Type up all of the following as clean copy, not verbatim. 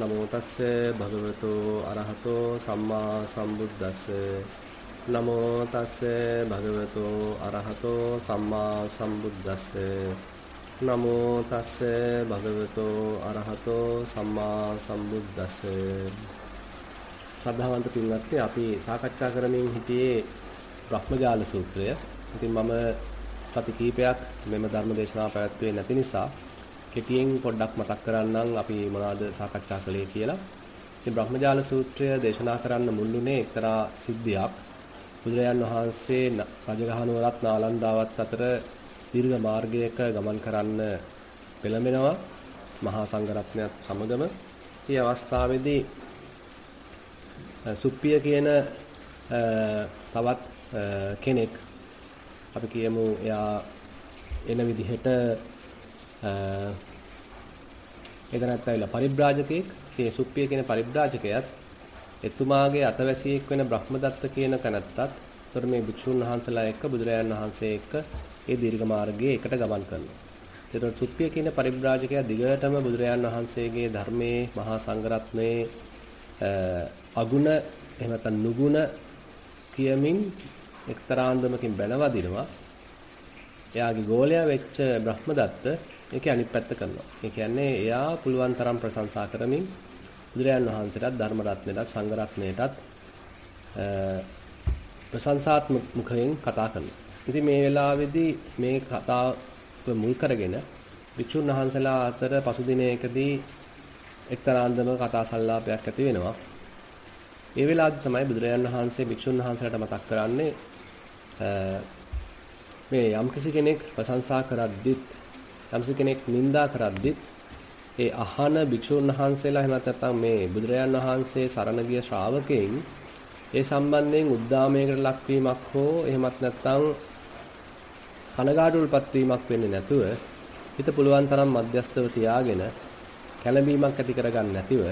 නමෝ තස්සේ භගවතු අරහතෝ සම්මා සම්බුද්දස්සේ නමෝ තස්සේ භගවතු අරහතෝ සම්මා සම්බුද්දස්සේ නමෝ තස්සේ භගවතු අරහතෝ සම්මා සම්බුද්දස්සේ. ශ්‍රද්ධාවන්ත පින්වත්නි, අපි සාකච්ඡා කරමින් සිටියේ බ්‍රහ්මජාල සූත්‍රය. ඉතින් මම සති කීපයක් මෙම ධර්ම දේශනාව පැවැත්වුවේ නැති නිසා කෙටියෙන් පොඩ්ඩක් මතක් කරන්නම් අපි මොනවද සාකච්ඡා කළේ කියලා. ඉතින් බ්‍රහ්මජාල සූත්‍රය දේශනා කරන්න මුල්ුණේ එක්තරා සිද්ධියක්. බුදුරජාන් වහන්සේ රජගහනුවරත් නාලන්දාවත් අතර දීර්ඝ මාර්ගයක ගමන් කරන්න පෙළඹෙනවා මහා සංඝරත්නයත් සමගම. මේ අවස්ථාවේදී සුප්පිය කියන තවත් කෙනෙක්, අපි කියමු එයා එන විදිහට එදනත් ඇවිල්ලා පරිබ්‍රාජකෙක්. ඒ සුප්පිය කියන පරිබ්‍රාජකයාත් එතුමාගේ අතවැසියෙක් වෙන බ්‍රහ්මදත්ත කියන කෙනත්තත් උතර මේ භික්ෂුන් වහන්සේලා එක්ක බුදුරජාණන් වහන්සේ එක්ක ඒ දීර්ඝ මාර්ගයේ එකට ගමන් කරනවා. ඒතර සුප්පිය කියන පරිබ්‍රාජකයා දිගටම බුදුරජාණන් වහන්සේගේ ධර්මයේ මහා සංඝරත්නයේ අගුණ එහෙම නැත්නම් නුගුණ කියමින් එක්තරා ආන්දමකින් බැනවදිනවා. එයාගේ ගෝලයා වෙච්ච බ්‍රහ්මදත්ත ඒක අනිත් පැත්ත කරනවා. ඒ කියන්නේ එයා පුළුවන් තරම් ප්‍රශංසා කරමින් බුදුරජාණන් වහන්සේටත් ධර්ම රත්නයටත් සංඝ රත්නයටත් ප්‍රශංසාත්මක මුඛයෙන් කතා කරනවා. ඉතින් මේ වෙලාවේදී මේ කතාව මුල් කරගෙන භික්ෂුන් වහන්සේලා අතර පසු දිනයකදී එක්තරා අන්දමක කතා සංවාපයක් ඇති වෙනවා. ඒ වෙලාවේදී තමයි බුදුරජාණන් වහන්සේ භික්ෂුන් වහන්සේලාට මතක් කරන්නේ මේ යම්කිසි කෙනෙක් ප්‍රශංසා කරද්දිත් යම්සි කෙනෙක් නින්දා කරද්දිත් ඒ අහන භික්ෂුන් වහන්සේලා එහෙම නැත්නම් මේ බුදුරජාන් වහන්සේ සරණ ගිය ශ්‍රාවකයන් ඒ සම්බන්ධයෙන් උද්දාමයකට ලක්වීමක් හෝ එහෙමත් නැත්නම් කනගාටුවටපත් වීමක් වෙන්නේ නැතුව හිත පුළුවන් තරම් මධ්‍යස්ථව තියාගෙන කැළඹීමක් ඇති කරගන්න නැතිව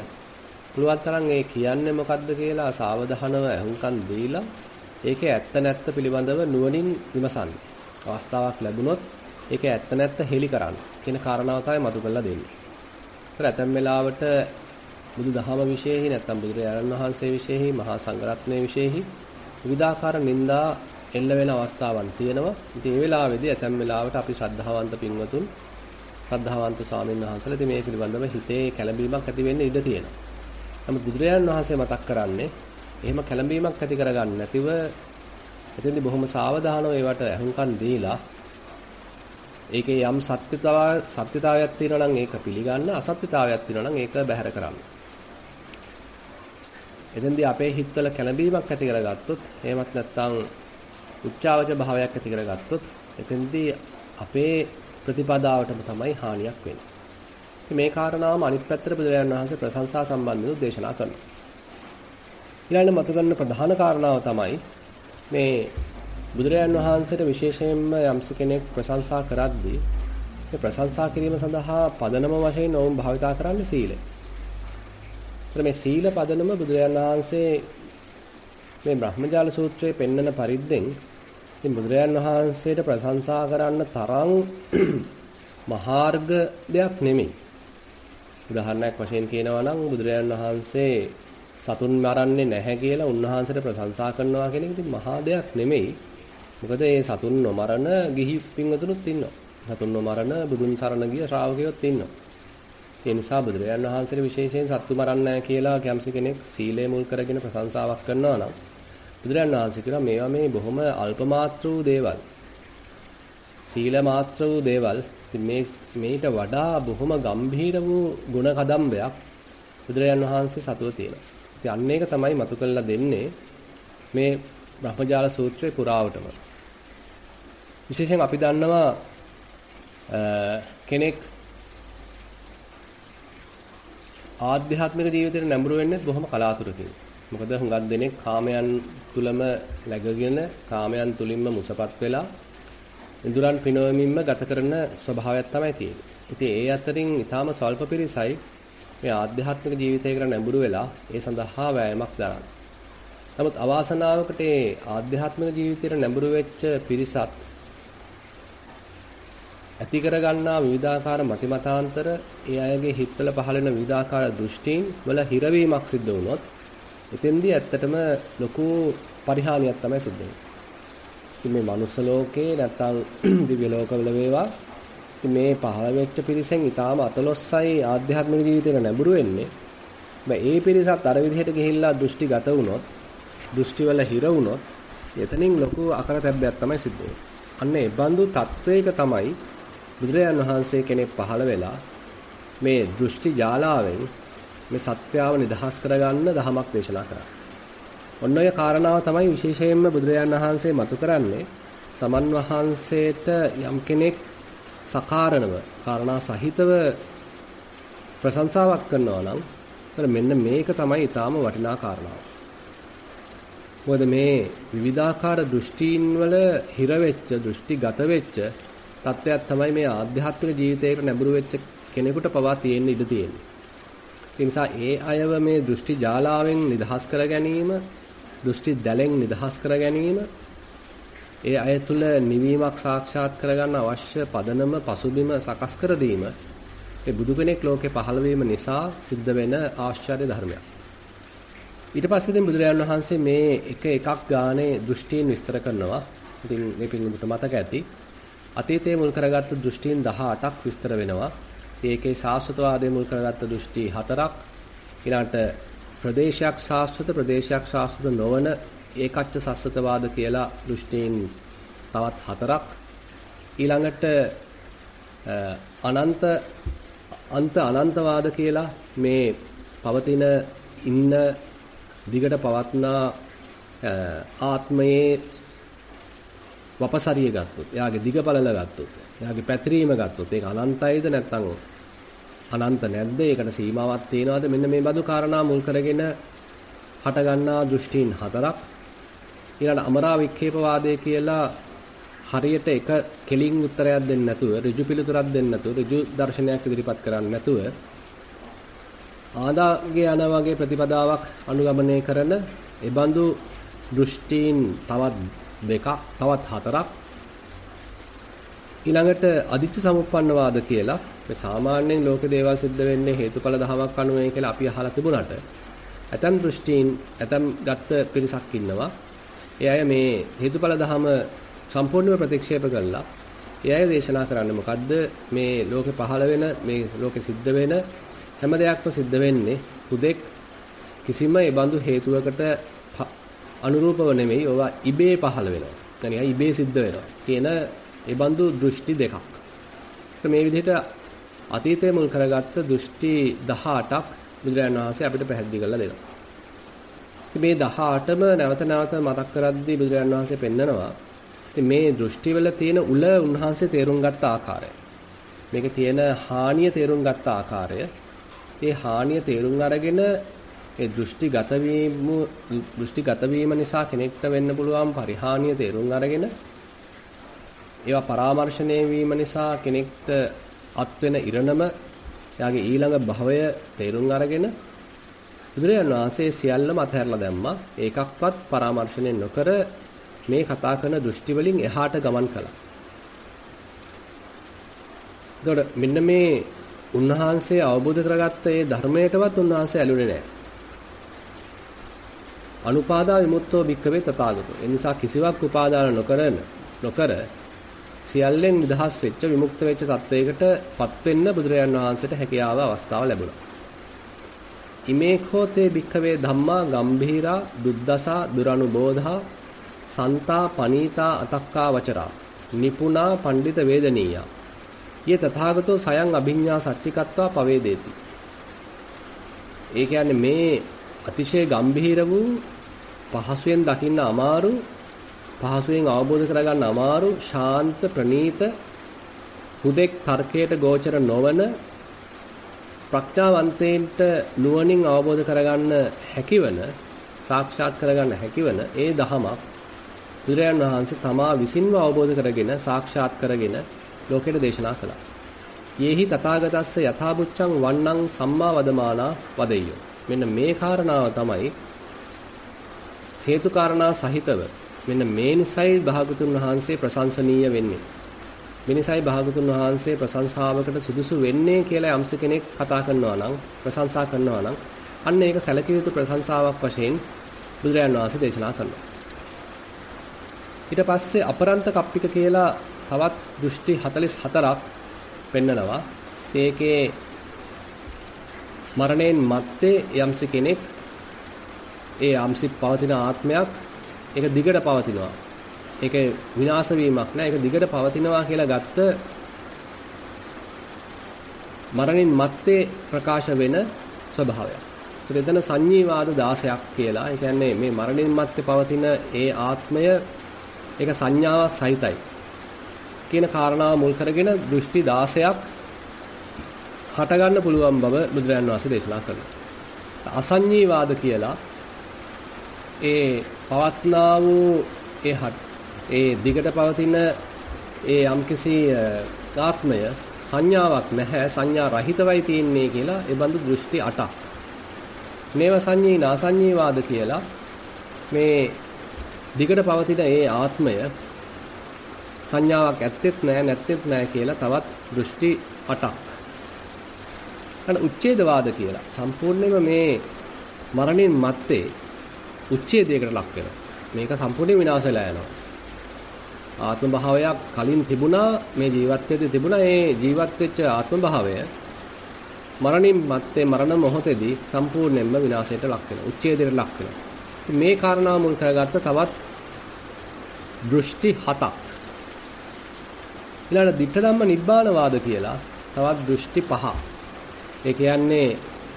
පුළුවන් තරම් ඒ කියන්නේ මොකද්ද කියලා සාවධානව අහුම්කන් දීලා ඒකේ ඇත්ත නැත්ත පිළිබඳව නුවණින් විමසන්න අවස්ථාවක් ලැබුණොත් ඒක ඇත්ත නැත්ත හෙලි කරන්න කියන කාරණාව තමයි මතු කරලා දෙන්නේ. ඒතර ඇතැම් වෙලාවට බුදුදහම විශේෂෙහි නැත්නම් බුදුරජාණන් වහන්සේ විශේෂෙහි මහා සංඝරත්නයේ විශේෂෙහි විවිධාකාර නින්දා එල්ල වෙන අවස්ථාවන් තියෙනවා. ඉතින් මේ වෙලාවේදී ඇතැම් වෙලාවට අපි ශ්‍රද්ධාවන්ත පින්වතුන් ශ්‍රද්ධාවන්ත ස්වාමීන් වහන්සේලා ඉතින් මේ පිළිබඳව හිතේ කැළඹීමක් ඇති වෙන්න ඉඩ තියෙනවා. නමුත් බුදුරජාණන් වහන්සේ මතක් කරන්නේ එහෙම කැළඹීමක් ඇති කරගන්න නැතිව එතෙන්දී බොහොම සාවධානව ඒවට අහුම්කන් දීලා ඒකේ යම් සත්‍යතාවයක් තියෙනවා නම් ඒක පිළිගන්න, අසත්‍යතාවයක් තියෙනවා නම් ඒක බැහැර කරන්න. එතෙන්දී අපේ හිතවල කැළඹීමක් ඇති කරගත්තොත් එහෙමත් නැත්නම් උච්චාවච භාවයක් ඇති කරගත්තොත් එතෙන්දී අපේ ප්‍රතිපදාවටම තමයි හානියක් වෙන්නේ. මේ කාරණාවම අනිත් පැත්තට බුදුරජාණන් වහන්සේ ප්‍රශංසා සම්බන්ධව දේශනා කරනවා. ඊළඟ මත ගන්න ප්‍රධාන කාරණාව තමයි මේ බුදුරජාණන් වහන්සේට විශේෂයෙන්ම යම්සි කෙනෙක් ප්‍රශංසා කරද්දී ඒ ප්‍රශංසා කිරීම සඳහා පදනම වශයෙන් ඕම් භාවිතා කරන්නේ සීලය. ඒතර මේ සීල පදනම බුදුරජාණන් වහන්සේ මේ බ්‍රහ්මජාල සූත්‍රයේ පෙන්වන පරිද්දෙන් ඉතින් බුදුරජාණන් වහන්සේට ප්‍රශංසා කරන්න තරම් මහාර්ග දෙයක් නෙමෙයි. උදාහරණයක් වශයෙන් කියනවා නම් බුදුරජාණන් වහන්සේ සතුන් මරන්නේ නැහැ කියලා උන්වහන්සේට ප්‍රශංසා කරනවා කියන එක ඉතින් මහා දෙයක් නෙමෙයි. මොකද මේ සතුන් නොමරන ගිහි පින්වතුනුත් ඉන්නවා. සතුන් නොමරන බුදුන් සරණ ගිය ශ්‍රාවකයෝත් ඉන්නවා. ඒ නිසා බුදුරජාණන් වහන්සේ විශේෂයෙන් සත්තු මරන්නේ නැහැ කියලා යම්සි කෙනෙක් සීලය මුල් කරගෙන ප්‍රශංසාවක් කරනවා නම් බුදුරජාණන් වහන්සේ කියනවා මේවා මේ බොහොම අල්ප මාත්‍ර වූ දේවල්. සීල මාත්‍ර වූ දේවල්. ඉතින් මේට වඩා බොහොම ගම්භීර වූ ගුණ කදම්බයක් බුදුරජාණන් වහන්සේ සතුව තියෙනවා. ඉතින් අන්න ඒක තමයි මතු කරලා දෙන්නේ මේ බ්‍රහ්මජාල සූත්‍රයේ පුරාවටම. විශේෂයෙන් අපි දන්නවා කෙනෙක් ආධ්‍යාත්මික ජීවිතයට නැඹුරු වෙන්නේ බොහොම කලාතුරකින්. මොකද හුඟක් දෙනෙක් කාමයන් තුලම läගගෙන කාමයන් තුලින්ම මුසපත් වෙලා ඉඳුරන් පිනවමින්ම ගත කරන ස්වභාවයක් තමයි තියෙන්නේ. ඉතින් ඒ අතරින් ඊටාම සල්ප පිරිසයි මේ ආධ්‍යාත්මික ජීවිතයකට නැඹුරු වෙලා ඒ සඳහා වෑයමක් දරන. නමුත් අවාසනාවකට ඒ ආධ්‍යාත්මික ජීවිතයට නැඹුරු වෙච්ච පිරිසත් ඇති කර ගන්නා විවිධාකාර මතිමතාන්තර, ඒ අයගේ හිතවල පහළ වෙන විවිධාකාර දෘෂ්ටීන් වල හිරවීමක් සිද්ධ වුණොත්, එතෙන්දී ඇත්තටම ලොකු පරිහානියක් තමයි සිද්ධ වෙන්නේ. ඉතින් මේ මනුස්ස ලෝකේ නැත්නම් දිව්‍ය ලෝකවල වේවා, මේ පහළ වෙච්ච පිරිසෙන් ඊටාම අතලොස්සයි ආධ්‍යාත්මික ජීවිතේට නැඹුරු වෙන්නේ. මේ පිරිසත් අර විදිහට ගිහිල්ලා දෘෂ්ටිගත වුණොත්, දෘෂ්ටි වල හිර වුණොත්, එතනින් ලොකු අකරතැබ්බයක් තමයි සිද්ධ වෙන්නේ. අන්න ඒ බඳු තත්වයක තමයි බුදුරජාණන් වහන්සේ කෙනෙක් පහළ වෙලා මේ දෘෂ්ටි ජාලාවෙන් මේ සත්‍යාව නිදහස් කරගන්න ධමයක් දේශනා කරා. ඔන්න ඔය කාරණාව තමයි විශේෂයෙන්ම බුදුරජාණන් වහන්සේ මතු කරන්නේ. තමන් වහන්සේට යම් කෙනෙක් සකාරණව, කාරණා සහිතව ප්‍රශංසාවක් කරනවා නම් මෙන්න මේක තමයි ඊටාම වටිනා කාරණාව. මොකද මේ විවිධාකාර දෘෂ්ටීන් වල හිර වෙච්ච, දෘෂ්ටිගත වෙච්ච තත්ත්වයක් තමයි මේ ආධ්‍යාත්මික ජීවිතයකට නැඹුරු වෙච්ච කෙනෙකුට පවා තියෙන්න ඉඩ තියෙන්නේ. ඒ නිසා ඒ අයව මේ දෘෂ්ටි ජාලාවෙන් නිදහස් කර ගැනීම, දෘෂ්ටි දැලෙන් නිදහස් කර ගැනීම, ඒ අය තුළ නිවීමක් සාක්ෂාත් කරගන්න අවශ්‍ය පදනම, පසුබිම සකස් කර දීම ඒ බුදු කෙනෙක් ලෝකේ පහළ වීම නිසා සිද්ධ වෙන ආශ්චර්ය ධර්මයක්. ඊට පස්සේ දැන් බුදුරජාණන් වහන්සේ මේ එකක් ගානේ දෘෂ්ටීන් විස්තර කරනවා. ඉතින් මේ පිළිබඳව මතක ඇති. අතීතයේ මුල් කරගත්තු දෘෂ්ටීන් 18ක් විස්තර වෙනවා. ඒකේ ශාස්ත්‍රවාදයේ මුල් කරගත්තු දෘෂ්ටි 4ක්, ඊළඟට ප්‍රදේශයක් ශාස්ත්‍රත, ප්‍රදේශයක් ශාස්ත්‍රත නොවන ඒකච්ච සස්සතවාද කියලා දෘෂ්ටීන් තවත් 4ක්, ඊළඟට අනන්තවාද කියලා මේ පවතින ඉන්න දිගට පවත්නා ආත්මයේ වපසරිය ගත්තොත්, එයාගේ දිග බලල ගත්තොත්, එයාගේ පැතිරීම ගත්තොත් ඒක අනන්තයිද නැත්නම් අනන්ත නැද්ද, ඒකට සීමාවක් තියනවාද, මෙන්න මේ බඳු කාරණා මුල් කරගෙන හට ගන්නා දෘෂ්ටීන් 4ක්, ඊළඟ අමරා වික්ෂේපවාදය කියලා හරියට එක කෙලින් උත්තරයක් දෙන්නේ නැතුව, ඍජු පිළිතුරක් දෙන්නේ නැතුව, ඍජු දර්ශනයක් ඉදිරිපත් කරන්නේ නැතුව ආදාගේ යන වගේ ප්‍රතිපදාවක් අනුගමනය කරන ඒ බඳු දෘෂ්ටීන් තවත් 2ක්, තවත් 4ක්, ඊළඟට අදිච්ච සමුප්පන්නවාද කියලා මේ සාමාන්‍යයෙන් ලෝකේ දේවල් සිද්ධ වෙන්නේ හේතුඵල ධමයක් අනුවයි කියලා අපි අහලා තිබුණාට ඇතම් දෘෂ්ටීන් ඇතම් ගත්ත පිරිසක් ඉන්නවා. ඒ අය මේ හේතුඵල ධම සම්පූර්ණව ප්‍රතික්ෂේප කළා. ඒ අය දේශනා කරන්නේ මොකද්ද? මේ ලෝකේ පහළ වෙන, මේ ලෝකේ සිද්ධ වෙන හැම දෙයක්ම සිද්ධ වෙන්නේ හුදෙක් කිසිම ඒ බඳු හේතුවකට අනුරූපව නෙමෙයි. ඒවා ඉබේ පහළ වෙනවා. يعني ඉබේ සිද්ධ වෙනවා කියන ඒ බඳු දෘෂ්ටි 2ක්. මේ විදිහට අතීතයේ මුල් කරගත්ත දෘෂ්ටි 18ක් බුදුරජාණන් වහන්සේ අපිට පැහැදිලි කරලා දෙනවා. මේ 18ම නැවත නැවත මතක් කරද්දී බුදුරජාණන් වහන්සේ පෙන්නනවා මේ දෘෂ්ටිවල තියෙන උල උන්වහන්සේ තේරුම් ගත්ත ආකාරය, මේකේ තියෙන හානිය තේරුම් ගත්ත ආකාරය, ඒ හානිය තේරුම් අරගෙන ඒ දෘෂ්ටිගත වීම නිසා කෙනෙක්ට වෙන්න පුළුවන් පරිහානිය තේරුම් අරගෙන ඒවා පරාමර්ශණය වීම නිසා කෙනෙක්ට අත්වෙන ඉරණම, එයාගේ ඊළඟ භවය තේරුම් අරගෙන බුදුරජාණන් වහන්සේ සියල්ලම අතහැරලා දැම්මා. ඒකක්වත් පරාමර්ශණය නොකර මේ කතා කරන දෘෂ්ටි වලින් එහාට ගමන් කළා. ඒකට මෙන්න මේ උන්වහන්සේ අවබෝධ කරගත්ත ඒ ධර්මයටවත් උන්වහන්සේ ඇලුනේ නැහැ. අනුපාදා විමුක්තෝ භික්ඛවේ තථාගතෝ. ඒ නිසා කිසිවක් උපාදාන නොකර සියල්ලෙන් නිදහස් වෙච්ච, විමුක්ත වෙච්ච තත්වයකට පත් වෙන්න බුදුරජාන් වහන්සේට හැකියාව, අවස්ථාව ලැබුණා. ඉමේකෝ තේ භික්ඛවේ ධම්මා ගම්භීරා දුද්දසා දුරනුබෝධා සන්තා පනීතා අතක්කා වචරා නිපුණා පණ්ඩිත වේදනීයා යේ තථාගතෝ සයං අභිඤ්ඤා සච්චිකත්වා පවේදේති. ඒ කියන්නේ මේ අතිශය ගම්භීර වූ, පහසුවෙන් දකින්න අමාරු, පහසුවෙන් අවබෝධ කරගන්න අමාරු, ශාන්ත ප්‍රණීත, හුදෙක් තර්කයට ගෝචර නොවන, ප්‍රඥාවන්තයින්ට නුවණින් අවබෝධ කරගන්න හැකිවන, සාක්ෂාත් කරගන්න හැකිවන ඒ ධමයක් බුදුරජාණන් වහන්සේ තමා විසින්ව අවබෝධ කරගෙන, සාක්ෂාත් කරගෙන ලෝකෙට දේශනා කළා. යෙහි තථාගතස්ස යථාබුච්ඡං වන්නං සම්මා වදමානා වදෙය්‍යෝ. මෙන්න මේ කාරණාව තමයි හේතු කාරණා සහිතව, මෙන්න මේ නිසයි භාගතුන් වහන්සේ ප්‍රශංසනීය වෙන්නේ. මෙනිසායි භාගතුන් වහන්සේ ප්‍රශංසාවකට සුදුසු වෙන්නේ කියලා යම්ස කෙනෙක් කතා කරනවා නම් ප්‍රශංසා කරනවා නම් අන්න ඒක සැලකිය යුතු ප්‍රශංසාවක් වශයෙන් බුදුරජාණන් වහන්සේ දේශනා කරනවා. ඊට පස්සේ අපරන්ත කප්පික කියලා තවත් දෘෂ්ටි 44ක් පෙන්නනවා. ඒකේ මරණයෙන් මත්තේ යම්ස කෙනෙක් ඒ යම්සි පවතින ආත්මයක් ඒක දිගට පවතිනවා. ඒක විනාශ වීමක් නෑ. ඒක දිගට පවතිනවා කියලා ගත්ත මරණයෙන් මත්තේ ප්‍රකාශ වෙන ස්වභාවය. ඒත් එතන සංඤීවාද 16ක් කියලා. ඒ කියන්නේ මේ මරණයෙන් මත්තේ පවතින ඒ ආත්මය ඒක සංඥාවක් සහිතයි කියන කාරණාව මුල් කරගෙන දෘෂ්ටි 16ක් හට ගන්න පුළුවන් බව බුදුරජාන් වහන්සේ දේශනා කරනවා. අසඤ්ඤීවාද කියලා ඒ පවත්නා වූ ඒ දිගට පවතින ඒ යම්කිසි ආත්මය සංඥාවක් නැහැ, සංඥා රහිතවයි තියෙන්නේ කියලා ඒ බඳු දෘෂ්ටි 8ක්. මේව සංඤීනා සංඤීවාද කියලා මේ දිගට පවතින ඒ ආත්මය සංඥාවක් ඇත්තෙත් නැහැ නැත්තෙත් නැහැ කියලා තවත් දෘෂ්ටි 8ක්. උච්ඡේදවාද කියලා සම්පූර්ණයෙන්ම මේ මරණයෙන් මත්තේ උච්ඡේදයකට ලක් වෙනවා. මේක සම්පූර්ණයෙන් විනාශ වෙලා යනවා. ආත්ම භාවයක් කලින් තිබුණා, මේ ජීවිතයේදී තිබුණා. ඒ ජීවත් වෙච්ච ආත්ම භාවය මරණයෙන් මත්තේ මරණ මොහොතේදී සම්පූර්ණයෙන්ම විනාශයට ලක් වෙනවා. උච්ඡේදයට ලක් වෙනවා. මේ කාරණා මුල් කරගත්ත තවත් දෘෂ්ටි 7ක්. ඊළඟ ditta dhamma nibbanaවාද කියලා තවත් දෘෂ්ටි 5ක්. ඒ කියන්නේ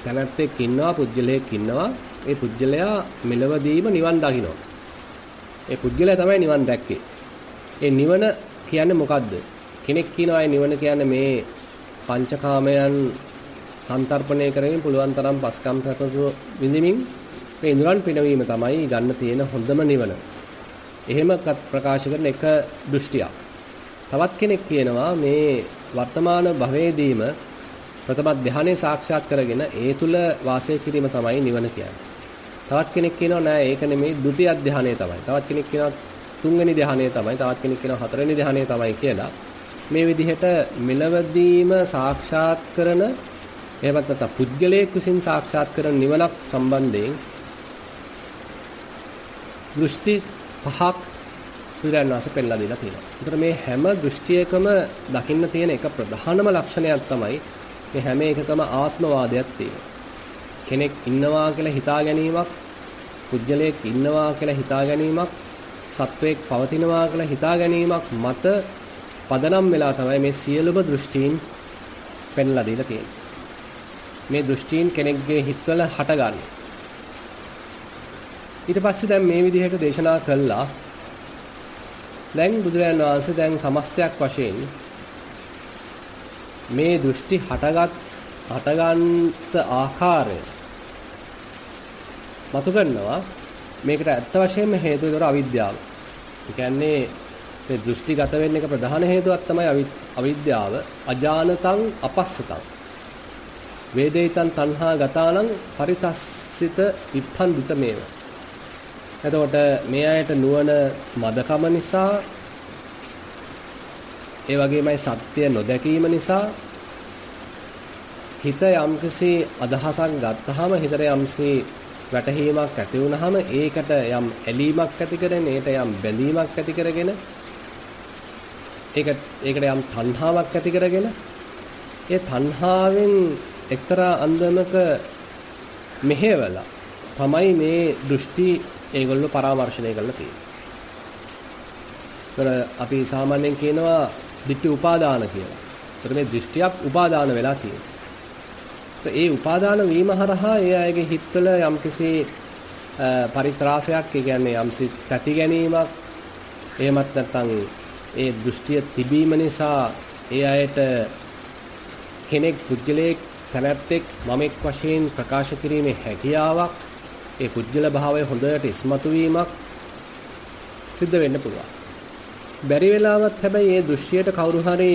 තනත්තෙක් ඉන්නවා, පුජ්‍යලයක් ඉන්නවා. ඒ පුජ්‍යලයා මෙලවදීම නිවන් දකින්නවා. ඒ පුජ්‍යලයා තමයි නිවන් දැක්කේ. ඒ නිවන කියන්නේ මොකද්ද? කෙනෙක් කියනවා ඒ නිවන කියන්නේ මේ පංචකාමයන් සන්තරපණය කරමින් පුළුවන් තරම් පස්කම් කරකෝ විඳින්මින් මේ ඉඳුරන් පිනවීම තමයි ගන්න තියෙන හොඳම නිවන. එහෙම ප්‍රකාශ කරන එක දෘෂ්ටියක්. තවත් කෙනෙක් කියනවා මේ වර්තමාන භවයේදීම ප්‍රථම ධානයේ සාක්ෂාත් කරගෙන ඒ තුල වාසය කිරීම තමයි නිවන කියන්නේ. තවත් කෙනෙක් කියනවා නෑ, ඒක නෙමෙයි, ဒုတိ ය ධානය තමයි. තවත් කෙනෙක් කියනවා තුන්වෙනි ධානය තමයි. තවත් කෙනෙක් කියනවා හතරවෙනි ධානය තමයි කියලා. මේ විදිහට මෙලවදීම සාක්ෂාත් කරන, එහෙමත් නැත්නම් පුද්ගලයෙක් විසින් සාක්ෂාත් කරන නිවනක් සම්බන්ධයෙන් දෘෂ්ටි 5ක් පුරාණාස පෙන්නලා දීලා තියෙනවා. ඒතර මේ හැම දෘෂ්ටියකම දකින්න තියෙන එක ප්‍රධානම ලක්ෂණයක් තමයි මේ හැම එකකම ආත්මවාදයක් තියෙනවා. කෙනෙක් ඉන්නවා කියලා හිතා ගැනීමක්, පුජ්‍යලයක් ඉන්නවා කියලා හිතා ගැනීමක්, සත්වයක් පවතිනවා කියලා හිතා ගැනීමක් මත පදනම් වෙලා තමයි මේ සියලුම දෘෂ්ටීන් පෙන්ලා දීලා තියෙන්නේ. මේ දෘෂ්ටීන් කෙනෙක්ගේ හිතවල හටගන්නේ. ඊට පස්සේ දැන් මේ විදිහට දේශනා කළා. දැන් බුදුරජාණන් වහන්සේ දැන් සමස්තයක් වශයෙන් මේ දෘෂ්ටි හටගත් ආකාරය මතු කරනවා. මේකට ඇත්ත වශයෙන්ම හේතුව ඒතර අවිද්‍යාව. ඒ කියන්නේ මේ දෘෂ්ටිගත වෙන්න එක ප්‍රධාන හේතුවක් තමයි අවිද්‍යාව. අජානතං අපස්සතං වේදේතං තණ්හා ගතානං පරිතස්සිත විප්පන්දිතමේව. එතකොට මේ අයට නුවණ මදකම නිසා, ඒ වගේමයි සත්‍ය නොදැකීම නිසා හිත යම්කිසි අදහසක් ගත්තාම, හිතට යම්සි වැටහීමක් ඇති වුනහම ඒකට යම් ඇලීමක් ඇති කරගෙන, ඒකට යම් බැඳීමක් ඇති කරගෙන, ඒකට යම් තණ්හාවක් ඇති කරගෙන, ඒ තණ්හාවෙන් එක්තරා අන්දමක මෙහෙවලා තමයි මේ දෘෂ්ටි ඒගොල්ලෝ පරාමර්ශණය කරලා තියෙන්නේ. අපි සාමාන්‍යයෙන් කියනවා දිට්ඨි උපාදාන කියලා. ඒතර මේ දෘෂ්ටියක් උපාදාන වෙලා තියෙනවා. ඒ උපාදාන වීම හරහා ඒ අයගේ හිතවල යම්කිසි පරිත්‍රාසයක්, ඒ කියන්නේ යම්සි තැති ගැනීමක්, එහෙමත් නැත්නම් ඒ දෘෂ්ටිය තිබීම නිසා ඒ අයට කෙනෙක්, පුද්ගලයෙක්, තැනැත්තෙක්, මමෙක් වශයෙන් ප්‍රකාශ කිරීමේ හැකියාවක්, ඒ පුද්ගල භාවය හොඳට ඉස්මතු වීමක් සිද්ධ වෙන්න පුළුවන්. බැරි වෙලාවත් හැබැයි ඒ දෘෂ්ටියට කවුරු හරි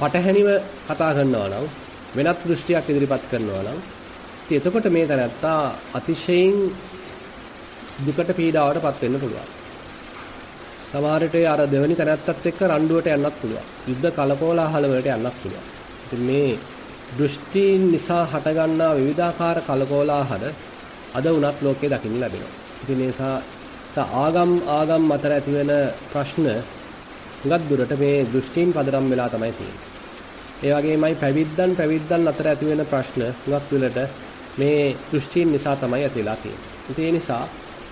පටහැනිව කතා කරනවා නම්, වෙනත් දෘෂ්ටියක් ඉදිරිපත් කරනවා නම්, ඉතින් එතකොට මේ තැනත්තා අතිශයින් දුකට, පීඩාවට පත් වෙන්න පුළුවන්. සමහරට ඒ අර දෙවෙනි තැනත්තත් එක්ක රණ්ඩුවට යන්නත් පුළුවන්. යුද්ධ කලකෝලාහලවලට යන්නත් පුළුවන්. ඉතින් මේ දෘෂ්ටීන් නිසා හටගන්නා විවිධාකාර කලකෝලාහල අද උනත් ලෝකේ දකින්න ලැබෙනවා. ඉතින් ඒ නිසා ආගම් අතර ඇති වෙන ප්‍රශ්න හුඟක් දුරට මේ දෘෂ්ටීන් පදනම් වෙලා තමයි තියෙන්නේ. ඒ වගේමයි පැවිද්දන් අතර ඇති වෙන ප්‍රශ්න හුඟක් දුරට මේ දෘෂ්ටීන් නිසා තමයි ඇතිලා තියෙන්නේ. ඉතින් ඒ නිසා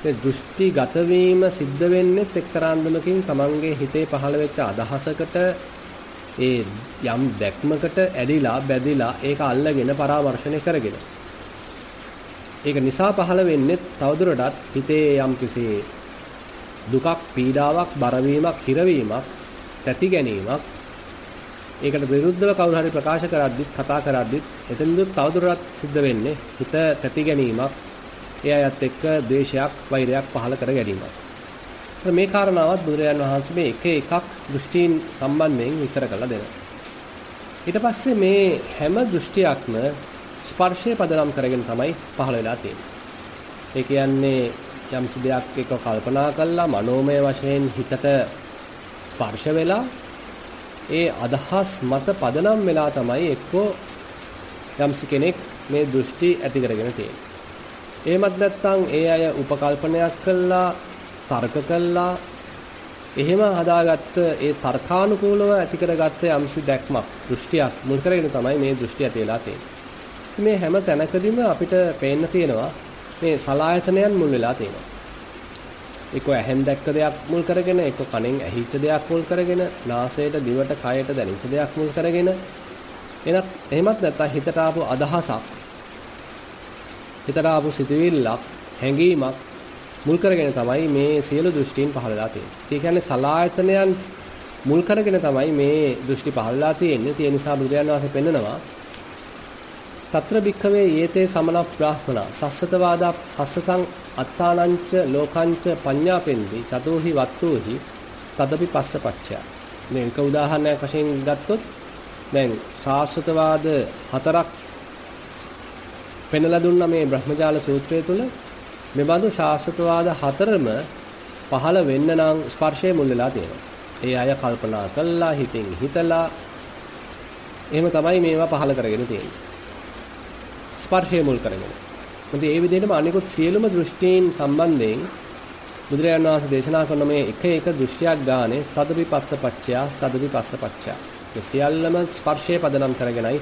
මේ දෘෂ්ටිගත වීම සිද්ධ වෙන්නේ එක්තරාන්දමකින් තමන්ගේ හිතේ පහළ වෙච්ච අදහසකට ඒ යම් දැක්මකට ඇලිලා බැඳිලා ඒක අල්ලගෙන පරාමර්ශණය කරගෙන ඒක නිසා පහළ වෙන්නේ තවදුරටත් හිතේ යම් කිසි දුකක් පීඩාවක් බරවීමක් හිරවීමක් තැති ගැනීමක් ඒකට විරුද්ධව කවුරු හරි ප්‍රකාශ කරද්දිත් කතා කරද්දිත් එතනදී තවදුරටත් සිද්ධ වෙන්නේ හිත තැති ගැනීමක් ඒ අයත් එක්ක ද්වේෂයක් වෛරයක් පහළ කර ගැනීමයි. මේ කාරණාවත් බුදුරජාණන් වහන්සේ මේ එක එකක් දෘෂ්ටීන් සම්බන්ධයෙන් විතර කළා දෙනවා. ඊට පස්සේ මේ හැම දෘෂ්ටියක්ම ස්පර්ශය පදනම් කරගෙන තමයි පහළ වෙලා තියෙන්නේ. ඒ කියන්නේ යම්සි දෙයක් එක්ක කල්පනා කළා මනෝමය වශයෙන් හිතට ස්පර්ශ වෙලා ඒ අදහස් මත පදනම් වෙලා තමයි එක්කෝ යම්සි කෙනෙක් මේ දෘෂ්ටි ඇති කරගෙන තියෙන්නේ. එහෙමත් නැත්නම් ඒ අය උපකල්පනයක් කළා තර්ක කළා එහෙම හදාගත්ත ඒ තර්කානුකූලව ඇති කරගත්ත යම්සි දැක්මක් දෘෂ්ටියක් මුල් කරගෙන තමයි මේ දෘෂ්ටිය ඇතිලා තියෙන්නේ. මේ හැම තැනකදීම අපිට පේන්න තියෙනවා මේ සලායතනයන් මුල් වෙලා තියෙනවා. ඒක ඇහෙන් දැක්ක දෙයක් මුල් කරගෙන, ඒක කනෙන් ඇහිච්ච දෙයක් මුල් කරගෙන, නාසයට දිවට කයට දැනෙච්ච දෙයක් මුල් කරගෙන එහෙමත් නැත්නම් හිතට ආපු අදහසක් හිතට ආපු සිතුවිල්ලක් හැඟීමක් මුල් කරගෙන තමයි මේ සියලු දෘෂ්ටීන් පහළලා තියෙන්නේ. ඒ කියන්නේ සලායතනයන් මුල් කරගෙන තමයි මේ දෘෂ්ටි පහළලා තියෙන්නේ. ඒ නිසා බුදුරජාණන් වහන්සේ පෙන්නනවා తත්‍ර භික්ඛවේ යේතේ සමන බ්‍රාහ්මනා සස්සතවාදා සස්සතං අත්තානංච ලෝකංච පඤ්ඤාපෙන්දි චතෝහි වත්තෝහි තදපි පස්සපච්චය. මේක උදාහරණයක් වශයෙන් ගත්තොත් දැන් සාස්වතවාද හතරක් පෙන්වලා දුන්න මේ බ්‍රහ්මජාල සූත්‍රය තුළ මේ බඳු ශාස්ත්‍රවාද හතරම පහළ වෙන්න නම් ස්පර්ශය මුල් වෙලා තියෙනවා. ඒ අය කල්පනා කළා, හිතෙන් හිතලා එහෙම තමයි මේවා පහළ කරගෙන තියෙන්නේ. ස්පර්ශය මුල් කරගෙන. මොකද ඒ විදිහටම අනිකුත් සියලුම දෘෂ්ටීන් සම්බන්ධයෙන් බුදුරජාණන් වහන්සේ දේශනා කරන මේ එක එක දෘෂ්ටියක් ගානේ තදවිපස්සපච්චය. මේ සියල්ලම ස්පර්ශය පදනම් කරගෙනයි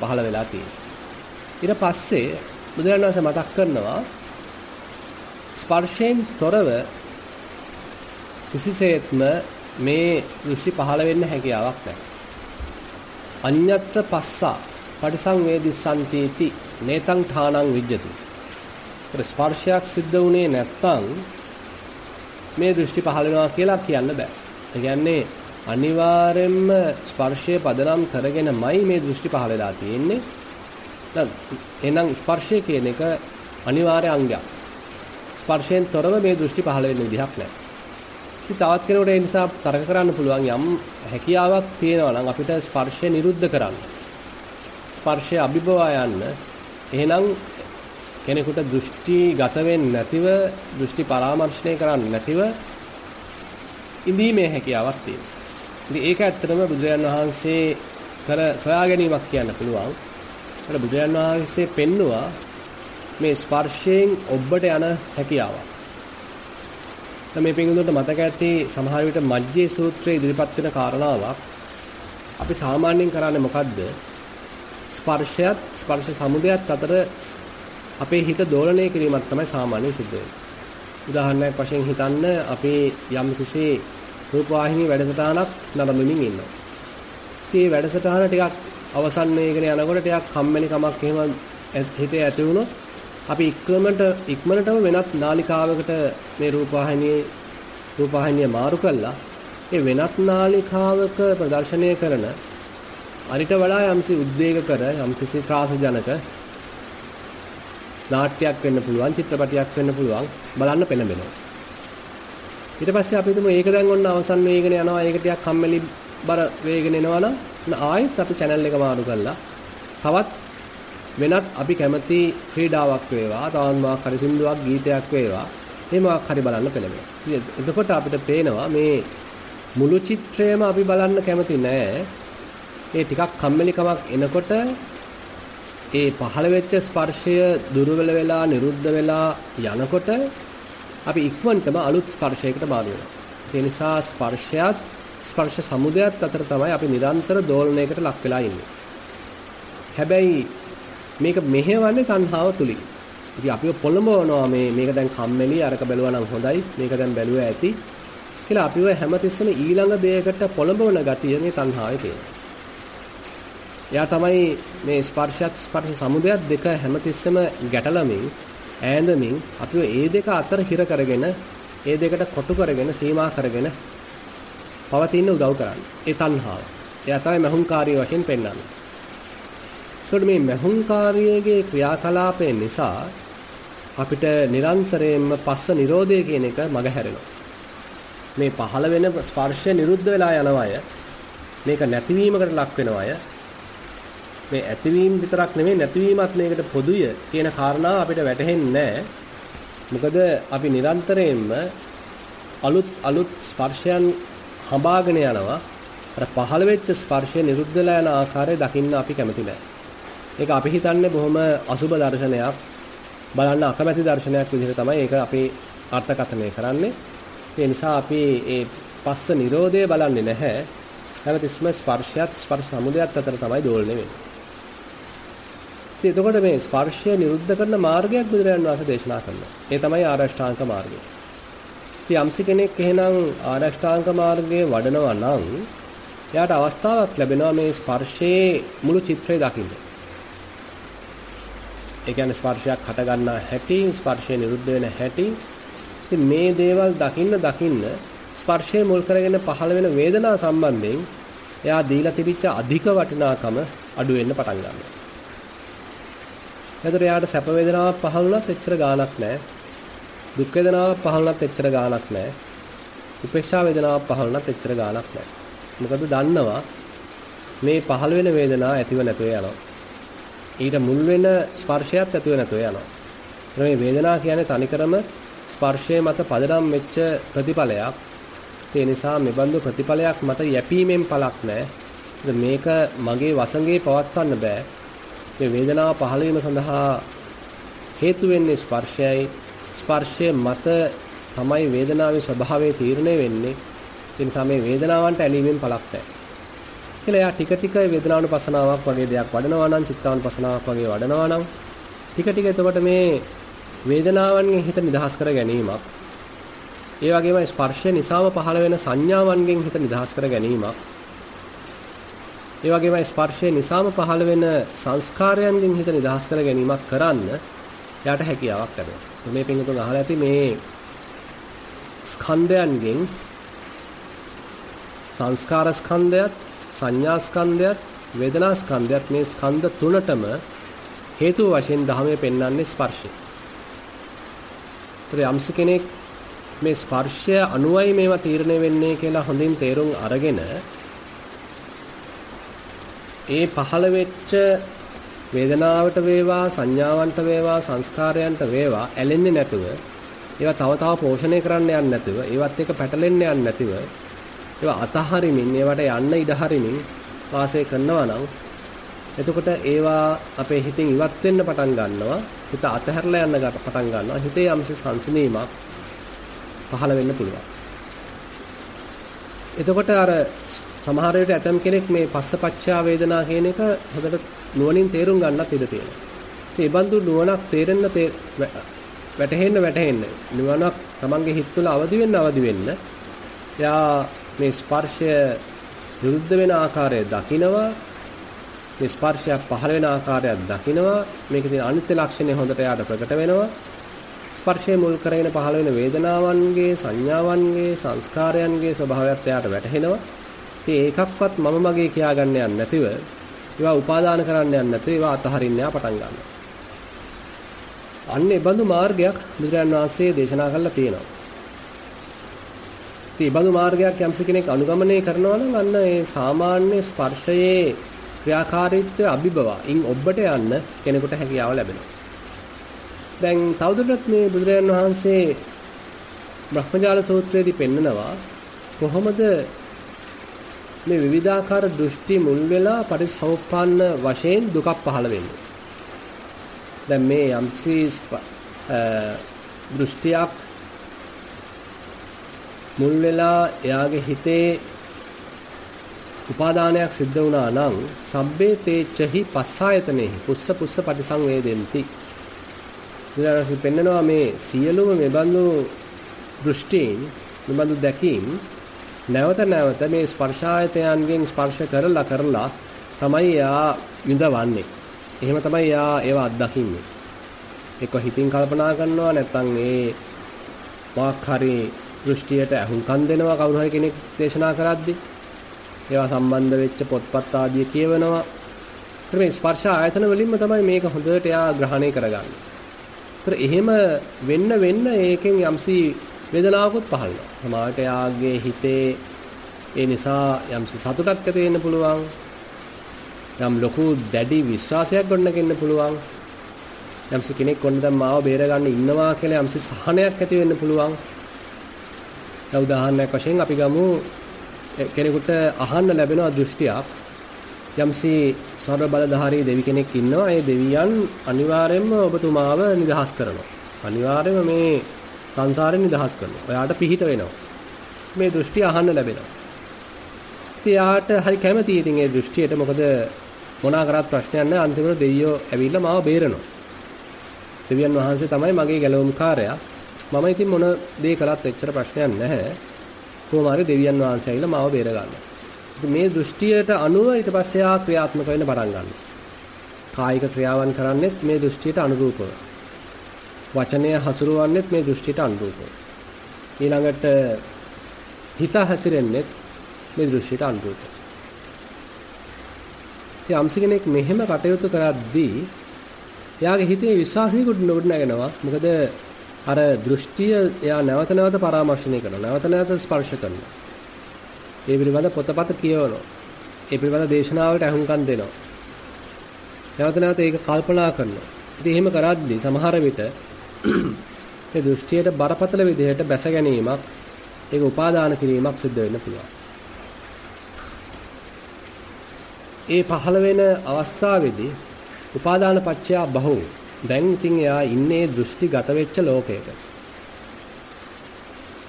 පහළ වෙලා තියෙන්නේ. ඊට පස්සේ බුදුරජාණන් වහන්සේ මතක් කරනවා ස්පර්ශයෙන් තොරව කිසිසේත්ම මේ දෘෂ්ටි පහළ වෙන්න හැකියාවක් නැහැ. අඤ්ඤත්‍ර පස්සා පටිසංවේදිසන්තේති නේතං ථානං විජ්ජති. ස්පර්ශයක් සිද්ධ වුණේ නැත්නම් මේ දෘෂ්ටි පහළ වෙනවා කියලා කියන්න බෑ. ඒ කියන්නේ අනිවාර්යයෙන්ම ස්පර්ශය පදනම් කරගෙනමයි මේ දෘෂ්ටි පහළ වෙලා තියෙන්නේ. එහෙනම් ස්පර්ශය කියන එක අනිවාර්ය අංගයක්. ස්පර්ශයෙන් තොරව මේ දෘෂ්ටි පහළ වෙන විදිහක් නැහැ. ඉතින් තවත් කෙනෙකුට ඒ නිසා තර්ක කරන්න පුළුවන් යම් හැකියාවක් තියෙනවා නම් අපිට ස්පර්ශය නිරුද්ධ කරන්න. ස්පර්ශය අභිභවා යන්න. එහෙනම් කෙනෙකුට දෘෂ්ටිගත වෙන්නේ නැතිව දෘෂ්ටි පරාමර්ශණය කරන්න නැතිව ඉඳීමේ හැකියාවක් තියෙනවා. ඉතින් ඒක ඇත්තටම බුදුරජාණන් වහන්සේ කර සොයා ගැනීමක් කියන්න පුළුවන්. අර බුදුන් වහන්සේ පෙන්නවා මේ ස්පර්ශයෙන් ඔබට යන හැකියාව. තමයි පිටුදුන්ට මතක ඇති සමහර විට මජ්ජේ සූත්‍රයේ ඉදිරිපත් වෙන කාරණාවක්. අපි සාමාන්‍යයෙන් කරන්නේ මොකද්ද? ස්පර්ශයත් ස්පර්ශ සමුදයත් අතර අපේ හිත දෝලණය කිරීමක් තමයි සාමාන්‍යයෙන් සිද්ධ වෙන්නේ. උදාහරණයක් වශයෙන් හිතන්න අපි යම් කිසි රූපවාහිනී වැඩසටහනක් නරඹමින් ඉන්නවා. ඒ වැඩසටහන ටිකක් අවසන් වේගෙන යනකොට ටිකක් කම්මැලි කමක් එහෙම හිතේ ඇති වුණොත් අපි ඉක්මනටම වෙනත් නාලිකාවකට මේ රූපවාහිනිය මාරු කළා ඒ වෙනත් නාලිකාවක ප්‍රදර්ශනය කරන අරිට වඩා යම්සි උද්වේග කර යම්කිසි ත්‍රාසජනක නාට්‍යයක් වෙන්න පුළුවන් චිත්‍රපටයක් වෙන්න පුළුවන් බලන්න පෙළඹෙනවා. ඊට පස්සේ අපි හිතමු ඒක දැන් ඔන්න අවසන් වේගෙන යනවා ඒක ටිකක් කම්මැලි බර වේගෙන එනවා නම් ආයෙත් අපි channel එක මාරු කරලා තවත් වෙනත් අපි කැමති ක්‍රීඩාවක් වේවා තවත් මාකරි සින්දුවක් ගීතයක් වේවා ඒ මොකක් හරි බලන්න පෙළඹෙනවා. ඉතින් එතකොට අපිට පේනවා මේ මුළු චිත්‍රයම අපි බලන්න කැමති නෑ. ඒ ටිකක් කම්මැලිකමක් එනකොට ඒ පහළ වෙච්ච ස්පර්ශය දුර්වල වෙලා නිරුද්ධ වෙලා යනකොට අපි ඉක්මනටම අලුත් ස්පර්ශයකට මාරු වෙනවා. ඒ නිසා ස්පර්ශයත් ස්පර්ශ සමුදයත් අතර තමයි අපි නිරන්තර දෝලණයකට ලක් වෙලා ඉන්නේ. හැබැයි මේක මෙහෙවන්නේ තණ්හාව තුලින්. ඉතින් අපිව පොළඹවනවා මේක දැන් කම්මැලි, අරක බැලුවා නම් හොඳයි, මේක දැන් බැලුවා ඇති කියලා අපිව හැමතිස්සෙම ඊළඟ දෙයකට පොළඹවන ගතිය මේ තණ්හාවේ තියෙනවා. එයා තමයි මේ ස්පර්ශයත් ස්පර්ශ සමුදයත් දෙක හැමතිස්සෙම ගැටලමින්, ඈඳමින් අපිව ඒ දෙක අතර හිර කරගෙන, ඒ දෙකට කොටු කරගෙන, සීමා කරගෙන පවතින උදව් කරන්නේ. ඒ තණ්හාව. එයා තමයි මහුංකාරී වශයෙන් පෙන්වන්නේ. ඒකට මේ මහුංකාරයේගේ ක්‍රියාකලාපය නිසා අපිට නිරන්තරයෙන්ම පස්ස නිරෝධය කියන එක මග හැරෙනවා. මේ පහළ වෙන ස්පර්ශය නිරුද්ධ වෙලා යනවා අය, මේක නැතිවීමකට ලක් වෙනවා අය, මේ ඇතිවීම විතරක් නෙමෙයි නැතිවීමත් මේකට පොදුය කියන කාරණාව අපිට වැටහෙන්නේ නැහැ. මොකද අපි නිරන්තරයෙන්ම අලුත් ස්පර්ශයන් හඹාගෙන යනවා. අර පහළ වෙච්ච ස්පර්ශය නිරුද්ධ වෙලා යන ආකාරය දකින්න අපි කැමති නැහැ. ඒක අපි හිතන්නේ බොහොම අසුබ දර්ශනයක්, බලන්න අකමැති දර්ශනයක් විදිහට තමයි ඒක අපි අර්ථකථනය කරන්නේ. ඒ නිසා අපි මේ පස්ස නිරෝධය බලන්නේ නැහැ. හැමතිස්සම ස්පර්ශයත් ස්පර්ශ සමුදයත් අතර තමයි දෝලණය වෙන්නේ. ඉතින් එතකොට මේ ස්පර්ශය නිරුද්ධ කරන මාර්ගයක් බුදුරජාණන් වහන්සේ දේශනා කරනවා. ඒ තමයි ආරෂ්ඨාංග මාර්ගය. ඉතින් යම්සි කෙනෙක් එහෙනම් ආරෂ්ඨාංග මාර්ගයේ වඩනවා නම් එයාට අවස්ථාවක් ලැබෙනවා මේ ස්පර්ශයේ මුළු චිත්‍රය දකින්න. ඒ කියන්නේ ස්පර්ශයක් හට ගන්නා හැටි, ස්පර්ශය නිරුද්ධ වෙන හැටි. ඉතින් මේ දේවල් දකින්න ස්පර්ශය මුල් කරගෙන පහළ වෙන වේදනා සම්බන්ධයෙන් එයා දීලා තිබිච්ච අධික වටිනාකම අඩු වෙන්න පටන් ගන්නවා. ඒතර එයාට සැප වේදනාවක් පහළුණත් එච්චර ගාණක් නැහැ. දුක් වේදනාවක් පහළුණත් එච්චර ගාණක් නැහැ. උපේක්ෂා වේදනාවක් පහළුණත් එච්චර ගාණක් නැහැ. මොකද දන්නවා මේ පහළ වෙන වේදනාව ඇතිව නැතුව යනවා. ඊට මුල් වෙන ස්පර්ශයත් ඇතුව නැතුව යනවා. මේ වේදනාව කියන්නේ තනිකරම ස්පර්ශයේ මත පදනම් වෙච්ච ප්‍රතිඵලයක්. ඒ නිසා මේ බඳු ප්‍රතිඵලයක් මත යැපීමෙන් පළක් නැහැ. මේක මගේ වසඟේ පවත්වන්න බෑ. මේ වේදනාව පහළ වීම සඳහා හේතු වෙන්නේ ස්පර්ශයයි. ස්පර්ශයේ මත තමයි වේදනාවේ ස්වභාවය තීරණය වෙන්නේ. ඒ නිසා මේ වේදනාවන්ට ඇලීමෙන් පළක් නැහැ. කියලා යා ටික ටික වේදනානුපසනාවක් වගේ දෙයක් වඩනවා නම්, චිත්තානුපසනාවක් වගේ වඩනවා නම් ටික ටික එතකොට මේ වේදනාවන්ගෙන් හිත නිදහස් කර ගැනීමක්, ඒ වගේම ස්පර්ශය නිසාම පහළ වෙන සංඥාවන්ගෙන් හිත නිදහස් කර ගැනීමක්, ඒ වගේම ස්පර්ශය නිසාම පහළ වෙන සංස්කාරයන්ගෙන් හිත නිදහස් කර ගැනීමක් කරන්න යාට හැකියාවක් ලැබෙනවා. මේ පින්තුන් අහලා ඇති මේ ස්කන්ධයන්ගෙන් සංස්කාර ස්කන්ධයත් සංඥා ස්කන්ධයත් වේදනා ස්කන්ධයත් මේ ස්කන්ධ තුනටම හේතු වශයෙන් ධර්මයේ පෙන්වන්නේ ස්පර්ශය. ඒත් යම්ස කෙනෙක් මේ ස්පර්ශය අනුවයි මේවා තීරණය වෙන්නේ කියලා හොඳින් තේරුම් අරගෙන ඒ පහළ වෙච්ච වේදනාවට වේවා, සංඥාවන්ට වේවා, සංස්කාරයන්ට වේවා ඇලෙන්නේ නැතුව, ඒවා තව තව පෝෂණය කරන්න යන්නේ නැතුව, ඒවත් එක්ක පැටලෙන්න යන්නේ නැතිව, ඒවා අතහරිමින්, ඒවට යන්න ඉඩ හරිමින් වාසය කරනවා නම් එතකොට ඒවා අපේ හිතෙන් ඉවත් වෙන්න පටන් ගන්නවා. හිත අතහැරලා යන්න පටන් ගන්නවා. හිතේ යම්සි සංසිඳීමක් පහළ වෙන්න පුළුවන්. එතකොට අර සමහර විට ඇතම් කෙනෙක් මේ පස්සපච්චා වේදනා කියන එක හොඳට නුවණින් තේරුම් ගන්නත් ඉඩ තියෙනවා. ඒ බඳු නුවණක් වැටහෙන්න නුවණක් Tamange හිත තුළ අවදි වෙන්න යා මේ ස්පර්ශය නිරුද්ධ වෙන ආකාරය දකිනවා, මේ ස්පර්ශය පහළ වෙන ආකාරය දකිනවා, මේකේ තියෙන අනිත්‍ය ලක්ෂණය හොඳට යාට ප්‍රකට වෙනවා. ස්පර්ශය මුල් කරගෙන පහළ වෙන වේදනාවන්ගේ, සංඥාවන්ගේ, සංස්කාරයන්ගේ ස්වභාවයත් යාට වැටහෙනවා. ඉතින් ඒකක්වත් මම මගේ කියාගන්න යන්නේ නැතිව, ඒවා උපාදාන කරන්න යන්නේ නැතිව ඒවා අතහරින්න යා පටන් ගන්නවා. අන්න ඒ බඳු මාර්ගයක් බුදුරජාණන් වහන්සේ දේශනා කළා තියෙනවා. ඒ බඳු මාර්ගයක් යම්ස කෙනෙක් අනුගමනය කරනවා නම් අන්න ඒ සාමාන්‍ය ස්පර්ශයේ ක්‍රියාකාරීත්වය අභිබවායින් ඔබට යන්න කෙනෙකුට හැකියාව ලැබෙනවා. දැන් තවදුරටත් මේ බුදුරජාණන් වහන්සේ බ්‍රහ්මජාල සූත්‍රයේදී පෙන්නනවා කොහොමද මේ විවිධාකාර දෘෂ්ටි මුල් වෙලා පරිසම්පාන්න වශයෙන් දුකක් පහළ වෙන්නේ. දැන් මේ යම්සි දෘෂ්ටියක් මුල් වෙලා එයාගේ හිතේ උපාදානයක් සිද්ධ වුණා නම් සම්බ්බේ තේච්චහි පස්සායතනේ පුස්ස පුස්ස පටිසංවේදෙන්ති. ඊළඟට පෙන්නනවා මේ සියලුම මෙබඳු දෘෂ්ටීන් මෙබඳු දැකීම් නැවත නැවත මේ ස්පර්ශායතයන්ගෙන් ස්පර්ශ කරලා තමයි එයා විඳවන්නේ. එහෙම තමයි එයා ඒව අත්දකින්නේ. එක්ක හිතින් කල්පනා කරනවා නැත්නම් මේ මොකක් හරි දෘෂ්ටියට අහුම්කම් දෙනවා කවුරු හරි කෙනෙක් දේශනා කරද්දී. ඒවා සම්බන්ධ වෙච්ච පොත්පත් ආදී කියවනවා. ඊට ස්පර්ශ ආයතන වලින්ම තමයි මේක හොඳට එයා ග්‍රහණය කරගන්නේ. ඊට එහෙම වෙන්න ඒකෙන් යම්සි වේදනාවකුත් පහළ වෙනවා. සමහරට එයාගේ හිතේ ඒ නිසා යම්සි සතුටක් ඇති වෙන්න පුළුවන්. යම් ලොකු දැඩි විශ්වාසයක් ගොඩනගෙන්න පුළුවන්. යම්සි කෙනෙක් කොන්න දැන් මාව බේරගන්න ඉන්නවා කියලා යම්සි සහනයක් ඇති වෙන්න පුළුවන්. උදාහරණයක් වශයෙන් අපි ගමු කෙනෙකුට අහන්න ලැබෙන දෘෂ්ටියක් යම්සි සර්ව බලධාරී දෙවි කෙනෙක් ඉන්නවා. ඒ දෙවියන් අනිවාර්යයෙන්ම ඔබතුමාව නිදහස් කරනවා. අනිවාර්යයෙන්ම මේ සංසාරයෙන් නිදහස් කරනවා. ඔයාට පිහිට වෙනවා. මේ දෘෂ්ටි අහන්න ලැබෙනවා. එයාට හරි කැමතියි ඉතින් ඒ දෘෂ්ටියට. මොකද මොනා කරත් ප්‍රශ්නයක් නැහැ. අන්තිමට දෙවියෝ ඇවිල්ලා මාව බේරනවා. දෙවියන් වහන්සේ තමයි මගේ ගැලවුම්කාරයා. මම ඉතින් මොන දේ කළත් එච්චර ප්‍රශ්නයක් නැහැ. කොහොම හරි දෙවියන් වහන්සේ ඇවිල්ලා මාව බේර ගන්නවා. ඉතින් මේ දෘෂ්ටියට අනුව ඊට පස්සේ ආ ක්‍රියාත්මක වෙන්න පටන් ගන්නවා. කායික ක්‍රියාවන් කරන්නේත් මේ දෘෂ්ටියට අනුරූපව. වචනය හසුරවන්නේත් මේ දෘෂ්ටියට අනුරූපව. ඊළඟට හිත හසිරෙන්නේත් මේ දෘෂ්ටියට අනුරූපව. ඉතින් යම්සි කෙනෙක් මෙහෙම කටයුතු කරද්දී එයාගේ හිතේ විශ්වාසීකුත් නොගොඩනගෙනවා. මොකද අර දෘෂ්ටිය එයා නැවත නැවත පරාමර්ශණය කරනවා. නැවත නැවත ස්පර්ශ කරනවා. ඒ පිළිබඳ පොතපත කියවනවා. ඒ පිළිබඳ දේශනාවලට අහුම්කම් දෙනවා. නැවත නැවත ඒක කල්පනා කරනවා. ඉතින් එහෙම කරද්දී සමහර විට ඒ දෘෂ්ටියට බරපතල විදිහට බැස ගැනීමක්, ඒක උපාදාන කිරීමක් සිද්ධ වෙන්න පුළුවන්. ඒ පහළ වෙන අවස්ථාවේදී උපාදාන පත්‍යා බහෝ. දැන් ඉතින් එයා ඉන්නේ දෘෂ්ටිගත වෙච්ච ලෝකයක.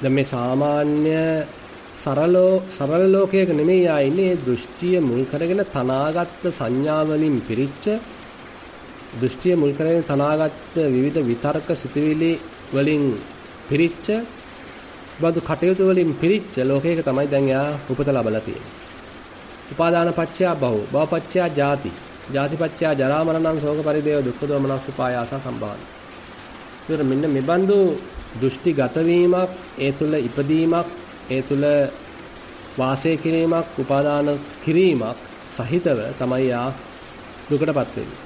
දැන් මේ සාමාන්‍ය සරල ලෝකයක නෙමෙයි එයා ඉන්නේ. දෘෂ්ටිය මුල් කරගෙන තනාගත් සංඥාවලින් පිරිච්ච, දෘෂ්ටිය මුල් කරගෙන තනාගත් විවිධ විතර්ක සිතුවිලි වලින් පිරිච්ච, බඳු කටයුතු වලින් පිරිච්ච ලෝකයක තමයි දැන් එයා උපත ලබලා තියෙන්නේ. උපාදාන පත්‍යා බහෝ, භව පත්‍යා ජාති, ජාතිපච්චා ජරා මරණං ශෝක පරිදේව දුක්ඛ දෝමනස්ස උපායාස සම්භාවන. ඒතර මෙන්න මෙබඳු දෘෂ්ටිගත වීමක්, ඒ තුල ඉපදීමක්, ඒ තුල වාසය කිරීමක්, උපාදාන කිරීමක් සහිතව තමයි ආ දුකටපත් වෙන්නේ.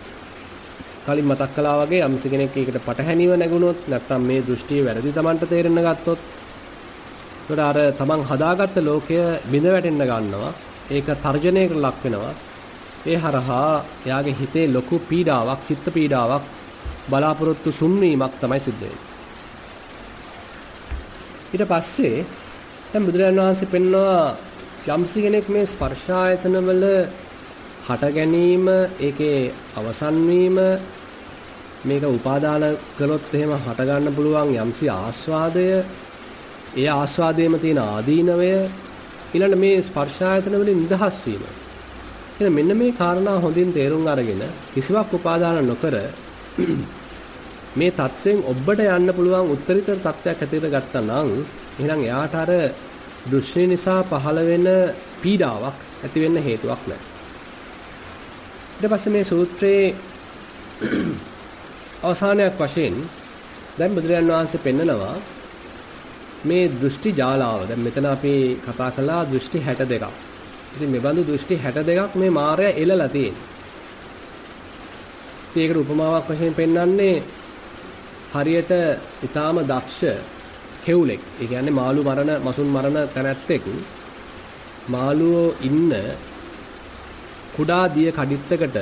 කලින් මතක් කළා වගේ යම්ස කෙනෙක් ඒකට පටහැනිව නැගුණොත්, නැත්නම් මේ දෘෂ්ටිය වැරදි Tamanට තේරෙන්න ගත්තොත්, ඒතර අර Taman හදාගත්ත ලෝකය බිඳ වැටෙන්න ගන්නවා. ඒක තර්ජනයකට ලක් වෙනවා. ඒ හරහා එයාගේ හිතේ ලොකු පීඩාවක්, චිත්ත පීඩාවක්, බලාපොරොත්තු සුන්වීමක් තමයි සිද්ධ වෙන්නේ. ඊට පස්සේ දැන් බුදුරජාණන් වහන්සේ පෙන්නවා යම්සි කෙනෙක් මේ ස්පර්ශ ආයතන වල හට ගැනීම, ඒකේ අවසන් වීම, මේක උපාදාන කළොත් එහෙම හට ගන්න පුළුවන් යම්සි ආස්වාදය, ඒ ආස්වාදයේම තියෙන ආදීනවය, ඊළඟ මේ ස්පර්ශ ආයතන වලින් නිදහස් වීම. මෙන්න මේ කාරණා හොඳින් තේරුම් අරගෙන කිසිවක් උපාදාන නොකර මේ தත්වෙන් ඔබට යන්න පුළුවන් උත්තරීතර தත්වයක් ඇතිව ගත්තා නම්, එහෙනම් එයාට අර දෘෂ්ටි නිසා පහළ වෙන පීඩාවක් ඇති වෙන්න හේතුවක් නැහැ. ඊට පස්සේ මේ සූත්‍රයේ අවසානයක් වශයෙන් දැන් බුදුරජාණන් වහන්සේ පෙන්නනවා මේ දෘෂ්ටි ජාලාව. දැන් මෙතන අපි කතා කළා දෘෂ්ටි 62ක්. ඉතින් මේ බඳු දෘෂ්ටි 62ක් මේ මායя එළලා තියෙනවා. ඒකට උපමාවක් වශයෙන් පෙන්වන්නේ හරියට ඊටාම දක්ෂ කෙවුලෙක්. ඒ කියන්නේ මාළු මරණ, මසුන් මරණ තැනැත්තෙක්. මාළුවෝ ඉන්න කුඩා දිය කඩਿੱත්තකට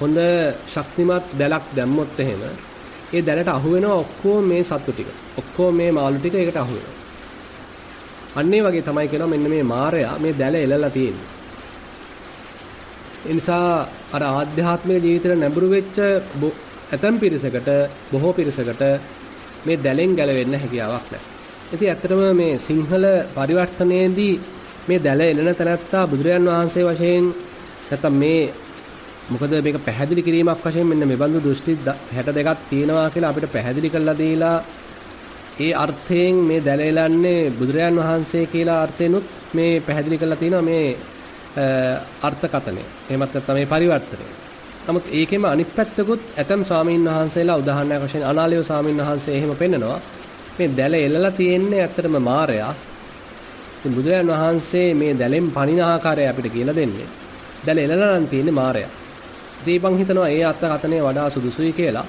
හොඳ ශක්තිමත් දැලක් දැම්මොත් එහෙම ඒ දැලට අහු වෙනවා ඔක්කොම මේ සත්තු ටික. ඔක්කොම මේ මාළු ටික ඒකට අහු වෙනවා. අන්න ඒ වගේ තමයි කියනවා මෙන්න මේ මායя මේ දැල එළලා තියෙන්නේ. ඒ නිසා අර ආධ්‍යාත්මික ජීවිතේ නැඹුරු වෙච්ච ඇතම් පිරිසකට බොහෝ පිරිසකට මේ දැලෙන් ගැලවෙන්න හැකියාවක් නැහැ. ඉතින් ඇත්තටම මේ සිංහල පරිවර්තනයේදී මේ දැල එළන තැනත්තා බුදුරජාන් වහන්සේ වශයෙන් නැත්නම් මේ මොකද මේක පැහැදිලි කිරීමක් වශයෙන් මෙන්න මේ බඳු දෘෂ්ටි 62ක් තියෙනවා කියලා අපිට පැහැදිලි කරලා දීලා ඒ අර්ථයෙන් මේ දැලෙලන්නේ බුදුරජාන් වහන්සේ කියලා අර්ථෙනුත් මේ පැහැදිලි කරලා තිනවා මේ අර්ථකතනෙ. එහෙමත් නැත්නම් මේ පරිවර්තනය. නමුත් ඒකෙම අනිත් පැත්තකුත් ඇතම් ස්වාමීන් වහන්සේලා උදාහරණයක් වශයෙන් අනාලේය ස්වාමීන් වහන්සේ එහෙම පෙන්නනවා මේ දැල එළලා තියෙන්නේ ඇත්තටම මායя. ඉතින් බුදුරජාන් වහන්සේ මේ දැලෙන් පණින ආකාරය අපිට කියලා දෙන්නේ. දැල එළලා නම් තියෙන්නේ මායя. දීපං හිතනවා ඒ අර්ථකථනය වඩා සුදුසුයි කියලා.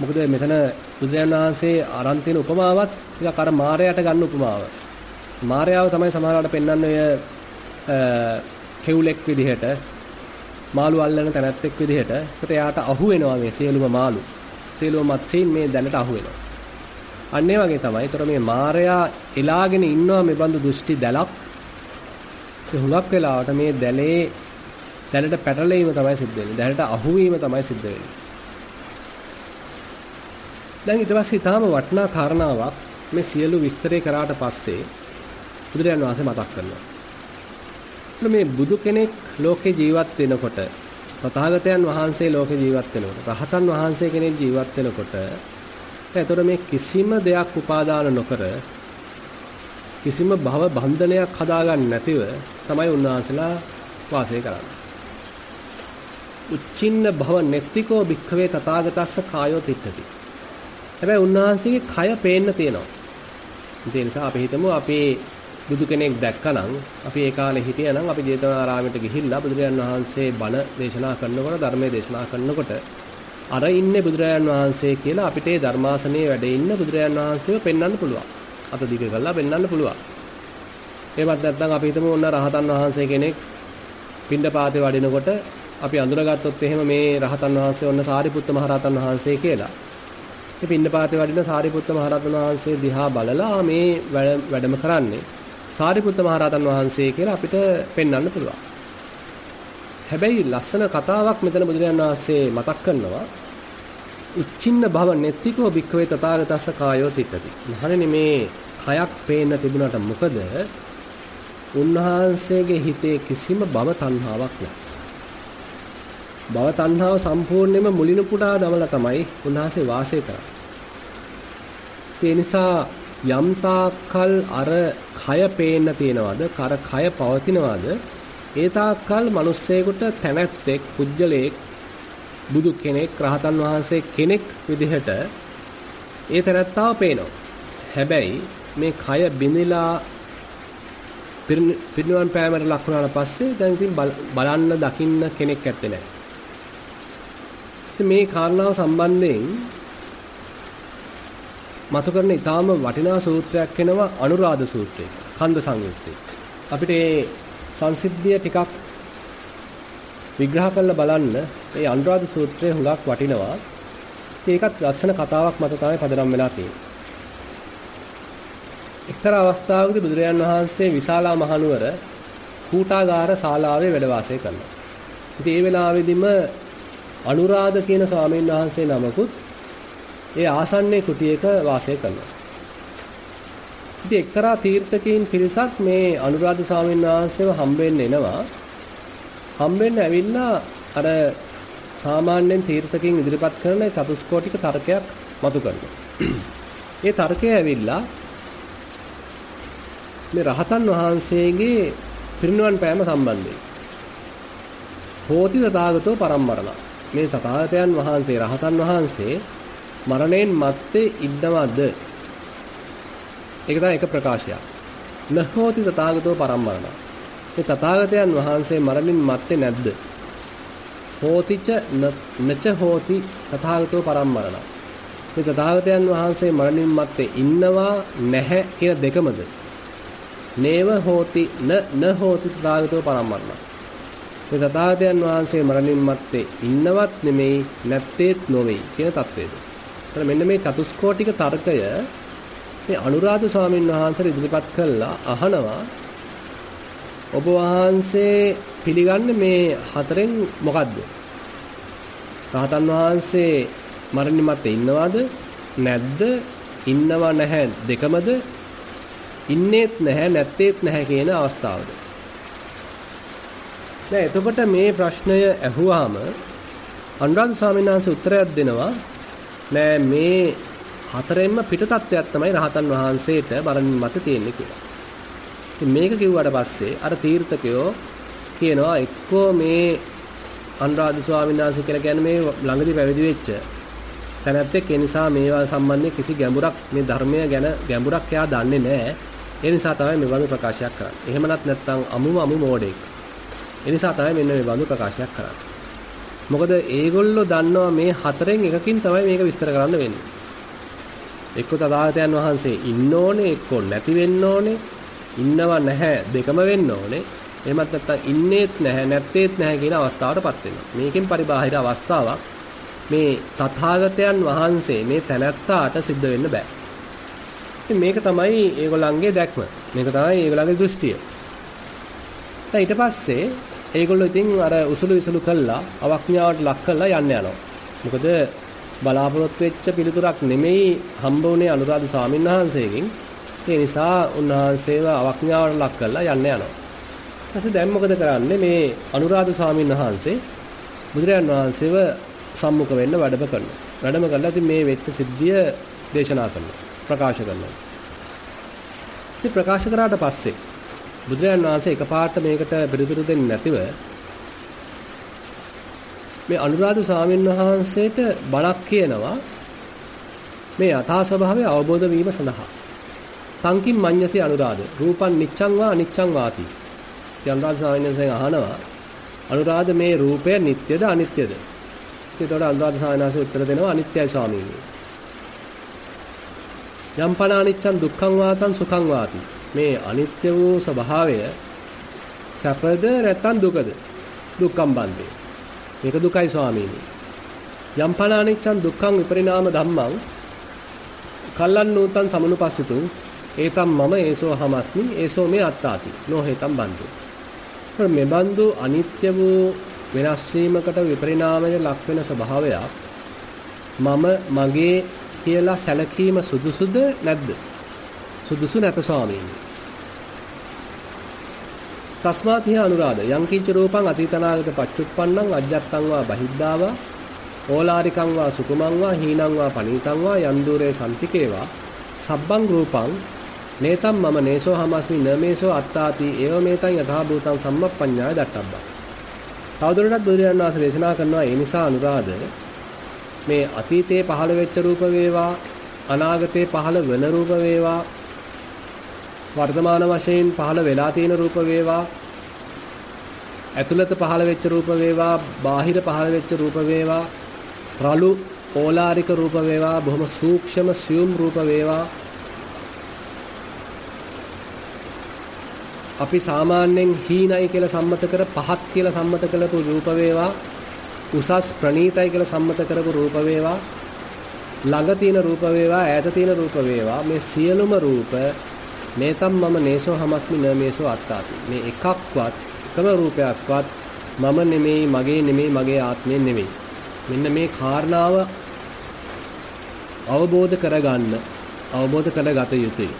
මොකද මෙතන බුදුරජාණන් වහන්සේ අරන් තියෙන උපමාවත් ටිකක් අර මායයට ගන්න උපමාව. මායයාව තමයි සමහරවිට පෙන්වන්නේ කෙවුලෙක් විදිහට, මාළු අල්ලන තැනැත්තෙක් විදිහට. ඒකට එයාට අහු වෙනවා මේ සියලුම මාළු. සියලුම මත්ස්‍යයන් මේ දැලට අහු වෙනවා. අන්න ඒ වගේ තමයි. ඒතර මේ මායයා එලාගෙන ඉන්නවා මේ බඳු දෘෂ්ටි දැලක්. ඒ හුඟක් වෙලාවට මේ දැලේ දැලට පැටලීම තමයි සිද්ධ වෙන්නේ. දැලට අහුවීම තමයි සිද්ධ වෙන්නේ. දැන් ඊට පස්සේ තාම වටිනා කාරණාවක් මේ සියලු විස්තරේ කරාට පස්සේ බුදුරජාණන් වහන්සේ මතක් කරනවා. මේ බුදු කෙනෙක් ලෝකේ ජීවත් වෙනකොට, තථාගතයන් වහන්සේ ලෝකේ ජීවත් වෙනකොට, රහතන් වහන්සේ කෙනෙක් ජීවත් වෙනකොට, එතකොට මේ කිසිම දෙයක් උපාදාන නොකර කිසිම භව බන්ධනයක් හදාගන්න නැතිව තමයි උන්වහන්සේලා වාසය කරන්නේ. උච්චින්න භව නෙත්තිකෝ භික්ඛවේ තථාගතස්ස කායෝ තිට්ඨති. හැබැයි උන්වහන්සේගේ කය පේන්න තියෙනවා. ඒ නිසා අපි හිතමු අපි බුදු කෙනෙක් දැක්කනම්, අපි ඒ කාලේ හිටියානම් අපි ජේතවනාරාමයට ගිහිල්ලා බුදුරජාන් වහන්සේ බණ දේශනා කරනකොට, ධර්මයේ දේශනා කරනකොට අර ඉන්නේ බුදුරජාන් වහන්සේ කියලා අපිට ඒ ධර්මාසනයේ වැඩ ඉන්න බුදුරජාන් වහන්සේව පෙන්වන්න පුළුවන්. අත දිග කරලා පෙන්වන්න පුළුවන්. ඒවත් නැත්නම් අපි හිතමු ඔන්න රහතන් වහන්සේ කෙනෙක් පිණ්ඩපාතේ වඩිනකොට අපි අඳුරගත්තොත් එහෙම මේ රහතන් වහන්සේ ඔන්න සාරිපුත්ත මහ රහතන් වහන්සේ කියලා. මේ පින්නපාතේ වඩින සාරිපුත්ත මහ රහතන් වහන්සේ දිහා බලලා මේ වැඩම කරන්නේ සාරිපුත්ත මහ රහතන් වහන්සේ කියලා අපිට පෙන්වන්න පුළුවන්. හැබැයි ලස්සන කතාවක් මෙතන බුදුරජාණන් වහන්සේ මතක් කරනවා. උච්චින්න භව නෙත්තිකෝ භික්ඛවේ තථාගතස්ස කායෝ තිට්ඨති. මහණෙනි මේ කයක් පේන්න තිබුණාට මොකද? උන්වහන්සේගේ හිතේ කිසිම භව තණ්හාවක් නැහැ. භව තණ්හාව සම්පූර්ණයෙන්ම මුලිනු පුඩා දමලා තමයි උන්වහන්සේ වාසය කරන්නේ. ඒ නිසා යම් තාක්කල් අර කය පේන්න තියනවාද, කර කය පවතිනවාද, ඒ තාක්කල් මිනිස්සෙකුට තැනැත්තෙක්, පුජ්‍යලෙක්, බුදු කෙනෙක්, රහතන් වහන්සේ කෙනෙක් විදිහට ඒ තැනැත්තාව පේනවා. හැබැයි මේ කය බිඳිලා පිරිනිවන් පෑමට ලක් වුණාට පස්සේ දැන් ඉතින් බලන්න දකින්න කෙනෙක් නැත්තේ නෑ. මේ කාරණාව සම්බන්ධයෙන් මතු කරන ඊටාම වටිනා සූත්‍රයක් වෙනවා අනුරාධ සූත්‍රය, කන්ද සංයුත්තේ. අපිට මේ සංසිද්ධිය ටිකක් විග්‍රහ කරලා බලන්න මේ අනුරාධ සූත්‍රය හුඟක් වටිනවා. ඒකත් ලස්සන කතාවක් මත තමයි පදනම් වෙලා තියෙන්නේ. එක්තරා අවස්ථාවකදී බුදුරජාන් වහන්සේ විශාලා මහනුවර කූටාගාර ශාලාවේ වැඩ වාසය කරනවා. ඉතින් ඒ වෙලාවේදීම අනුරාධ කියන ස්වාමීන් වහන්සේ නමකුත් ඒ ආසන්නයේ කුටියක වාසය කරනවා. ඉතින් එක්තරා තීර්ථකයන් පිරිසක් මේ අනුරාධ ස්වාමීන් වහන්සේව හම්බෙන්න එනවා. හම්බෙන්න ඇවිල්ලා අර සාමාන්‍යයෙන් තීර්ථකයන් ඉදිරිපත් කරන චතුස්කෝටික තර්කයක් මතු කරනවා. ඒ තර්කය ඇවිල්ලා මේ රහතන් වහන්සේගේ පිරිනිවන් පෑම සම්බන්ධයි. හෝති තථාගතෝ පරම්මරණ. මේ තථාගතයන් වහන්සේ, රහතන් වහන්සේ මරණයෙන් මත්තේ ඉන්නවද? ඒක තමයි එක ප්‍රකාශයක්. නහෝති තථාගතෝ පරම්මරණ. මේ තථාගතයන් වහන්සේ මරණයෙන් මත්තේ නැද්ද? හෝතිච නච හෝති තථාගතෝ පරම්මරණ. මේ තථාගතයන් වහන්සේ මරණයෙන් මත්තේ ඉන්නවා නැහැ කියලා දෙකමද? නේව හෝති නහෝති තථාගතෝ පරම්මරණ. මේ තථාගතයන් වහන්සේ මරණින් මත්තේ ඉන්නවත් නෙමෙයි, නැත්තේත් නොවේ කියන තත්වයද. මෙන්න මේ චතුස්කෝටික තර්කය මේ අනුරාධ ස්වාමීන් වහන්සේ ඉදිරිපත් කළා. අහනවා ඔබ වහන්සේ පිළිගන්නේ මේ හතරෙන් මොකද්ද? රහතන් වහන්සේ මරණින් මත්තේ ඉන්නවද නැද්ද? ඉන්නව නැහැ දෙකමද? ඉන්නේත් නැහැ නැත්තේත් නැහැ කියන අවස්ථාවද? දැන් එතකොට මේ ප්‍රශ්නය ඇහුවාම අනුරාධ ස්වාමීන් වහන්සේ උත්තරයක් දෙනවා. නෑ, මේ හතරෙන්ම පිට තත්වයක් තමයි රහතන් වහන්සේට මරණින් මත්තේ තියෙන්නේ කියලා. ඉතින් මේක කිව්වට පස්සේ අර තීර්ථකයෝ කියනවා එක්කෝ මේ අනුරාධ ස්වාමීන් වහන්සේ කියලා කියන්නේ මේ ළඟදී පැවිදි වෙච්ච තැනැත්තෙක්. ඒ නිසා මේවා සම්බන්ධයෙන් කිසි ගැඹුරක් මේ ධර්මය ගැන ගැඹුරක් එයා දන්නේ නෑ. ඒ නිසා තමයි මේ වගේ ප්‍රකාශයක් කරන්නේ. එහෙමනත් නැත්නම් අමු මෝඩෙක්. ඒ නිසා තමයි මෙන්න මේ වගේ ප්‍රකාශයක් කරන්නේ. මොකද ඒගොල්ලෝ දන්නවා මේ හතරෙන් එකකින් තමයි මේක විස්තර කරන්න වෙන්නේ. එක්ක තථාගතයන් වහන්සේ ඉන්න ඕනේ, එක්ක නැති වෙන්න ඕනේ, ඉන්නව නැහැ දෙකම වෙන්න ඕනේ, එහෙමත් නැත්නම් ඉන්නේත් නැහැ නැත්තේත් නැහැ කියන අවස්ථාවටපත් වෙනවා. මේකෙන් පරිබාහිර අවස්ථාවක් මේ තථාගතයන් වහන්සේ මේ තැනැත්තාට සිද්ධ වෙන්න බෑ. මේක තමයි ඒගොල්ලන්ගේ දැක්ම. මේක තමයි ඒගොල්ලන්ගේ දෘෂ්ටිය. ඊට පස්සේ ඒගොල්ලෝ ඉතින් අර උසුළු විසුළු කළා, අවඥාවට ලක් කළා යන්න යනවා. මොකද බලාපොරොත්තු වෙච්ච පිළිතුරක් නෙමෙයි හම්බ වුණේ අනුරාධ ස්වාමීන් වහන්සේගෙන්. ඒ නිසා උන්වහන්සේව අවඥාවට ලක් කළා යන්න යනවා. ඊපස්සේ දැන් මොකද කරන්නේ? මේ අනුරාධ ස්වාමීන් වහන්සේ බුදුරජාණන් වහන්සේව සම්මුඛ වෙන්න වැඩම කරනවා. වැඩම කළා. ඉතින් මේ වෙච්ච සිද්ධිය දේශනා කරනවා, ප්‍රකාශ කරනවා. ඉතින් ප්‍රකාශ කරාට පස්සේ බුදුරජාණන් වහන්සේ එකපාරට මේකට පිළිතුරු දෙන්නේ නැතිව මේ අනුරාධ ස්වාමීන් වහන්සේට බණක් කියනවා මේ යථා ස්වභාවය අවබෝධ වීම සඳහා. සංකින් මඤ්ඤසේ අනුරාධ රූපං නිච්ඡං වා අනිච්ඡං වාති. අනුරාධ ස්වාමීන් වහන්සේ අහනවා අනුරාධ මේ රූපය නිට්ටයද අනිත්‍යද? ඒකට අනුරාධ ස්වාමීන් වහන්සේ උත්තර දෙනවා අනිත්‍යයි ස්වාමීනි. යම්පන අනිච්ඡං දුක්ඛං වාතං සුඛං වාති. මේ අනිත්‍ය වූ ස්වභාවය සැපද නැත්නම් දුකද? දුක්ඛම් බන්දේ. මේක දුකයි ස්වාමීනි. යම්පන අනිච්ඡන් දුක්ඛං විපරිණාම ධම්මං කල්ලන් නූතං සමනුපස්සිතු ඒතම් මම ඒසෝ හමස්මි ඒසෝ මේ අත්තාති නොහෙතම් බන්දේ. මේ බන්දු අනිත්‍ය වූ වෙනස් වීමකට විපරිණාමයට ලක් වෙන ස්වභාවයක් මම මගේ කියලා සැලකීම සුදුසුද නැද්ද? සුදුසු නැත ස්වාමීනි. තස්මාත්‍ය අනුරාධ යංකින්ච රූපං අතීතනාගත පච්චුප්පන්නං අජ්ජත්තං වා බහිද්ධාව ඕලාරිකං වා සුකුමං වා හීනං වා පණීතං වා යන්දුරේ සම්තිකේවා සබ්බං රූපං නේතම් මම නේසෝ හමස්මි නමේසෝ අත්තාති ඒව මේතං යථා භූතං සම්මප්පඤ්ඤාය දට්ඨබ්බා. තවදුරටත් බුදුරජාණන් වහන්සේ දේශනා කරනවා ඒ නිසා අනුරාධ මේ අතීතයේ පහළ වෙච්ච රූප වේවා, අනාගතයේ පහළ වෙන රූප වේවා, වර්තමාන වශයෙන් පහළ වෙලා තියෙන රූප වේවා, ඇතුළත පහළ වෙච්ච රූප වේවා, බාහිර පහළ වෙච්ච රූප වේවා, රළු ඕලාරික රූප වේවා, බොහොම සූක්ෂම සියුම් රූප වේවා, අපි සාමාන්‍යයෙන් හීනයි කියලා සම්මත කර පහත් කියලා සම්මත කළපු රූප වේවා, උසස් ප්‍රණීතයි කියලා සම්මත කරපු රූප වේවා, ළඟ තියෙන රූප වේවා, ඈත තියෙන රූප වේවා, මේ සියලුම රූප නේතම් මම නේසෝ හමස්මි නමේසෝ අත්තාති. මේ එකක්වත් එකම රූපයක්වත් මම නෙමෙයි, මගේ නෙමෙයි, මගේ ආත්මය නෙමෙයි. මෙන්න මේ කාරණාව අවබෝධ කරගන්න, අවබෝධ කරගත යුතුයි.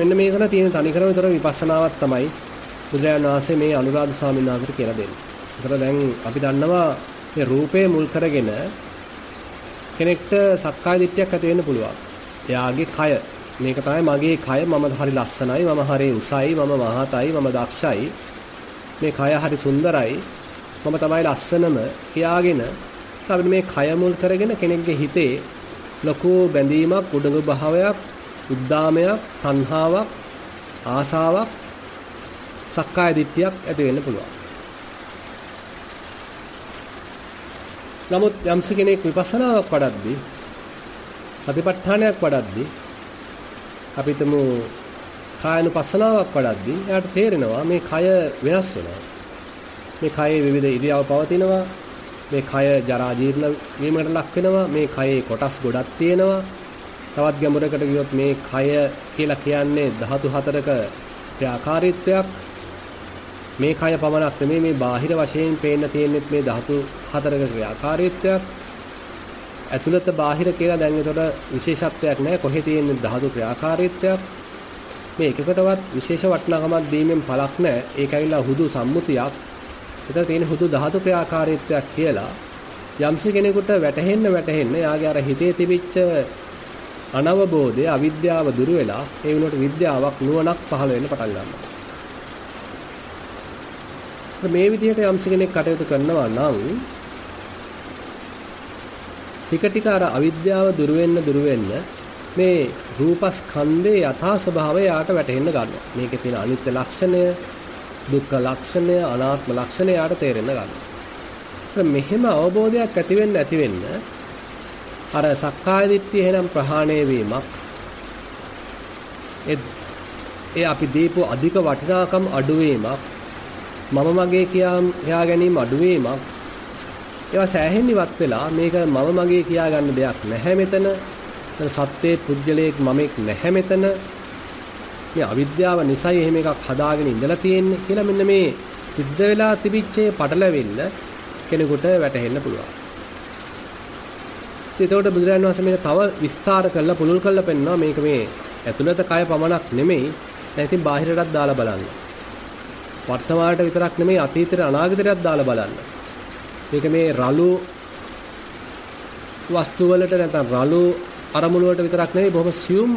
මෙන්න මේකන තියෙන තනිකරම විතර විපස්සනාවක් තමයි බුදුරජාණන් වහන්සේ මේ අනුරාධ ස්වාමීන් වහන්සේට කියලා දෙන්නේ. ඒතර දැන් අපි දන්නවා මේ රූපේ මුල් කරගෙන කෙනෙක්ට සක්කාය දිට්ඨියක් ඇති වෙන්න පුළුවන්. එයාගේ කය මේක තමයි මගේ කය, මම හරි ලස්සනයි, මම හරි උසයි, මම මහතයි, මම දක්ෂයි, මේ කය හරි සුන්දරයි, මම තමයි ලස්සනම කියාගෙන අපිට මේ කය මුල් කරගෙන කෙනෙක්ගේ හිතේ ලොකු බැඳීමක්, උඩඟු භාවයක්, උද්දාමයක්, තණ්හාවක්, ආසාවක්, සක්කාය දිට්ඨියක් ඇති වෙන්න පුළුවන්. නමුත් යම්ස කෙනෙක් විපස්සනාවක් වඩද්දී, සතිපට්ඨානයක් වඩද්දී, අපිටම කායනුපස්සනාවක් වඩද්දී එයාට තේරෙනවා මේ කය වෙනස් වෙනවා. මේ කයේ විවිධ ඉරියව් පවතිනවා. මේ කය ජරා ජීර්ණ වීමකට ලක් වෙනවා. මේ කයේ කොටස් ගොඩක් තියෙනවා. තවත් ගැඹුරකට ගියොත් මේ කය කියලා කියන්නේ ධාතු හතරක ක්‍රියාකාරීත්වයක්. මේ කය පමණක් නෙමෙයි මේ බාහිර වශයෙන් පේන්න තියෙනෙත් මේ ධාතු හතරක ක්‍රියාකාරීත්වයක්. ඇතුළත බාහිර කියලා දැන් ඒකට විශේෂත්වයක් නැහැ. කොහේ තියෙන ධාතු ක්‍රියාකාරීත්වයක් මේ එකකටවත් විශේෂ වටිනාකමක් දීමෙන් පළක් නැහැ. ඒක ඇවිල්ලා හුදු සම්මුතියක්. ඒතර තියෙන හුදු ධාතු ප්‍රාකාරීත්වයක් කියලා යම්සි කෙනෙකුට වැටහෙන්න යාගේ අර හිතේ තිබිච්ච අනවබෝධය අවිද්‍යාව දුරු වෙලා ඒ වෙනුවට විද්‍යාවක් නුවණක් පහළ වෙන්න පටන් ගන්නවා. මේ විදිහට යම්සි කෙනෙක් කටයුතු කරනවා නම් ටික ටික අර අවිද්‍යාව දුරු වෙන්න මේ රූපස්කන්ධයේ යථා ස්වභාවය යාට වැටහෙන්න ගන්නවා. මේකේ තියෙන අනිත්‍ය ලක්ෂණය, දුක්ඛ ලක්ෂණය, අනාත්ම ලක්ෂණය යාට තේරෙන්න ගන්නවා. මෙහෙම අවබෝධයක් ඇති වෙන්න අර සක්කාය දිට්ඨිය එහෙනම් ප්‍රහාණය වීමක්, ඒ අපි දීපු අධික වටිනාකම් අඩුවීමක්, මම මගේ කියා ගැනීම අඩුවීමක්, ඒවා සෑහෙන්න ඉවත් වෙලා මේක මම මගේ කියා ගන්න දෙයක් නැහැ මෙතන. සත්‍යයේ පුද්ගලයෙක් මමෙක් නැහැ මෙතන. මේ අවිද්‍යාව නිසයි එහෙම එකක් හදාගෙන ඉඳලා තියෙන්නේ කියලා මෙන්න මේ සිද්ධ වෙලා තිබිච්චේ පටලැවෙන්න කෙනෙකුට වැටහෙන්න පුළුවන්. ඒතකොට බුදුරජාණන් වහන්සේ මේක තව විස්තර කරලා පුළුල් කරලා පෙන්නනවා. මේක මේ ඇතුළත කය පමණක් නෙමෙයි, දැන් ඉතින් බාහිරටත් දාලා බලන්න. වර්තමානට විතරක් නෙමෙයි අතීතේට අනාගතේටත් දාලා බලන්න. මේක මේ රළු වස්තු වලට නැත්නම් රළු අරමුණු වලට විතරක් නෙවෙයි, බොහොම සියුම්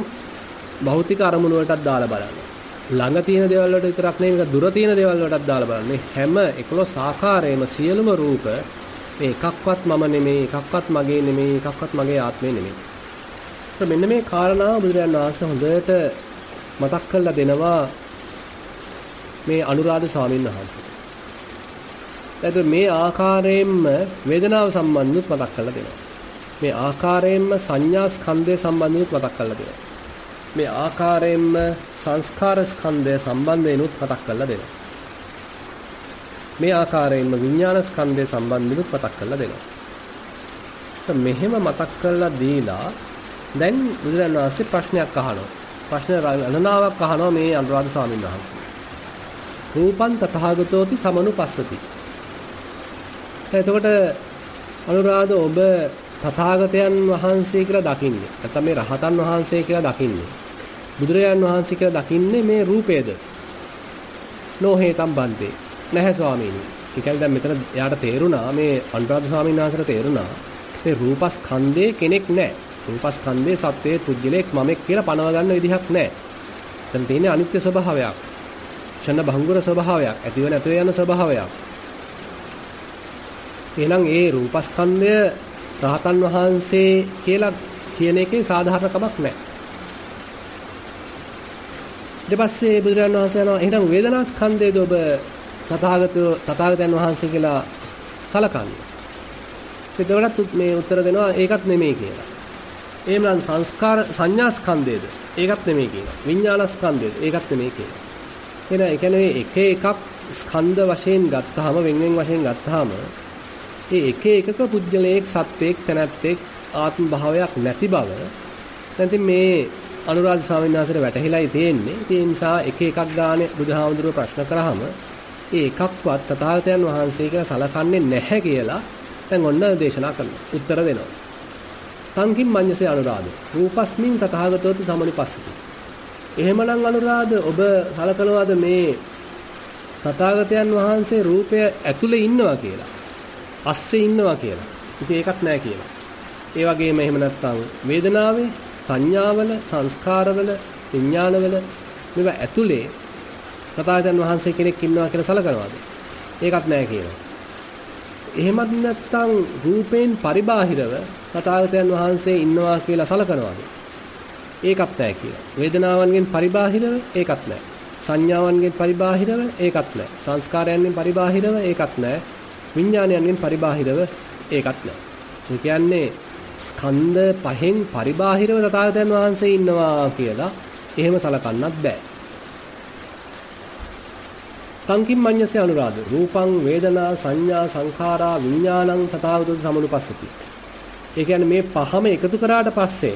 භෞතික අරමුණු වලටත් දාලා බලන්න. ළඟ තියෙන දේවල් වලට විතරක් නෙවෙයි, මේක දුර තියෙන දේවල් වලටත් දාලා බලන්න. මේ හැම 11 ආකාරයෙන්ම සියලුම රූප මේ එකක්වත් මම නෙමෙයි, එකක්වත් මගේ නෙමෙයි, එකක්වත් මගේ ආත්මේ නෙමෙයි. මෙන්න මේ කාරණාව බුදුරජාණන් වහන්සේ හොඳට මතක් කරලා දෙනවා මේ අනුරාධ ස්වාමීන් වහන්සේට. ඒත් මේ ආකාරයෙන්ම වේදනාව සම්බන්ධව මතක් කරලා දෙනවා. මේ ආකාරයෙන්ම සංඥා ස්කන්ධය සම්බන්ධයෙන් මතක් කරලා දෙනවා. මේ ආකාරයෙන්ම සංස්කාර ස්කන්ධය සම්බන්ධයෙන් මතක් කරලා දෙනවා. මේ ආකාරයෙන්ම විඥාන ස්කන්ධය සම්බන්ධයෙන් මතක් කරලා දෙනවා. මෙහෙම මතක් කරලා දීලා දැන් බුදුරණන් වහන්සේ ප්‍රශ්නයක් අහනවා. ප්‍රශ්න රණනාවක් අහනවා මේ අනුරාධ ස්වාමීන් වහන්සේ. රූපං තථාගතෝති සමනුපස්සති. එතකොට අනුරාධ ඔබ තථාගතයන් වහන්සේ කියලා දකින්නේ නැත්නම් මේ රහතන් වහන්සේ කියලා දකින්නේ බුදුරජාන් වහන්සේ කියලා දකින්නේ මේ රූපේද? නොහේතම් බන්දේ නැහැ ස්වාමීනි. ඒකයි දැන් මෙතන එයාට තේරුණා, මේ අනුරාධ ස්වාමීන් වහන්සේට තේරුණා මේ රූපස්කන්ධයේ කෙනෙක් නැහැ. රූපස්කන්ධයේ සත්‍යයේ පුද්ගලෙක් මමෙක් කියලා පනව ගන්න විදිහක් නැහැ. දැන් තියෙන්නේ අනිත්‍ය ස්වභාවයක්, ඡන්න භංගුර ස්වභාවයක්, ඇතිව නැතිව යන ස්වභාවයක්. එහෙනම් ඒ රූපස්කන්ධය රහතන් වහන්සේ කියලා කියන එකේ සාධාරණකමක් නැහැ. ඊට පස්සේ බුදුරජාණන් වහන්සේ යනවා එහෙනම් වේදනා ස්කන්ධයේද ඔබ තථාගතයන් වහන්සේ කියලා සලකන්නේ? ඒකටත් මේ උත්තර දෙනවා ඒකත් නෙමෙයි කියලා. එහෙනම් සංස්කාර සංඥා ස්කන්ධයේද? ඒකත් නෙමෙයි කියලා. විඥාන ස්කන්ධයේද? ඒකත් නෙමෙයි කියලා. එහෙනම් ඒ කියන්නේ එක එකක් ස්කන්ධ වශයෙන් ගත්තාම වෙන්වෙන් වශයෙන් ගත්තාම ඒ එක එකක පුද්ගලයෙක් සත්වෙක් තැනැත්තෙක් ආත්ම භාවයක් නැති බව දැන් මේ අනුරාධ ස්වාමීන් වහන්සේට වැටහිලායි තියෙන්නේ. ඒ නිසා එක එකක් ගානේ බුදුහාමුදුරුවෝ ප්‍රශ්න කරාම ඒ එකක්වත් තථාගතයන් වහන්සේ කියලා සලකන්නේ නැහැ කියලා දැන් ඔන්න දේශනා කරනවා, උත්තර දෙනවා. තංකින් මඤ්ඤසේ අනුරාධෝ රූපස්මින් තථාගතෝති සමනුපස්සති. එහෙමනම් අනුරාධ ඔබ සලකනවාද මේ තථාගතයන් වහන්සේ රූපය ඇතුලේ ඉන්නවා කියලා, අස්සේ ඉන්නවා කියලා? ඉතින් ඒකත් නැහැ කියලා. ඒ වගේම එහෙම නැත්නම් වේදනාවේ, සංඥාවල, සංස්කාරවල, විඥානවල මේවා ඇතුලේ තථාගතයන් වහන්සේ කෙනෙක් ඉන්නවා කියලා සලකනවාද? ඒකත් නැහැ කියලා. එහෙමත් නැත්නම් රූපයෙන් පරිබාහිරව තථාගතයන් වහන්සේ ඉන්නවා කියලා සලකනවාද? ඒකත් නැහැ කියලා. වේදනාවන්ගෙන් පරිබාහිරව ඒකත් නැහැ. සංඥාවන්ගෙන් පරිබාහිරව ඒකත් නැහැ. සංස්කාරයන්ගෙන් පරිබාහිරව ඒකත් නැහැ. විඥානයන්ගෙන් පරිබාහිරව ඒකත් නැහැ. ඒ කියන්නේ ස්කන්ධ පහෙන් පරිබාහිරව තථාගතයන් වහන්සේ ඉන්නවා කියලා එහෙම සලකන්නත් බෑ. සංකින් මඤ්ඤසේ අනුරාධ රූපං වේදනා සංඥා සංඛාරා විඥානං තථාගතෝ සමනුපස්සති. ඒ කියන්නේ මේ පහම එකතු කරාට පස්සේ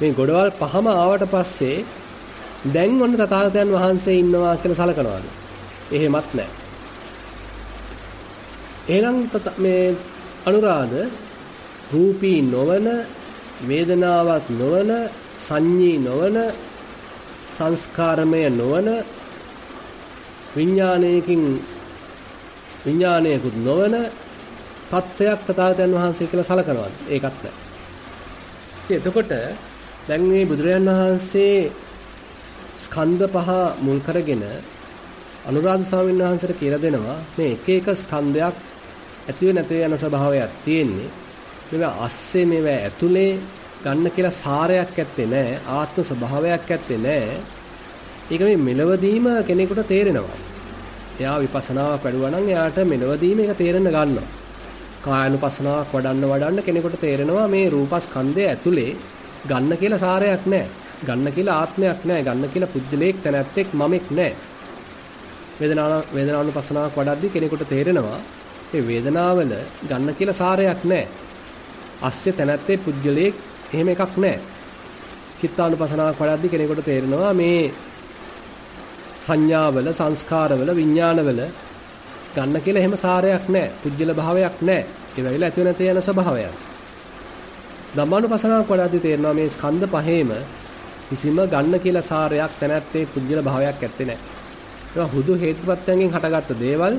මේ ගොඩවල් පහම ආවට පස්සේ දැන් ඔන්න තථාගතයන් වහන්සේ ඉන්නවා කියලා සලකනවාද? එහෙමත් නැහැ. එහෙනම් මේ අනුරාධ රූපී නොවන වේදනාවක් නොවන සංඤී නොවන සංස්කාරමය නොවන විඥානයකුත් නොවන තත්ත්වයක් තථාගතයන් වහන්සේ කියලා සලකනවාද? ඒකත් නැහැ. එතකොට දැන් මේ බුදුරජාණන් වහන්සේ ස්කන්ධ පහ මුල් කරගෙන අනුරාධ ස්වාමීන් වහන්සේට කියලා දෙනවා මේ එක එක ස්කන්ධයක් ඇතිව නැතිව යන ස්වභාවයක් තියෙන්නේ. මේවා ASCII මේවා ඇතුලේ ගන්න කියලා සාරයක් ඇත්තේ නැහැ. ආත්ම ස්වභාවයක් ඇත්තේ නැහැ. ඒක මේ මෙලවදීම කෙනෙකුට තේරෙනවා. එයා විපස්සනාවක් වැඩුවා නම් එයාට මෙලවදීම ඒක තේරෙන්න ගන්නවා. කායනුපස්සනාවක් වඩන්න කෙනෙකුට තේරෙනවා මේ රූපස්කන්ධය ඇතුලේ ගන්න කියලා සාරයක් නැහැ. ගන්න කියලා ආත්මයක් නැහැ. ගන්න කියලා පුද්ගලයෙක් තැනැත්තෙක් මමෙක් නැහැ. වේදනානුපස්සනාවක් වඩද්දී කෙනෙකුට තේරෙනවා මේ වේදනාවල ගන්න කියලා සාරයක් නැහැ. ASCII තැනැත්තේ පුද්ගලයෙක් එහෙම එකක් නැහැ. චිත්තානුපස්සනාවක් වඩද්දී කෙනෙකුට තේරෙනවා මේ සංඥාවල සංස්කාරවල විඥානවල ගන්න කියලා එහෙම සාරයක් නැහැ. පුජ්‍යල භාවයක් නැහැ. ඒ වෙලාවල ඇති වෙන තේ යන ස්වභාවයක්. ධම්මානුපස්සනාව වඩාදී තේරෙනවා මේ ස්කන්ධ පහේම කිසිම ගන්න කියලා සාරයක් නැත්තේ පුජ්‍යල භාවයක් ඇත්තේ නැහැ. ඒවා හුදු හේතුපත්යෙන් හටගත්ත දේවල්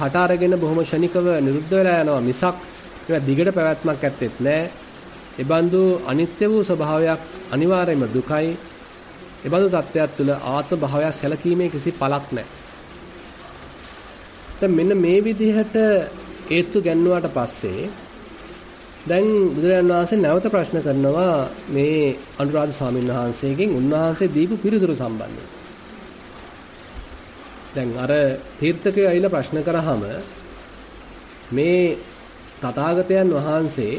හට අරගෙන බොහොම ශනිකව නිරුද්ධ වෙලා යනවා මිසක් ඒවා දිගට පැවැත්මක් ඇත්තෙත් නැහැ. ඒ බඳු අනිත්‍ය වූ ස්වභාවයක් අනිවාර්යයෙන්ම දුකයි. එබඳු තත්ත්වයක් තුළ ආත්ම භාවය සැලකීමේ කිසි පළක් නැහැ. දැන් මෙන්න මේ විදිහට හේතු ගැන්නුවාට පස්සේ දැන් බුදුරජාණන් වහන්සේ නැවත ප්‍රශ්න කරනවා මේ අනුරාධ ස්වාමීන් වහන්සේගෙන් උන්වහන්සේ දීපු පිළිතුරු සම්බන්ධයෙන්. දැන් අර තීර්ථකයෝ ඇවිල්ලා ප්‍රශ්න කරාම මේ තථාගතයන් වහන්සේ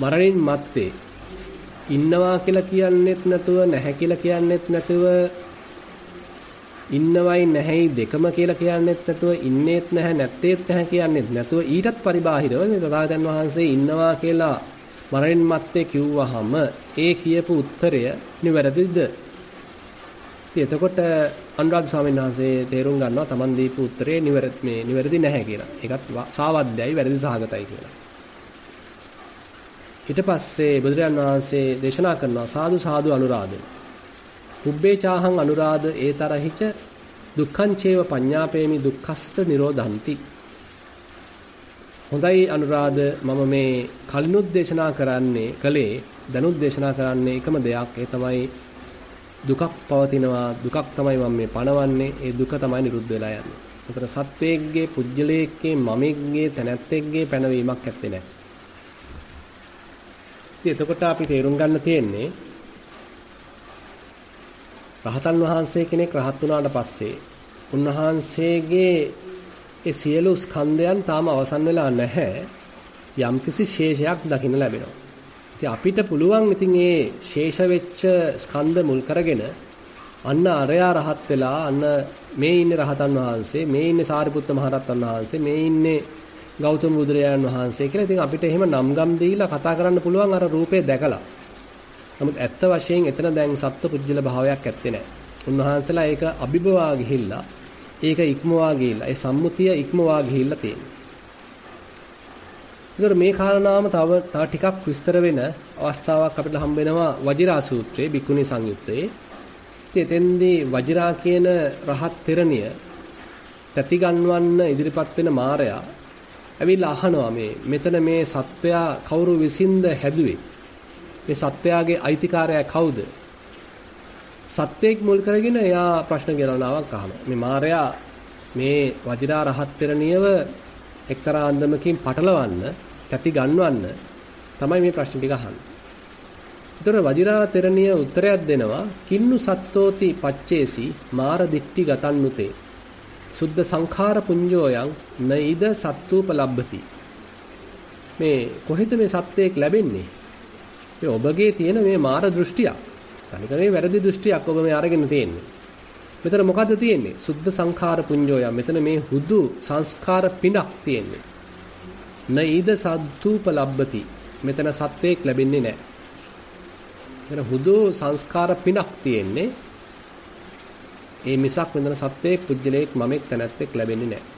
මරණින් මත්තේ ඉන්නවා කියලා කියන්නෙත් නැතුව නැහැ කියලා කියන්නෙත් නැතුව ඉන්නවයි නැහැයි දෙකම කියලා කියන්නෙත් නැතුව ඉන්නේත් නැහැ නැත්තේත් නැහැ කියන්නෙත් නැතුව ඊටත් පරිබාහිරව මේ තථාගතයන් වහන්සේ ඉන්නවා කියලා මරණින් මත්තේ කිව්වහම ඒ කියපු උත්තරය නිවැරදිද? එතකොට අනුරාධ ස්වාමීන් වහන්සේ තේරුම් ගන්නවා Taman දීපු උත්තරේ නිවැරදි නැහැ කියලා. ඒකත් සාවද්දයි වැරදි සහගතයි කියලා. ඊට පස්සේ බුදුරජාණන් වහන්සේ දේශනා කරනවා සාදු සාදු අනුරාධේ. පුබ්බේ චාහං අනුරාධ ඒතරහිච දුක්ඛං චේව පඤ්ඤාපේමි දුක්ඛස්ස නිරෝධಂತಿ. හොඳයි අනුරාධ මම මේ කලිනුත් දේශනා කරන්නේ කලේ දනුත් දේශනා කරන්නේ එකම දෙයක්. ඒ තමයි දුකක් පවතිනවා. දුකක් තමයි මම මේ පණවන්නේ. ඒ දුක තමයි නිරුද්ධ වෙලා යන්නේ. ඒකට සත්වයේගේ පුජ්‍යලයේගේ මමෙක්ගේ තනත්තෙක්ගේ පැනවීමක් ඇත්තේ නැහැ. එතකොට අපි තේරුම් ගන්න තියෙන්නේ රහතන් වහන්සේ කෙනෙක් රහත් වුණාට පස්සේ උන්වහන්සේගේ ඒ සියලු ස්කන්ධයන් තාම අවසන් වෙලා නැහැ. යම්කිසි ශේෂයක් දකින්න ලැබෙනවා. ඉතින් අපිට පුළුවන් ඉතින් ඒ ශේෂ වෙච්ච ස්කන්ධ මුල් කරගෙන අන්න අරයා රහත් වෙලා අන්න මේ ඉන්නේ රහතන් වහන්සේ, මේ ඉන්නේ සාරිපුත්ත මහරහතන් වහන්සේ, මේ ඉන්නේ ගෞතම බුදුරජාණන් වහන්සේ කියලා. ඉතින් අපිට එහෙම නම් ගම් දීලා කතා කරන්න පුළුවන් අර රූපේ දැකලා. නමුත් ඇත්ත වශයෙන් එතන දැන් සත්ව පුජ්‍යල භාවයක් ඇත්තේ නැහැ. උන්වහන්සේලා ඒක අභිභවා ගිහිල්ලා, ඒක ඉක්මවා ගිහිල්ලා, ඒ සම්මුතිය ඉක්මවා ගිහිල්ලා තියෙනවා. ඒතර මේ කාරණාවම තව ටිකක් විස්තර වෙන අවස්ථාවක් අපිට හම්බ වෙනවා වජිරා සූත්‍රයේ බිකුණි සංයුත්තේ. ඉතින් එතෙන්දී වජිරා කියන රහත් තෙරණිය තැති ගන්වන්න ඉදිරිපත් වෙන මාරයා ඇවිල්ලා අහනවා මෙතන මේ සත්වයා කවුරු විසින්ද හැදුවේ? මේ සත්වයාගේ අයිතිකාරයා කවුද? සත්වයෙක් මුල් කරගෙන එයා ප්‍රශ්න ගෙනල්ලාවක් අහනවා. මේ මාරයා මේ වජිරා රහත් තෙරණියව එක්තරා අන්දමකින් පටලවන්න, තැති ගන්වන්න තමයි මේ ප්‍රශ්න ටික අහන්නේ. ඒතර වජිරා තෙරණිය උත්තරයක් දෙනවා කින්නු සත්තෝති පච්චේසි මාර දිට්ටි ගතන්නුතේ සුද්ධ සංඛාර පුඤ්ඤෝයං නයිද සත්තුපලබ්බති. මේ කොහෙද මේ සත්‍යයක් ලැබෙන්නේ? මේ ඔබගේ තියෙන මේ මාර දෘෂ්ටියක්. අනික මේ වැරදි දෘෂ්ටියක් ඔබ මේ අරගෙන තියෙන්නේ. මෙතන මොකද්ද තියෙන්නේ? සුද්ධ සංඛාර පුඤ්ඤෝය. මෙතන මේ හුදු සංස්කාර පිණක් තියෙන්නේ. නයිද සද්දූප ලබ්බති. මෙතන සත්වයක් ලැබෙන්නේ නැහැ. මෙතන හුදු සංස්කාර පිණක් තියෙන්නේ. ඒ මිසක් මෙතන සත්වයක්, පුජ්‍යලයක්, මමෙක්, තනත්තෙක් ලැබෙන්නේ නැහැ.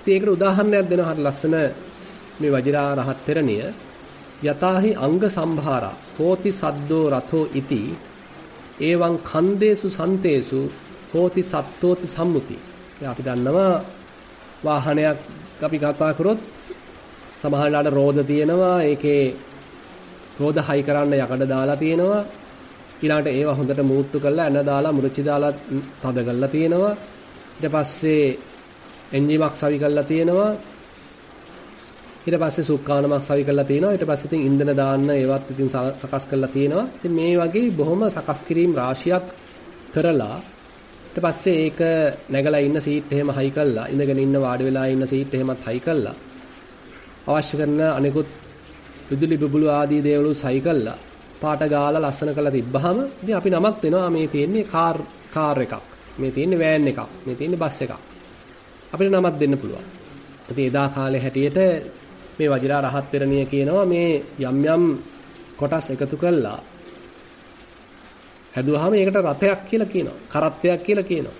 ඉතින් ඒකට උදාහරණයක් දෙනවා. හරි ලස්සන මේ වජිරා රහත් ත්‍රණිය. යතාහි අංග සම්භාරා හෝති සද්දෝ රතෝ ඉති එවං ඛන්දේසු සන්තේසු හෝති සත්තෝති සම්මුති. අපි දන්නවා වාහනයක් අපි කතා කරොත් සමහරවිට රෝද තියෙනවා, ඒකේ රෝද හයි කරන්න යකඩ දාලා තියෙනවා, ඊළඟට ඒවා හොඳට මූට්ටු කරලා එන දාලා මුරිච්චි දාලා තද කරලා තියෙනවා, ඊට පස්සේ එන්ජිමක් සවි කරලා තියෙනවා, ඊට පස්සේ සුක්කානමක් සවි කරලා තියෙනවා, ඊට පස්සේ ඉතින් ඉන්ධන දාන්න ඒවත් ඉතින් සකස් කරලා තියෙනවා. ඉතින් මේ වගේ බොහොම සකස් කිරීම් රාශියක් කරලා ඊට පස්සේ ඒක නැගලා ඉන්න සීට් එහෙම හයි කරලා, ඉඳගෙන ඉන්න වාඩි වෙලා ඉන්න සීට් එහෙමත් හයි කරලා, අවශ්‍ය කරන අනෙකුත් විදුලි බබළු ආදී දේවල් සයි කරලා පාට ගාලා ලස්සන කරලා තිබ්බහම ඉතින් අපි නමක් දෙනවා මේ තියෙන්නේ කාර් එකක්, මේ තියෙන්නේ වෑන් එකක්, මේ තියෙන්නේ බස් එකක්, අපිට නමක් දෙන්න පුළුවන්. ඉතින් එදා කාලේ හැටියට මේ වජිරා රහත් ත්‍රණිය කියනවා මේ යම් යම් කොටස් එකතු කළා හැදුවාම ඒකට රතයක් කියලා කියනවා, කරත්තයක් කියලා කියනවා,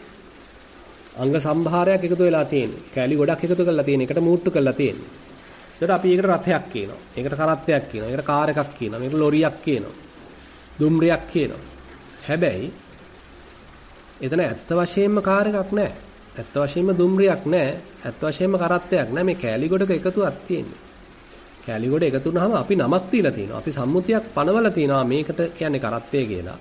අංග සම්භාරයක් එකතු වෙලා තියෙන්නේ, කැලි ගොඩක් එකතු කරලා තියෙන එකට මූට්ටු කරලා තියෙන්නේ. ඒකට අපි ඒකට රතයක් කියනවා, ඒකට කරත්තයක් කියනවා, ඒකට කාර් එකක් කියනවා, මේකට ලොරියක් කියනවා, දුම්රියක් කියනවා. හැබැයි එතන ඇත්ත වශයෙන්ම කාර් එකක් නැහැ, ඇත්ත වශයෙන්ම දුම්රියක් නැහැ, ඇත්ත වශයෙන්ම කරත්තයක් නැහැ, මේ කැලි ගොඩක එකතුවක් තියෙන්නේ. කැලි ගොඩ එකතු වුණාම අපි නමක් දීලා තියෙනවා, අපි සම්මුතියක් පනවලා තියෙනවා, මේකට කියන්නේ කරත්තය කියලා,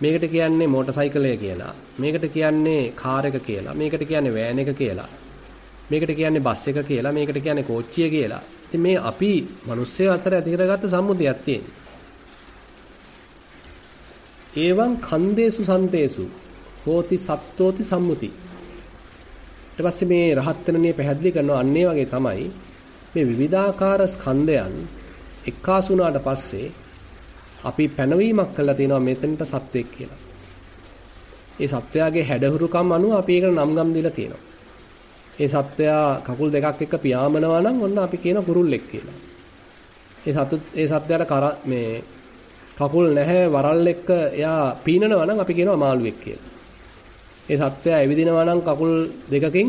මේකට කියන්නේ මෝටර් සයිකලය කියලා, මේකට කියන්නේ කාර් එක කියලා, මේකට කියන්නේ වෑන් එක කියලා, මේකට කියන්නේ බස් එක කියලා, මේකට කියන්නේ කෝච්චිය කියලා. ඉතින් මේ අපි මිනිස්සු අතර ඇති කරගත්ත සම්මුතියක් තියෙනවා. ඒවං ඛන්දේසු සන්තේසු හෝති සත්තෝති සම්මුති. ඊට පස්සේ මේ රහත් ත්‍රණිය පැහැදිලි කරනවා අන්න ඒ වගේ තමයි මේ විවිධාකාර ස්කන්ධයන් එක්කාසු වුණාට පස්සේ අපි පැනවීමක් කරලා තිනවා මෙතනට සත්වෙක් කියලා. ඒ සත්වයාගේ හැඩහුරුකම් අනුව අපි ඒකට නම් ගම් දීලා තිනවා. ඒ සත්වයා කකුල් දෙකක් එක්ක පියාඹනවා නම් ඔන්න අපි කියන කුරුල්ලෙක් කියලා. ඒ සත්වයාට මේ කකුල් නැහැ වරල් එක්ක එයා පීනනවා නම් අපි කියනවා මාළුවෙක් කියලා. ඒ සත්වයා ඇවිදිනවා නම් කකුල් දෙකකින්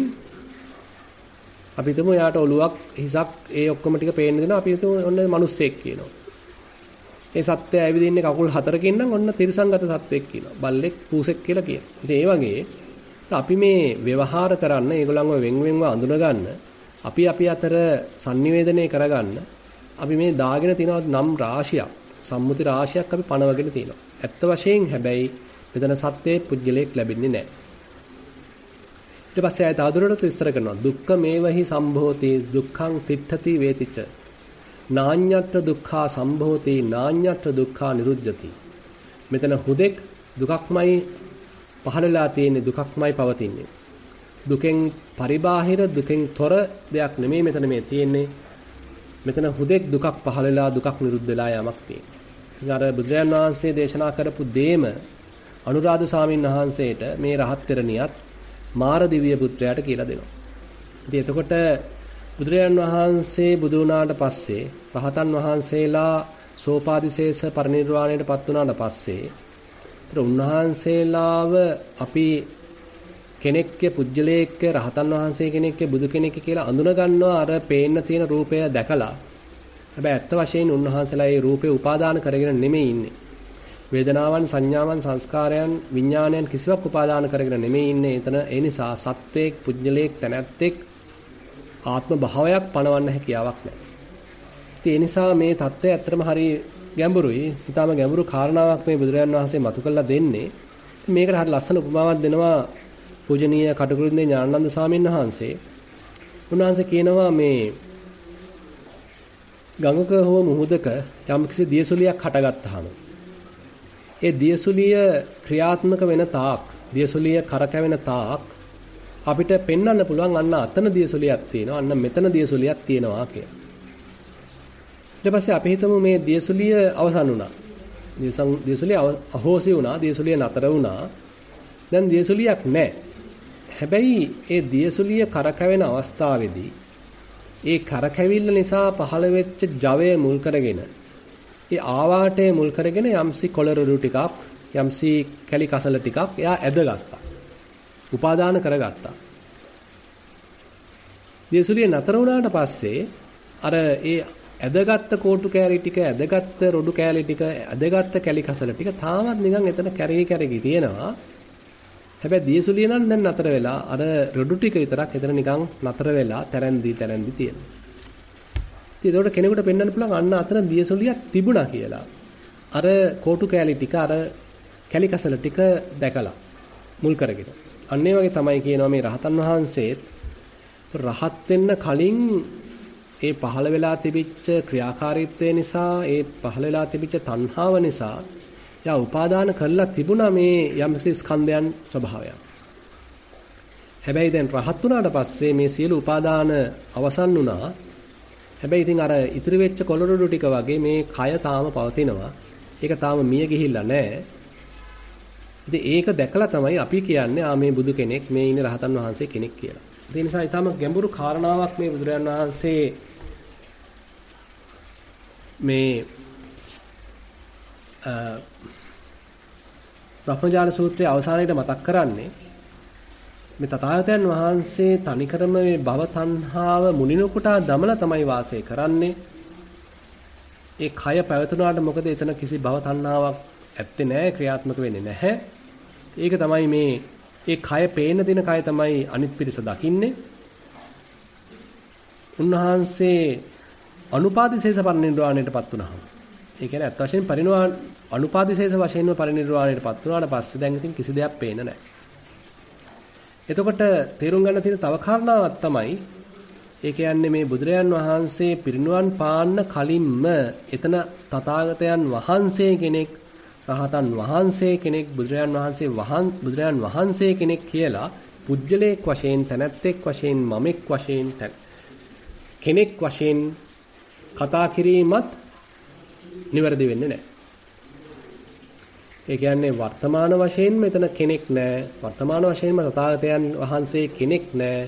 අපි හිතමු එයාට ඔලුවක්, හිසක්, ඒ ඔක්කොම ටික පේන්න දෙනවා, අපි හිතමු ඔන්න මිනිස්සෙක් කියනවා. ඒ සත්වයා ඇවිදින්නේ කකුල් හතරකින් නම් ඔන්න තිරිසංගත සත්වෙක් කියනවා, බල්ලෙක්, පූසෙක් කියලා කියනවා. ඉතින් ඒ වගේ අපි මේ ව්‍යවහාර කරන්න, ඒගොල්ලන්ව වෙන්වෙන්ව අඳුන ගන්න, අපි අතර sannivedanaya කරගන්න අපි මේ දාගෙන තියන නම් රාශියක්, සම්මුති රාශියක් අපි පනවගෙන තියනවා. ඇත්ත වශයෙන් හැබැයි මෙතන සත්වයේ පුජ්‍යලයක් ලැබෙන්නේ නැහැ. ඊට පස්සේ ආයත ආදුරට විස්තර කරනවා දුක්ඛ මේවහි සම්භෝති දුක්ඛං තිට්ඨති වේතිච නාඤ්ඤත්‍ර දුක්ඛා සම්භෝති නාඤ්ඤත්‍ර දුක්ඛා නිරුද්ධති. මෙතන හුදෙක් දුකක්මයි පහළලා තියෙන්නේ, දුකක්මයි පවතින්නේ, දුකෙන් පරිබාහිර දුකෙන් තොර දෙයක් නෙමෙයි මෙතන මේ තියෙන්නේ. මෙතන හුදෙක් දුකක් පහළලා දුකක් නිරුද්ධ වෙලා යamak තියෙනවා. ඉතින් අර බුදුරජාණන් වහන්සේ දේශනා කරපු දේම අනුරාධ ස්වාමීන් වහන්සේට මේ රහත් ත්‍රණියත් මාර දිව්‍ය පුත්‍රයාට කියලා දෙනවා. ඉතින් එතකොට බුදුරජාන් වහන්සේ බුදු වුණාට පස්සේ රහතන් වහන්සේලා සෝපාදිශේෂ පරිනිර්වාණයටපත් වුණාට පස්සේ උන්වහන්සේලාව අපි කෙනෙක්ගේ, පුජ්‍යලයේක, රහතන් වහන්සේ කෙනෙක්ගේ, බුදු කෙනෙක්ගේ කියලා අඳුන ගන්නවා අර පේන්න තියෙන රූපය දැකලා. හැබැයි ඇත්ත වශයෙන් උන්වහන්සේලා ඒ රූපේ උපාදාන කරගෙන නෙමෙයි ඉන්නේ. වේදනාවන්, සංඥාවන්, සංස්කාරයන්, විඥානයන් කිසිවක් උපාදාන කරගෙන නෙමෙයි ඉන්නේ. එතන ඒ නිසා සත්වයේක්, පුජ්‍යලයේක්, තනත්තෙක් ආත්ම භාවයක් පණවන්න හැකියාවක් නැහැ. ඉතින් ඒ නිසා මේ தත්ත්වය ඇත්තටම හරි ගැඹුරුයි. ඊටාම ගැඹුරු කාරණාවක් මේ බුදුරජාන් වහන්සේ මතු කළා දෙන්නේ. මේකට හරි ලස්සන උපමාවක් දෙනවා පූජනීය කටුකුරුන්දේ ඥානানন্দ ස්වාමීන් වහන්සේ. උන්වහන්සේ කියනවා මේ ගඟක හෝ මුහුදක යම්කිසි දියසුලියක් හටගත්තාම ඒ දියසුලිය ක්‍රියාත්මක වෙන තාක්, දියසුලිය කරකැවෙන තාක් අපිට පෙන්වන්න පුළුවන් අන්න අතන දියසුලියක් තියෙනවා, අන්න මෙතන දියසුලියක් තියෙනවා කියලා. ඊට පස්සේ අපි හිතමු මේ දියසුලිය අවසන් වුණා. දියසුලිය අහෝසි වුණා, දියසුලිය නතර වුණා. දැන් දියසුලියක් නැහැ. හැබැයි ඒ දියසුලිය කරකැවෙන අවස්ථාවේදී ඒ කරකැවිල්ල නිසා පහළ වෙච්ච ජවය මුල් කරගෙන ඒ ආවාටය මුල් කරගෙන යම්සි කොළරළු ටිකක් යම්සි කැලි කසල ටිකක් එයා ඇදගත්තා. උපාදාන කරගත්තා. දියසුලිය නතර වුණාට පස්සේ අර ඒ ඇදගත්ත කෝටු කැලි ටික, ඇදගත්ත රොඩු කැලි ටික, ඇදගත්ත කැලි කසල ටික තාමත් නිකන් එතන කැරී තියෙනවා. හැබැයි දියසුලිය නම් දැන් නතර වෙලා අර රොඩු ටික විතරක් එතන නිකන් නතර වෙලා තැරන්දි තියෙනවා. ඉතින් ඒකට කෙනෙකුට පෙන්වන්න පුළුවන් අන්න අතන දියසුලියක් තිබුණා කියලා. අර කෝටු කැලි ටික, අර කැලි කසල ටික දැකලා මුල් කරගෙන. අන්න ඒ වගේ තමයි කියනවා මේ රහතන් වහන්සේත් රහත් වෙන්න කලින් ඒ පහළ වෙලා තිබිච්ච ක්‍රියාකාරීත්වය නිසා, ඒ පහළ වෙලා තිබිච්ච තණ්හාව නිසා යා උපාදාන කරලා තිබුණා මේ යම්සේ ස්කන්ධයන් ස්වභාවය. හැබැයි දැන් රහත් වුණාට පස්සේ මේ සියලු උපාදාන අවසන් වුණා. හැබැයි ඉතින් අර ඉතිරි වෙච්ච කොළරොඩු ටික වගේ මේ කය තාම පවතිනවා. ඒක තාම මිය ගිහිල්ලා නැහැ. ඉතින් ඒක දැකලා තමයි අපි කියන්නේ මේ බුදු කෙනෙක්, මේ ඉන්නේ රහතන් වහන්සේ කෙනෙක් කියලා. ඒ නිසා ඊටම ගැඹුරු කාරණාවක් මේ බුදුරජාණන් වහන්සේ මේ බ්‍රහ්මජාල සූත්‍රයේ අවසානයේට මතක් කරන්නේ මේ තථාගතයන් වහන්සේ තනිකරම මේ භව තණ්හාව මුලිනුකුටා දමලා තමයි වාසය කරන්නේ. ඒ කය පැවතුනාට මොකද එතන කිසි භව තණ්හාවක් ඇත්තේ නැහැ, ක්‍රියාත්මක වෙන්නේ නැහැ. ඒක තමයි මේ ඒ කය පේන දින කය තමයි අනිත් පිරිස දකින්නේ. උන්වහන්සේ අනුපාදිශේෂ පරිනිර්වාණයටපත් වුණාම ඒ කියන්නේ අත් වශයෙන් පරිණාම අනුපාදිශේෂ වශයෙන්ම පරිනිර්වාණයටපත් වුණාට පස්සේ දැන් ඉතින් කිසි දෙයක් පේන්නේ නැහැ. එතකොට තේරුම් ගන්න තියෙන තව කාරණාවක් තමයි ඒ කියන්නේ මේ බුදුරජාන් වහන්සේ පිරිණුවන් පාන්න කලින්ම එතන තථාගතයන් වහන්සේ කෙනෙක්, රහතන් වහන්සේ කෙනෙක්, බුදුරජාන් වහන්සේ කෙනෙක් කියලා පුජ්‍යලයක් වශයෙන්, තනත්තෙක් වශයෙන්, මමෙක් වශයෙන්, කෙනෙක් වශයෙන් කතා කිරීමත් නිවැරදි වෙන්නේ නැහැ. ඒ කියන්නේ වර්තමාන වශයෙන් මෙතන කෙනෙක් නැහැ. වර්තමාන වශයෙන්ම තථාගතයන් වහන්සේ කෙනෙක් නැහැ.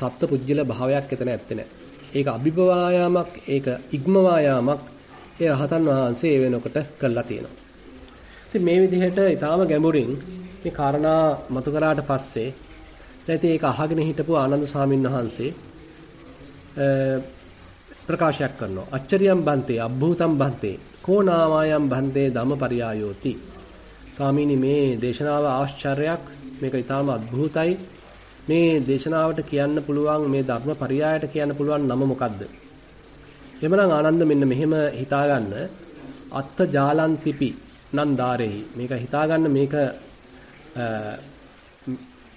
සත්ත්ව පුජ්‍යල භාවයක් එතන ඇත්තේ නැහැ. ඒක අභිභවායාමක්, ඒක ඉක්මවායාමක් ඒ රහතන් වහන්සේ වෙනකොට කළා තියෙනවා. ඉතින් මේ විදිහට ඊටාම ගැඹුරින් මේ කාරණා මතු කරාට පස්සේ දැන් ඒක අහගෙන හිටපු ආනන්ද ස්වාමීන් වහන්සේ ප්‍රකාශයක් කරනවා. අච්චරියම් බන්තේ අබ්බූතම් බන්තේ කෝ නාමයන් බන්තේ ධම්මපරියායෝති. ස්වාමීනි මේ දේශනාව ආශ්චර්යයක්, මේක ඊටාම අද්භූතයි. මේ දේශනාවට කියන්න පුළුවන්, මේ ධර්මපරියායට කියන්න පුළුවන් නම මොකද්ද? එහෙමනම් ආනන්ද මෙන්න මෙහෙම හිතාගන්න. අත්ත ජාලන්තිපි නන්දාරෙහි. මේක හිතාගන්න මේක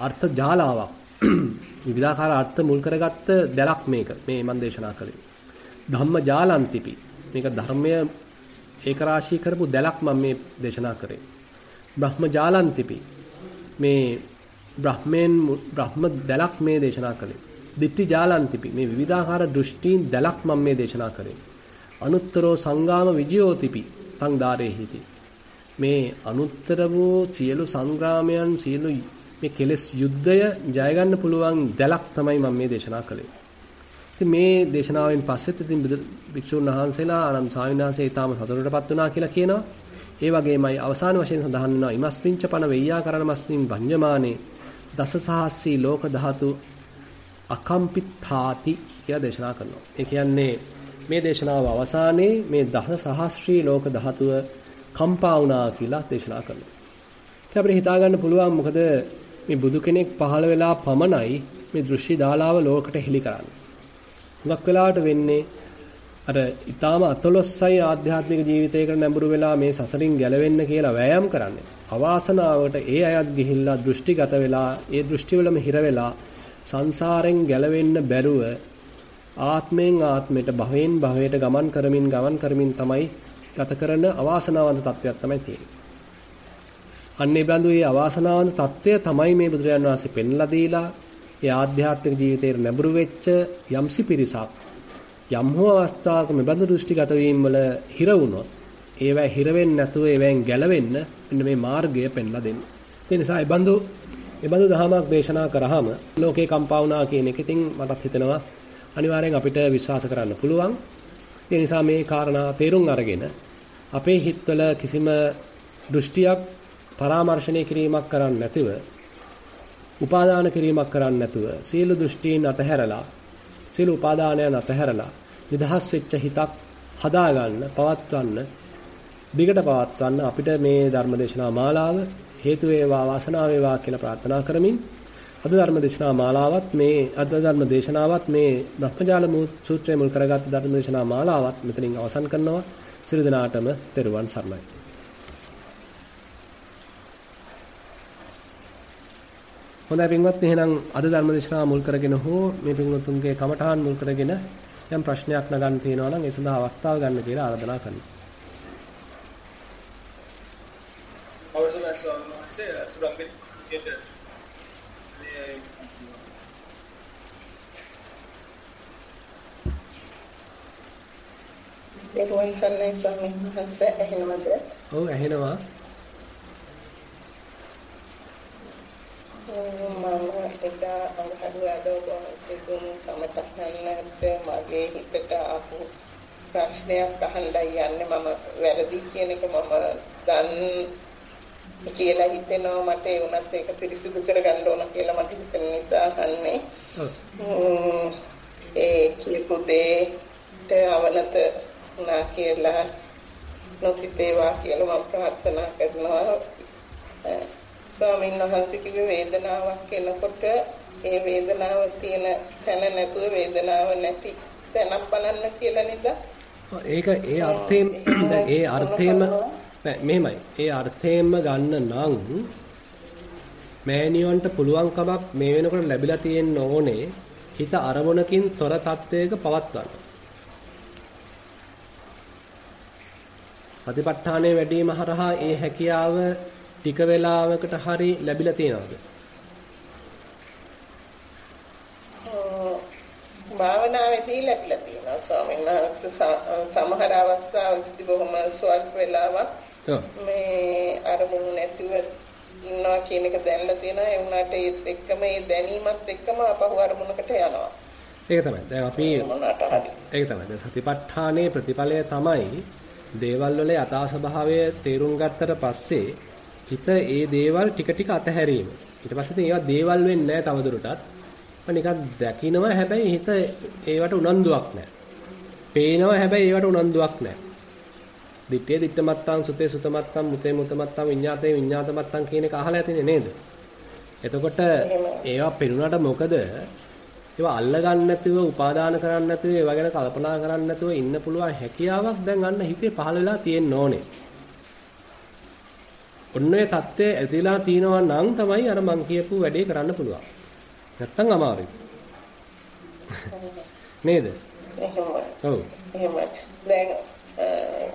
අර්ථ ජාලාවක්. විවිධාකාර අර්ථ මුල් කරගත්ත දැලක් මේක. මේ මම දේශනා කළේ. ධම්ම ජාලන්තිපි. මේක ධර්මය ඒකරාශී කරපු දැලක් මම මේ දේශනා කරේ. බ්‍රහ්ම ජාලන්තිපි. මේ බ්‍රහ්ම දැලක් මේ දේශනා කළේ. දිට්ඨි ජාලන්තිපි. මේ විවිධාකාර දෘෂ්ටීන් දැලක් මම මේ දේශනා කරේ. අනුත්තරෝ සංගාම විජයෝතිපි තංදාරෙහිති. මේ අනුත්තර වූ සියලු සංග්‍රාමයන්, සියලු මේ කෙලෙස් යුද්ධය ජය ගන්න පුළුවන් දැලක් තමයි මම මේ දේශනා කළේ. ඉතින් මේ දේශනාවෙන් පස්සෙත් ඉතින් භික්ෂුන් වහන්සේලා ආනන්ද සාමිනාසේ ඊටම සතුටටපත් වුණා කියලා කියනවා. ඒ වගේමයි අවසාන වශයෙන් සඳහන් වෙනවා ඉමස්මින්ච පන වෙය්‍යා කරණමස්මින් භඤ්ඤමානේ දසසහස්සී ලෝක ධාතු අකම්පිතාති කියලා දේශනා කරනවා. ඒ කියන්නේ මේ දේශනාව අවසානයේ මේ දසසහස්ත්‍රී ලෝක ධාතුව කම්පා වුණා කියලා දේශනා කරනවා. ඉතින් අපිට හිතා ගන්න පුළුවන් මොකද මේ බුදු කෙනෙක් පහළ වෙලා පමණයි මේ දෘෂ්ටි දාලාව ලෝකෙට හෙළි කරන්නේ. මුලක් වෙලාවට වෙන්නේ අර ඊටාම අතලොස්සයි ආධ්‍යාත්මික ජීවිතයකට නැඹුරු වෙලා මේ සසරින් ගැලවෙන්න කියලා වෑයම් කරන්නේ. අවාසනාවට ඒ අයත් ගිහිල්ලා දෘෂ්ටිගත වෙලා, ඒ දෘෂ්ටිවලම හිර වෙලා සංසාරෙන් ගැලවෙන්න බැරුව ආත්මෙන් ආත්මයට, භවයෙන් භවයට ගමන් කරමින් තමයි ගත කරන අවාසනාවන්ත තත්වයක් තමයි තියෙන්නේ. අන්නේ බඳු මේ අවාසනාවන්ත තත්වය තමයි මේ බුදුරජාණන් වහන්සේ පෙන්ලා දීලා ඒ ආධ්‍යාත්මික ජීවිතේට නැඹුරු වෙච්ච යම්සි පිරිසක් යම් හෝ අවස්ථාවක මේ බඳු දෘෂ්ටිගත වීම වල හිර වුණොත් ඒවැ හිර වෙන්නේ නැතුව ඒවෙන් ගැලවෙන්න මෙන්න මේ මාර්ගය පෙන්ලා දෙන්නේ. ඒ නිසා ඒ බඳු දහමක් දේශනා කරාම ලෝකේ කම්පාවුනා කියන එක ඉතින් මටත් හිතෙනවා අනිවාර්යෙන් අපිට විශ්වාස කරන්න පුළුවන්. ඒ නිසා මේ කාරණා තේරුම් අරගෙන අපේ හිතවල කිසිම දෘෂ්ටියක් පරාමර්ශණය කිරීමක් කරන්න නැතිව උපාදාන කිරීමක් කරන්න නැතුව සියලු දෘෂ්ටීන් අතහැරලා සියලු උපාදානයන් අතහැරලා නිදහස් වෙච්ච හිතක් හදාගන්න පවත්වන්න දිගට පවත්වන්න අපිට මේ ධර්මදේශනා මාලාව හේතු වේවා වාසනාව වේවා කියලා ප්‍රාර්ථනා කරමින් අද ධර්මදේශනා මාලාවත් මේ අද ධර්මදේශනාවත් මේ බ්‍රහ්මජාල සූත්‍රය මුල් කරගත් ධර්මදේශනා මාලාවත් මෙතනින් අවසන් කරනවා. සියලු දෙනාටම තෙරුවන් සරණයි. හොඳයි පින්වත්නි, එහෙනම් අද ධර්මදේශනා මුල් කරගෙන හෝ මේ පින්වත්තුන්ගේ කමඨාන් මුල් කරගෙන යම් ප්‍රශ්නයක් නගන්න තියෙනවා නම් ඒ සඳහා අවස්ථාව ගන්න කියලා ආරාධනා කරනවා. අවසරයි ස්වාමීන් වහන්සේ. සුරම්පිට කීට දෙවොන් සන්නේ ස්වාමීන් වහන්සේ ඇහෙනවද? ඔව් ඇහෙනවා. මගේ හිතට ආපු ප්‍රශ්නයක් අහන්නයි යන්නේ. මම වැරදි කියන එක මම දන්නේ කියලා හිතෙනවා. මට ඒ වුණත් ඒක පිරිසිදු කරගන්න ඕන කියලා මට හිතෙන නිසා අහන්නේ. ඒ කියපු දෙයට අවනත වුණා කියලා නොසිතේවා කියලා මම ප්‍රාර්ථනා කරනවා. ස්වාමීන් වහන්සේගේ වේදනාවක් එනකොට ඒ වේදනාව තියෙන තැන නැතුව වේදනාව නැති තැනක් බලන්න කියලා නේද? ඒක ඒ අර්ථයෙන්ම නෑ. මෙහෙමයි. ඒ අර්ථයෙන්ම ගන්න නම් මෑණියන්ට පුළුවන් කමක් මේ වෙනකොට ලැබිලා තියෙන්න ඕනේ හිත අරමුණකින් තොර තත්වයක පවත්වන්න. සතිපට්ඨානයේ වැඩිම හරහා ඒ හැකියාව ටික වෙලාවකට හරි ලැබිලා තියෙනවද? භාවනාවේදී ලැබිලා තියෙනවා ස්වාමීන් වහන්සේ. සමහර අවස්ථාවලදී බොහොම සුවපත් වෙලාවක් මේ අරමුණු නැතිව ඉන්නවා කියන එක දැනලා තියෙනවා. ඒ වුණාට ඒත් එක්කම ඒ දැනීමත් එක්කම අපහු අරමුණකට යනවා. ඒක තමයි. දැන් අපි ඒක තමයි. දැන් සතිපට්ඨානයේ ප්‍රතිඵලය තමයි දේවල් වල යථා ස්වභාවය තේරුම් ගත්තට පස්සේ හිත ඒ දේවල් ටික ටික අතහැරීම. ඊට පස්සේ තියෙනවා දේවල් වෙන්නේ නැහැ තවදුරටත්. නිකන් දැකිනවා, හැබැයි හිත ඒවට උනන්දුවක් නැහැ. පේනවා, හැබැයි ඒවට උනන්දුවක් නැහැ. දිත්තේ දිත්තමත්තං සුතේ සුතමත්තං මුතේ මුතමත්තං විඤ්ඤාතේ විඤ්ඤාතමත්තං කියන එක අහලා තියෙන්නේ නේද? එතකොට ඒවා පේනුණාට මොකද? ඒවා අල්ලගන්න නැතුව, උපාදාන කරන්න නැතුව, ඒවා ගැන කල්පනා කරන්න නැතුව ඉන්න පුළුවන් හැකියාවක් දැන් අන්න හිතේ පහළ වෙලා තියෙන්න ඕනේ. ඔන්නේ தත්ත්වය ඇතිලා තිනවා නම් තමයි අර මං කියපු වැඩේ කරන්න පුළුවන්. නැත්තම් අමාරුයි. නේද? ඔව්. එහෙමයි. දැන්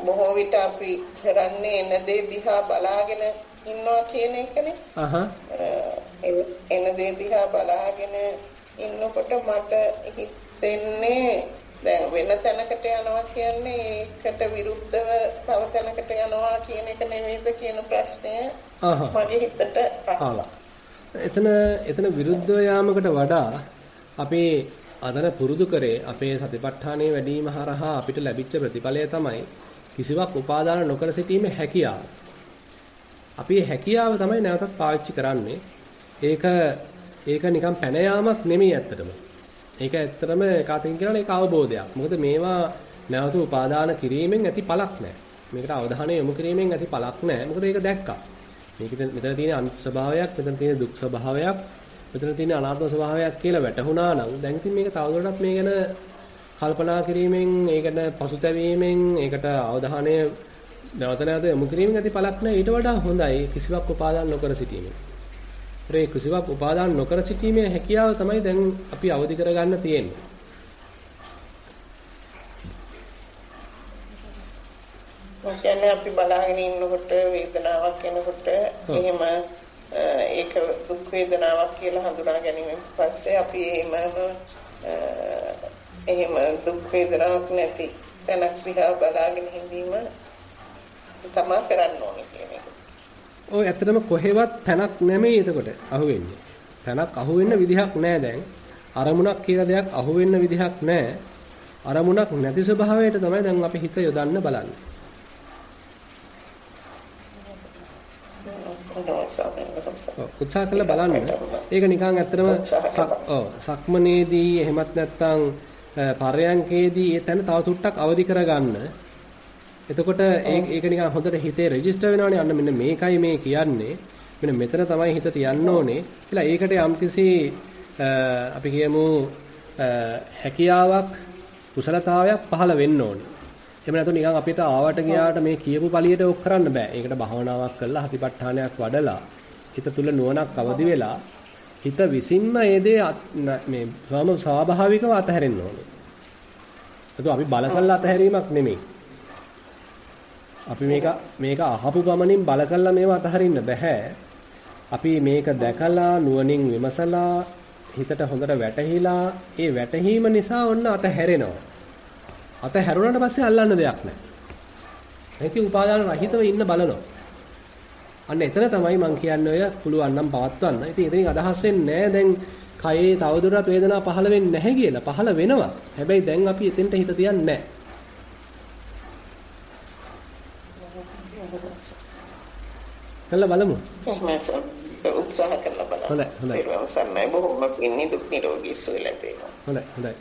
බොහෝ විට අපි කරන්නේ එන දේ දිහා බලාගෙන ඉන්නවා කියන එකනේ. අහහ. එන දේ දිහා බලාගෙන ඉන්නකොට මට හිතෙන්නේ දැන් වෙන තැනකට යනවා කියන්නේ ඒකට විරුද්ධව තව තැනකට යනවා කියන එක නෙමෙයිද කියන ප්‍රශ්නය මගේ හිතට ආවා. එතන විරුද්ධව යාමකට වඩා අපි අදන පුරුදු කරේ අපේ සතිපට්ඨානයේ වැඩිම හරහා අපිට ලැබිච්ච ප්‍රතිඵලය තමයි කිසිවක් උපාදාන නොකර සිටීමේ හැකියාව. අපි මේ හැකියාව තමයි නැවතත් පාවිච්චි කරන්නේ. ඒක නිකන් පැන යාමක් නෙමෙයි ඇත්තටම. ඒක ඇත්තටම කාටින් කියනවා ඒක අවබෝධයක්. මොකද මේවා නැවතු උපාදාන කිරීමෙන් ඇති පළක් නැහැ. මේකට අවධානය යොමු කිරීමෙන් ඇති පළක් නැහැ. මොකද ඒක දැක්කා. මෙතන තියෙන අනිත් ස්වභාවයක්, මෙතන තියෙන දුක් ස්වභාවයක්, මෙතන තියෙන අනාත්ම ස්වභාවයක් කියලා වැටහුණා නම් දැන් ඉතින් මේක තවදුරටත් මේ ගැන කල්පනා කිරීමෙන්, ඒකට පසුතැවීමෙන්, ඒකට අවධානය නැවත නැවත යොමු කිරීමෙන් ඇති පළක් නැහැ. ඊට වඩා හොඳයි කිසිවක් උපාදාන නොකර සිටීම. ඒ කිසිවක් උපාදාන නොකර සිටීමේ හැකියාව තමයි දැන් අපි අවදි කරගන්න තියෙන්නේ. මොකද අපි බලාගෙන ඉන්නකොට වේදනාවක් එනකොට එහෙම ඒක දුක් වේදනාවක් කියලා හඳුනා ගැනීමෙන් පස්සේ අපි එහෙම දුක් වේදනාවක් නැති තැනක් දිහා බලාගෙන ඉඳීම තමයි කරන්න ඕනේ කියන්නේ. ඔය ඇත්තටම කොහෙවත් තනක් නැමෙයි එතකොට අහුවෙන්නේ. තනක් අහුවෙන්න විදිහක් නැහැ දැන්. අරමුණක් කියලා දෙයක් අහුවෙන්න විදිහක් නැහැ. අරමුණක් නැති ස්වභාවයට තමයි දැන් අපි හිත යොදන්න බලන්නේ. උත්සාහ කළ බලන්න. ඒක නිකන් ඇත්තටම සක්මනේදී එහෙමත් නැත්නම් පරයන්කේදී ඒ තැන තව තුට්ටක් අවදි කරගන්න. එතකොට ඒක නිකන් හොඳට හිතේ රෙජිස්ටර් වෙනවනේ. අන්න මෙන්න මේකයි මේ කියන්නේ. මෙන්න මෙතන තමයි හිත තියන්න ඕනේ කියලා. ඒකට යම්කිසි අපි කියමු හැකියාවක් කුසලතාවයක් පහළ වෙන්න ඕනේ. එහෙම නැතු නිකන් අපිට ආවට ගියාට මේ කියපු පළියට ඔක් කරන්න බෑ. ඒකට භාවනාවක් කරලා හතිපට්ඨානයක් වඩලා හිත තුල නුවණක් අවදි වෙලා හිත විසින්ම ඒ දේ මේ ස්වභාවිකව අතහැරෙන්න ඕනේ. ඒක අපි බල කළා අතහැරීමක් නෙමෙයි. අපි මේක අහපු ගමනින් බල කළා මේව අතහරින්න බෑ. අපි මේක දැකලා නුවණින් විමසලා හිතට හොඳට වැටහිලා ඒ වැටහීම නිසා ඔන්න අතහැරෙනවා. අතහැරුණාට පස්සේ අල්ලන්න දෙයක් නැහැ. ඒකේ උපාදාන රහිතව ඉන්න බලනවා. අන්න එතන තමයි මම කියන්නේ ඔය පුළුවන් නම් පවත්වන්න. ඉතින් එතනින් අදහස් වෙන්නේ නැහැ දැන් කයේ තවදුරටත් වේදනාව පහළ වෙන්නේ නැහැ කියලා. පහළ වෙනවා. හැබැයි දැන් අපි එතෙන්ට හිත තියන්නේ නැහැ. කළ බලමු. උත්සාහ කරලා බලන්න. හොඳයි. හොඳයි. ඉවසන්නේ බොහොම ඉන්නේ දුක් නිරෝගී සුවය ලැබෙනවා. හොඳයි. හොඳයි.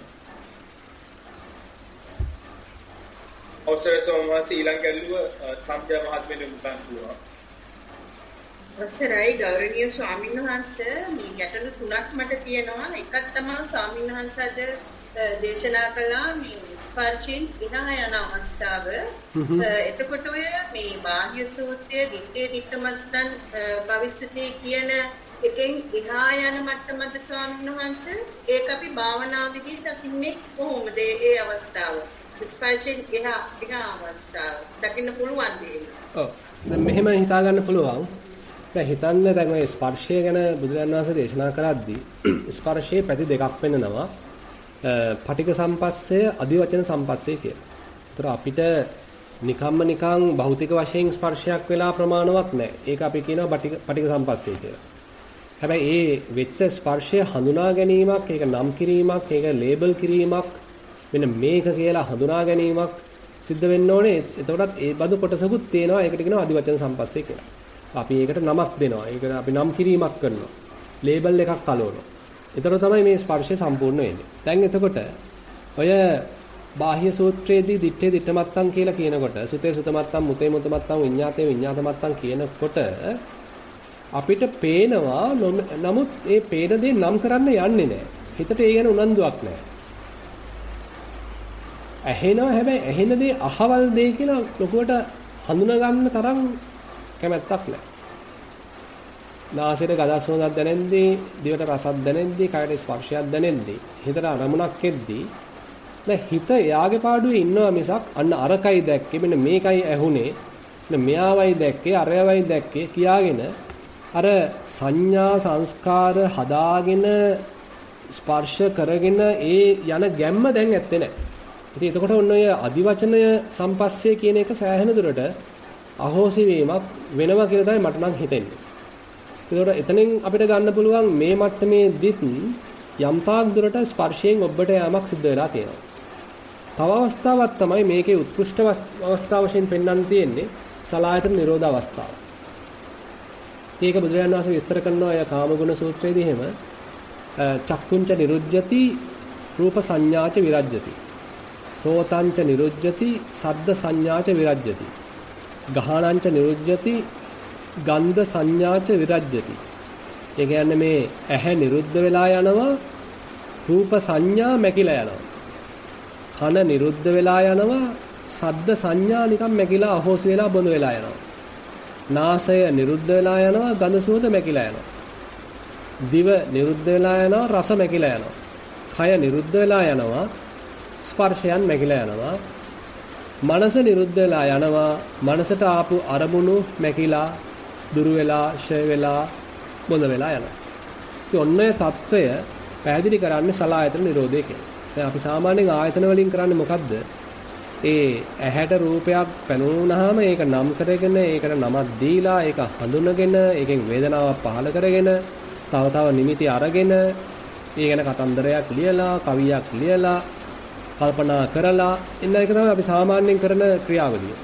ඔසරේ සෝමවාසී ඊළඟ ගැටලුව සම්ප්‍යා මහත්මියගෙන් මුකන් කියනවා. අවසරයි ගෞරවනීය ස්වාමීන් වහන්සේ, මේ ගැටලු තුනක් මට තියෙනවා. එකක් තමයි ස්වාමීන් වහන්සේද දේශනා කළා මේ ස්පර්ශයෙන් විනා යන අවස්ථාව. එතකොට ඔය මේ බාහ්‍ය සූත්‍රයේ දිත්තේ දිත්තමත්තන් භවිෂ්‍යති කියන එකෙන් විනා යන මට්ටමද ස්වාමීන් වහන්සේ? ඒක අපි භාවනාවේදී දකින්නේ කොහොමද ඒ අවස්ථාව? ස්පර්ශයෙන් විනා අවස්ථාව දකින්න පුළුවන් දෙයක්. ඔව්. දැන් මෙහෙම හිතා ගන්න පුළුවන්. දැන් හිතන්න දැන් ඔය ස්පර්ශය ගැන බුදුරජාණන් වහන්සේ දේශනා කරද්දී ස්පර්ශයේ පැති දෙකක් වෙන්නනවා. පටික සම්පස්සය, අදිවචන සම්පස්සය කියලා. ඒතර අපිට නිකම්ම භෞතික වශයෙන් ස්පර්ශයක් වෙලා ප්‍රමාණවත් නැහැ. ඒක අපි කියනවා පටික සම්පස්සය කියලා. හැබැයි ඒ වෙච්ච ස්පර්ශය හඳුනා ගැනීමක්, ඒක නම් කිරීමක්, ඒක ලේබල් කිරීමක්, මෙන්න මේක කියලා හඳුනා ගැනීමක් සිද්ධ වෙන්න ඕනේ. එතකොටත් ඒ බඳු කොටසකුත් තියෙනවා. ඒකට කියනවා අදිවචන සම්පස්සය කියලා. අපි ඒකට නමක් දෙනවා. ඒකට අපි නම් කිරීමක් කරනවා. ලේබල් එකක් කලවනවා. ඒතර තමයි මේ ස්පර්ශය සම්පූර්ණ වෙන්නේ. දැන් එතකොට ඔය බාහ්‍ය සූත්‍රයේදී දිත්තේ දිත්තමත්තන් කියලා කියනකොට සුතේ සුතමත්තන්, මුතේ මුතමත්තන්, විඤ්ඤාතේ විඤ්ඤාතමත්තන් කියනකොට අපිට පේනවා. නමුත් ඒ පේන දේ නම් කරන්න යන්නේ නැහැ. හිතට ඒ ගැන උනන්දුවක් නැහැ. ඇහෙනවා. හැබැයි ඇහෙන දේ අහවල් දේ කියලා ලොකුවට හඳුනා ගන්න තරම් කැමැත්තක් නැහැ. නාසයට ගඳ සුවඳක් දැනෙද්දී, දිවට රසක් දැනෙද්දී, කයට ස්පර්ශයක් දැනෙද්දී, හිතට අරමුණක් එද්දී දැන් හිත එයාගේ පාඩුවේ ඉන්නවා මිසක් අන්න අරකයි දැක්කේ, මෙන්න මේකයි ඇහුනේ, මෙන්න මෙයාවයි දැක්කේ, අරයවයි දැක්කේ කියාගෙන අර සංඥා සංස්කාර හදාගෙන ස්පර්ශ කරගෙන ඒ යන ගැම්ම දැන් ඇත්තේ නැහැ. ඉතින් එතකොට ඔන්න ඔය අදිවචනය සම්පස්සේ කියන එක සෑහෙන දුරට අහෝසි වීමක් වෙනවා කියලා තමයි මට නම් හිතෙන්නේ. ඒතකොට එතනින් අපිට ගන්න පුළුවන් මේ මට්ටමේදීත් යම්තාක් දුරට ස්පර්ශයෙන් ඔබට යamak සිද්ධ වෙලා තියෙනවා. තව අවස්ථාවක් තමයි මේකේ උත්කෘෂ්ඨ අවස්ථාව වශයෙන් පෙන්වන්න තියෙන්නේ සලායතන නිරෝධ අවස්ථාව. ඒක බුදුරජාණන් වහන්සේ විස්තර කරනවා අය කාමගුණ සූත්‍රයේදී එහෙම චක්කුංච නිරුජ්ජති රූප සංඥාච විරජ්ජති. සෝතංච නිරුජ්ජති සද්ද සංඥාච විරජ්ජති. ගහාණංච නිරුද්ධති ගන්ධ සංඥාච විරජ්ජති. ඒ කියන්නේ මේ ඇහැ නිරුද්ධ වෙලා යනවා, රූප සංඥා මැකිලා යනවා. කන නිරුද්ධ වෙලා යනවා, ශබ්ද සංඥා නිකන් මැකිලා අහෝසි වෙලා බොඳ වෙලා යනවා. නාසය නිරුද්ධ වෙලා යනවා, ගඳ සුවඳ මැකිලා යනවා. දිව නිරුද්ධ වෙලා යනවා, රස මැකිලා යනවා. කය නිරුද්ධ වෙලා යනවා, ස්පර්ශයන් මැකිලා යනවා. මනස නිරුද්ධ වෙලා යනවා, මනසට ආපු අරමුණු මැකිලා දුරු වෙලා ෂය වෙලා බොඳ වෙලා යනවා. ඉතින් ඔන්නේ తত্ত্বය පැහැදිලි කරන්නේ සලායතන නිරෝධය කියලා. දැන් අපි සාමාන්‍යයෙන් ආයතන වලින් කරන්නේ මොකද්ද? ඒ ඇහැට රූපයක් පැනුණාම ඒක නම් කරගෙන ඒකට නමක් දීලා ඒක හඳුනගෙන ඒකෙන් වේදනාවක් පහළ කරගෙන තව තව නිමිති අරගෙන ඒ ගැන කතන්දරයක් ලියලා කවියක් ලියලා කල්පනා කරලා ඉන්න එක තමයි අපි සාමාන්‍යයෙන් කරන ක්‍රියාවලිය.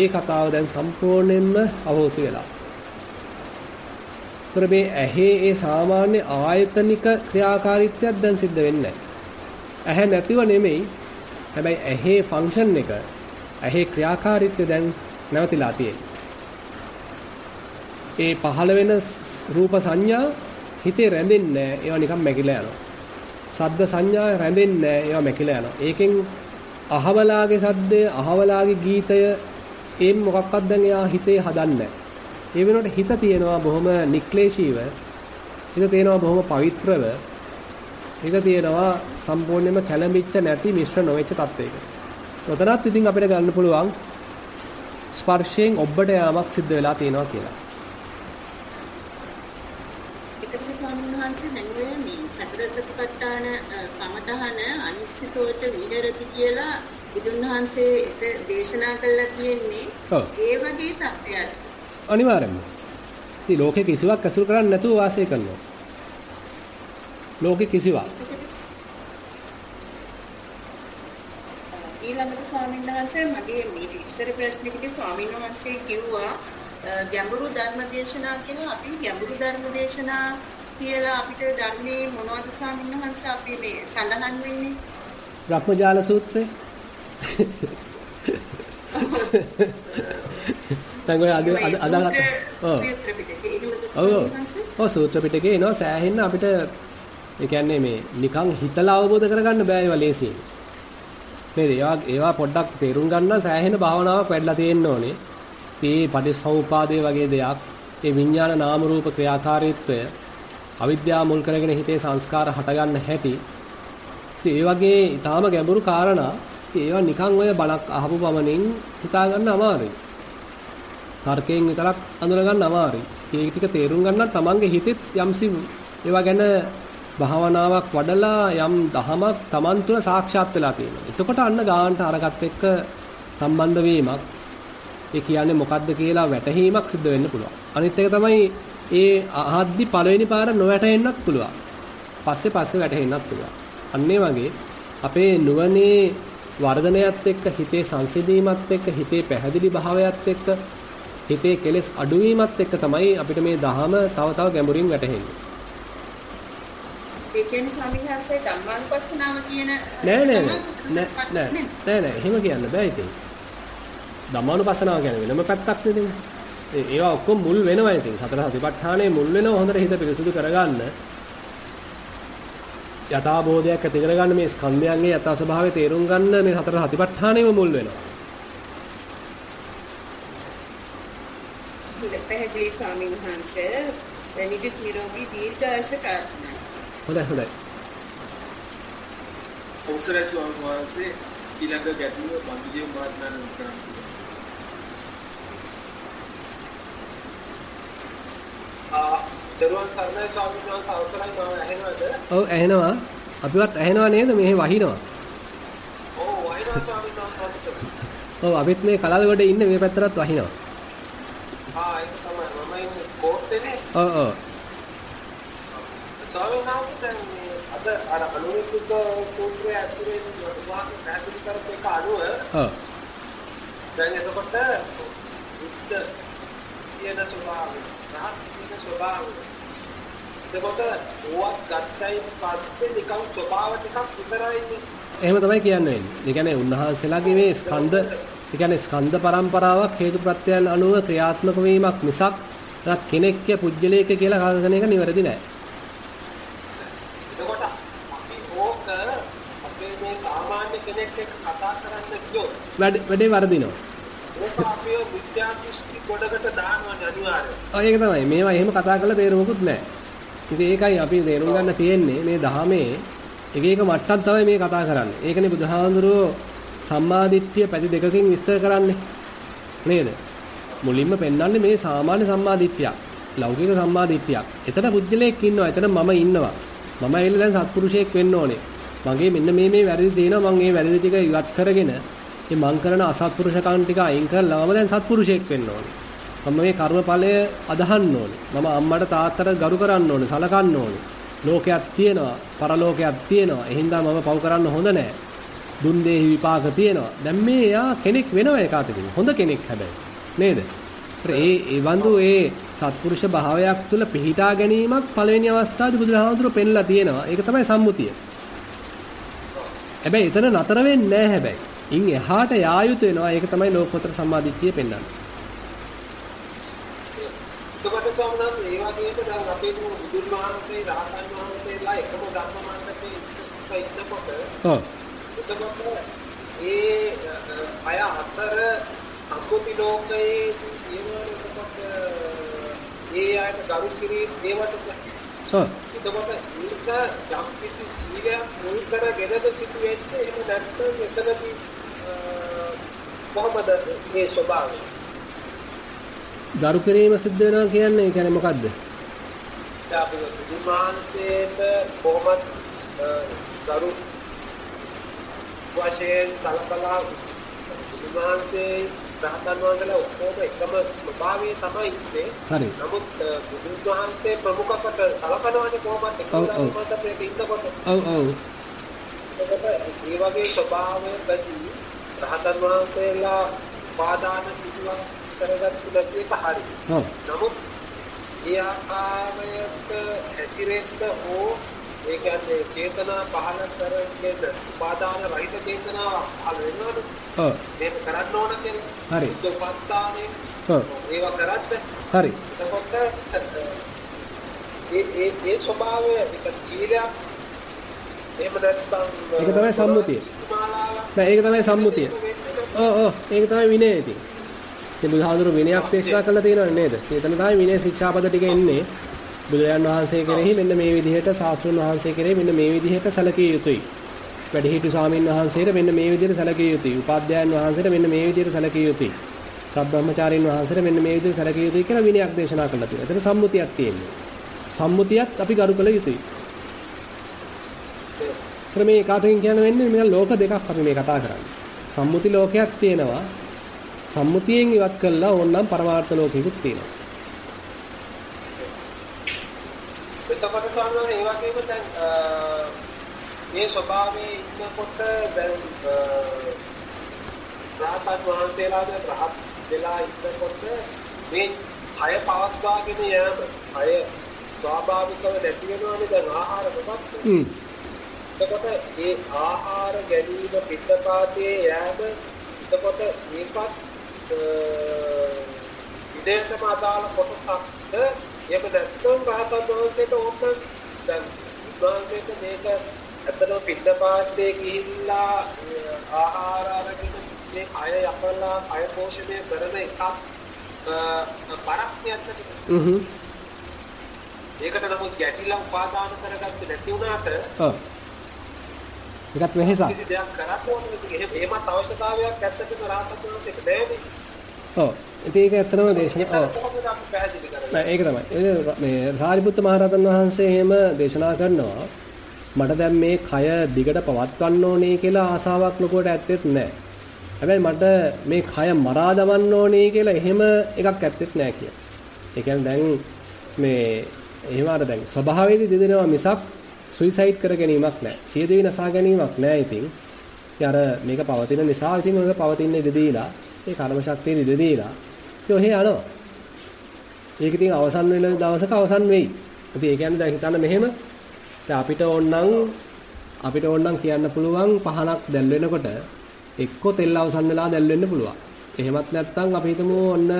ඒ කතාව දැන් සම්පූර්ණයෙන්ම අවශ්‍ය වෙලා. මේ ඇහි ඒ සාමාන්‍ය ආයතනික ක්‍රියාකාරීත්වයක් දැන් සිද්ධ වෙන්නේ නැහැ. ඇහැ නැතිව නෙමෙයි. හැබැයි ඇහි ෆන්ක්ෂන් එක ඇහි ක්‍රියාකාරීත්වය දැන් නැවතිලා තියෙනවා. ඒ පහළ වෙන රූප සංඥා හිතේ රැඳෙන්නේ නැහැ. ඒවා නිකන් මැකිලා යනවා. සද්ද සංඥා රැඳෙන්නේ නැහැ. ඒවා මැකිලා යනවා. ඒකෙන් අහවලාගේ සද්දය, අහවලාගේ ගීතය එම් මොකක්වත් දැන් එයා හිතේ හදන්නේ නැහැ. ඒ වෙනකොට හිත තියෙනවා බොහොම නික්ලේශීව. හිත තියෙනවා බොහොම පවිත්‍රව. හිත තියෙනවා සම්පූර්ණයෙන්ම කැළඹිච්ච නැති මිශ්‍ර නොවෙච්ච තත්වයක. උතනත් ඉතින් අපිට ගන්න පුළුවන් ස්පර්ශයෙන් ඔබට යාමක් සිද්ධ වෙලා තියෙනවා කියලා. අනිවාර්යයෙන්ම. ඉතින් ලෝකේ කිසිවක් අසුර කරන්නේ නැතුව වාසය කරනවා. ලෝකේ කිසිවක්. ඊළඟට ස්වාමීන් වහන්සේ මගේ මේ ඉස්තර ප්‍රශ්නෙකදී ස්වාමීන් වහන්සේ කිව්වා ගැඹුරු ධර්ම දේශනා කියන අපි ගැඹුරු ධර්ම දේශනා කියලා අපිට ධර්මයේ මොනවද ස්වාමීන් වහන්සේ අපි මේ සඳහන් වෙන්නේ? බ්‍රහ්මජාල සූත්‍රය. තංගෝ අදාළ සූත්‍ර පිටකේ සූත්‍ර පිටකේ එනවා සෑහෙන්න අපිට. ඒ කියන්නේ මේ නිකන් හිතලා අවබෝධ කරගන්න බෑ ඒවා ලේසියෙන්. නේද? ඒවා පොඩ්ඩක් තේරුම් ගන්න සෑහෙන භාවනාවක් වැඩිලා තියෙන්න ඕනේ. මේ පටිච්චසමුප්පාදේ වගේ දෙයක්, මේ විඥාන නාම රූප ක්‍රියාකාරීත්වය, අවිද්‍යාව මුල් කරගෙන හිතේ සංස්කාර හටගන්න හැටි. ඒ වගේ ඊටාම ගැඹුරු කාරණා ඒවා නිකන් ඔය බලක් අහපු පමණින් හිතා ගන්න අමාරුයි. තර්කයෙන් විතරක් අඳුන ගන්න අමාරුයි. ඒක ටික තේරුම් ගන්න තමන්ගේ හිතෙත් යම්සි ඒවා ගැන භාවනාවක් වඩලා යම් දහමක් තමන් තුළ සාක්ෂාත් වෙලා තියෙනවා. එතකොට අන්න ගානට අරකට එක්ක සම්බන්ධ වීමක්, ඒ කියන්නේ මොකද්ද කියලා වැටහීමක් සිද්ධ වෙන්න පුළුවන්. අනිත් එක තමයි ඒ අහද්දි පළවෙනි පාර නොවැටෙන්නත් පුළුවන්. පස්සේ වැටෙන්නත් පුළුවන්. අන්න ඒ වගේ අපේ නුවණේ වර්ධනයත් එක්ක, හිතේ සංසිඳීමත් එක්ක, හිතේ පැහැදිලි භාවයත් එක්ක, හිතේ කෙලෙස් අඩුවීමත් එක්ක තමයි අපිට මේ ධහම තව තව ගැඹුරින් වැටහෙන්නේ. ඒ කියන්නේ ස්වාමීන් වහන්සේ ධම්මානුපස්සනාව කියන නෑ එහෙම කියන්න බෑ ඉතින්. ධම්මානුපස්සනාව කියන්නේ වෙනම පැත්තක් නෙමෙයි. ඒවා ඔක්කොම මුල් වෙනවා ඉතින්. සතර සතිපට්ඨානයේ මුල් වෙනවා. හොඳට හිත පිරිසුදු කරගන්න, යථාභෝධයක් ඇති කරගන්න, මේ ස්කන්ධයන්ගේ යථා ස්වභාවය තේරුම් ගන්න මේ හතර සතිපට්ඨානෙම මුල් වෙනවා. පැහැදිලි ස්වාමීන් වහන්සේ. නිදුක් නිරෝගී දීර්ඝායුෂ ප්‍රාර්ථනා. හොඳයි. ඔසරේ ස්වාමීන් වහන්සේ ඊළඟ ගැටලුව බන්දුජීව මහත්මයාට මුල් කරන්න. දරුවන් සර්ණයි ස්වාමීන් වහන්සේ. අවසරයි. මම ඇහෙනවද? ඔව් ඇහෙනවා. අපිවත් ඇහෙනවා නේද? මේ වහිනවා. ඔව් වහිනවා ස්වාමීන් වහන්සේ. ඔව් අපිත් මේ කලාවගොඩ ඉන්නේ මේ පැත්තටත් වහිනවා. ආ ඒක තමයි. මම ඉන්නේ කෝට්ටේනේ. ඔව්. ස්වාමීන් වහන්සේ අද අර අනුරුද්ධ කෝට්ටේ ඇතුලේ වතුවා පැහැදිලි කරපු එක අනුව ඔව්. දැන් එතකොට බුද්ධ කියන ස්වභාවය, රහත් කියන ස්වභාවය එතකොට ඕවත් ගත්තයි පස්සේ නිකන් ස්වභාව ටිකක් විතරයි. එහෙම තමයි කියන්නේ. ඒ කියන්නේ උන්වහන්සේලාගේ මේ ස්කන්ධ, ඒ කියන්නේ ස්කන්ධ පරම්පරාවක් හේතුප්‍රත්‍යයන් අනුව ක්‍රියාත්මක වීමක් මිසක් නක් කෙනෙක්ය පුජ්‍යලේක කියලා කල්පන එක නිවැරදි නෑ. එතකොට අපි ඕක අපේ මේ සාමාන්‍ය කෙනෙක් එක්ක කතා කරන්න ගියොත් වැඩේ වර්ධිනවා. ඕක අපේ විද්‍යා දෘෂ්ටි කොටකට දානවා අනිවාර්යයෙන්. ඔය ඒක තමයි. මේවා එහෙම කතා කරලා තේරුමකුත් නෑ. ඉතින් ඒකයි අපි තේරුම් ගන්න තියෙන්නේ මේ ධහමේ එක එක මට්ටම් තමයි මේ කතා කරන්නේ. ඒකනේ බුදුහාඳුරෝ සම්මාදිට්ඨිය පැති දෙකකින් විස්තර කරන්නේ නේද? මුලින්ම පෙන්වන්නේ මේ සාමාන්‍ය සම්මාදිට්ඨියක්, ලෞකික සම්මාදිට්ඨියක්. එතන බුද්ධලෙක් ඉන්නවා. එතන මම ඉන්නවා. මම ඇවිල්ලා දැන් සත්පුරුෂයෙක් වෙන්න ඕනේ. මගේ මෙන්න මේ වැරදි තියෙනවා. මම මේ වැරදි ටික ඉවත් කරගෙන ඉතින් මං කරන අසත්පුරුෂකම් ටික අයින් කරලා මම දැන් සත්පුරුෂයෙක් වෙන්න ඕනේ. මම මේ කර්මඵලය අදහන්න ඕනේ. මම අම්මට තාත්තට ගරු කරන්න ඕනේ, සලකන්න ඕනේ. ලෝකයක් තියෙනවා, පරලෝකයක් තියෙනවා. එහෙනම් මම පව් කරන්න හොඳ නැහැ. දුන් දෙහි විපාක තියෙනවා. දැන් මේ එයා කෙනෙක් වෙනවා ඒකාතකින්. හොඳ කෙනෙක් හැබැයි. නේද? ඒ වඳු ඒ සත්පුරුෂ භාවයක් තුළ පිහිටා ගැනීමක් පළවෙනි අවස්ථාවේදී බුදුරජාණන්තුරු පෙන්ලා තියෙනවා. ඒක තමයි සම්මුතිය. හැබැයි එතන නතර වෙන්නේ නැහැ හැබැයි. ඉන් එහාට යා යුතු වෙනවා. ඒක තමයි ලෝකෝත්තර සම්මාදිට්ඨිය පෙන්වන්නේ. ඒකට සම්බන්ධ මේ වගේට දැන් අපේ බුදුන් වහන්සේ රහතන් වහන්සේලා එකම ධර්ම මාර්ගයේ ඉන්නකොට ඒ අය අතර අකුති ලෝකයේ ඒ ආයත ගරු ශ්‍රී දේවතුන් එතකොට මේක ධම්පිති සීලය මුල් කරගෙනද සිටු වෙන්නේ එහෙම නැත්නම් එතනදී කොහොමද මේ ස්වභාවය ගරු කිරීම සිද්ධ වෙනවා කියන්නේ ඒ කියන්නේ මොකද්ද? අපි දුමාන්තේට කොහොමද ගරු වශයෙන් සලකලා දුමාන්තේ රහතන් වහන්සේලා ඔක්කොම එකම ස්වභාවයේ තමයි ඉන්නේ. හරි. නමුත් බුදුන් වහන්සේ ප්‍රමුඛකට සලකනවානේ කොහොමද ඒකට ඉන්නකොට. ඔව් ඔව්. ඒ වගේ ස්වභාවයකදී රහතන් වහන්සේලා පාදාන සිදුවක් කරගත්තු දෙයක් හරි. නමුත් ඒ ආකාරයට හැසිරෙන්න ඕ ඒ කියන්නේ චේතනා පහළ කරගෙනද උපාදාන රහිත චේතනාව පහළ වෙනවද? ඔව්. මේක කරන්න ඕන කියන්නේ. හරි. උපාදානේ. ඔව්. ඒවා කරද්ද? හරි. එතකොට ඒ ස්වභාවය එක සීලයක්. එහෙම නැත්නම් ඒක තමයි සම්මුතිය. නෑ ඒක තමයි සම්මුතිය. ඔව් ඔව් ඒක තමයි විනය ඉතින්. මේ බුදුහාඳුරු විනයක් දේශනා කළා තියෙනවනේ නේද? ඒතන තමයි විනය ශික්ෂාපද ටික එන්නේ. බුදුරජාන් වහන්සේ කෙරෙහි මෙන්න මේ විදිහට, ශාස්ත්‍රඥ වහන්සේ කෙරෙහි මෙන්න මේ විදිහට සැලකිය යුතුයි. වැඩිහිටි ස්වාමීන් වහන්සේට මෙන්න මේ විදිහට සැලකිය යුතුයි. උපාධ්‍යායන් වහන්සේට මෙන්න මේ විදිහට සැලකිය යුතුයි. සබ්‍රහ්මචාරීන් වහන්සේට මෙන්න මේ විදිහට සැලකිය යුතුයි කියලා විනයක් දේශනා කරලා තියෙනවා. ඒතර සම්මුතියක් තියෙනවා. සම්මුතියත් අපි ගරු කළ යුතුයි. ක්‍රමේ කාටකින් කියන වෙන්නේ මෙන්න ලෝක දෙකක් අපි මේ කතා කරන්නේ. සම්මුති ලෝකයක් තියෙනවා. සම්මුතියෙන් ඉවත් කළා ඕනනම් පරමාර්ථ ලෝකෙකුත් තියෙනවා. එතකොට සාමාන්‍යයෙන් ඒ වගේම දැන් මේ ස්වභාවයේ ඉන්නකොට දැන් රහතන් වහන්සේලාද රහත් වෙලා ඉන්නකොට මේ හය පවත්වාගෙන යෑම හය ස්වාභාවිකව නැති වෙනවානේ දැන් ආහාර කොටස්. එතකොට මේ ආහාර ගැනීම පිටපාතේ යෑම එතකොට මේකත් ඉදේශම අදාළ කොටසක්ද? ඒක දැක්කම රහතන් වහන්සේට ඕක දැන් උදාහරණයක මේක ඇත්තටම පිටපාත්තේ ගිහිල්ලා ආහාර අරගෙන මේ අය යකලා අය පෝෂණය කරන එකක් පරක්තියක් ඇත්තට. ඒකට නමුත් ගැටිලා උපාදාන කරගත්තේ නැති වුණාට ඒකත් වෙහසක්. කිසි දෙයක් කරන්න ඕනේ නෙමෙයි. එහෙමත් අවශ්‍යතාවයක් ඇත්තටම රහතන් වහන්සේට බෑනේ. ඔව්. ඒක ඇත්තම දේශනා. නෑ ඒක තමයි. මේ සාරිපුත්ත මහරහතන් වහන්සේ එහෙම දේශනා කරනවා. මට දැන් මේ කය දිගට පවත්වන්න ඕනේ කියලා ආසාවක් ලොකුවට ඇත්තෙත් නෑ. හැබැයි මට මේ කය මරා දමන්න ඕනේ කියලා එහෙම එකක් ඇත්තෙත් නෑ කියලා. ඒ කියන්නේ දැන් මේ එහෙම අර දැන් ස්වභාවයේදී දෙදෙනා මිසක් සුයිසයිඩ් කර ගැනීමක් නෑ. සියදිවි නසා ගැනීමක් නෑ ඉතින්. ඒ අර මේක පවතින නිසා ඉතින් ඔයක පවතින ඉඩ දීලා ඒ කර්ම ශක්තිය ඉඩ දීලා ඔහේ යනවා. ඒක ඉතින් අවසන් වෙන දවසක අවසන් වෙයි. ඉතින් ඒ කියන්නේ දැන් හිතන්න මෙහෙම දැන් අපිට ඕනනම් කියන්න පුළුවන් පහනක් දැල් වෙනකොට එක්කෝ තෙල් අවසන් වෙලා දැල් වෙන්න පුළුවන්. එහෙමත් නැත්නම් අපි හිතමු ඔන්න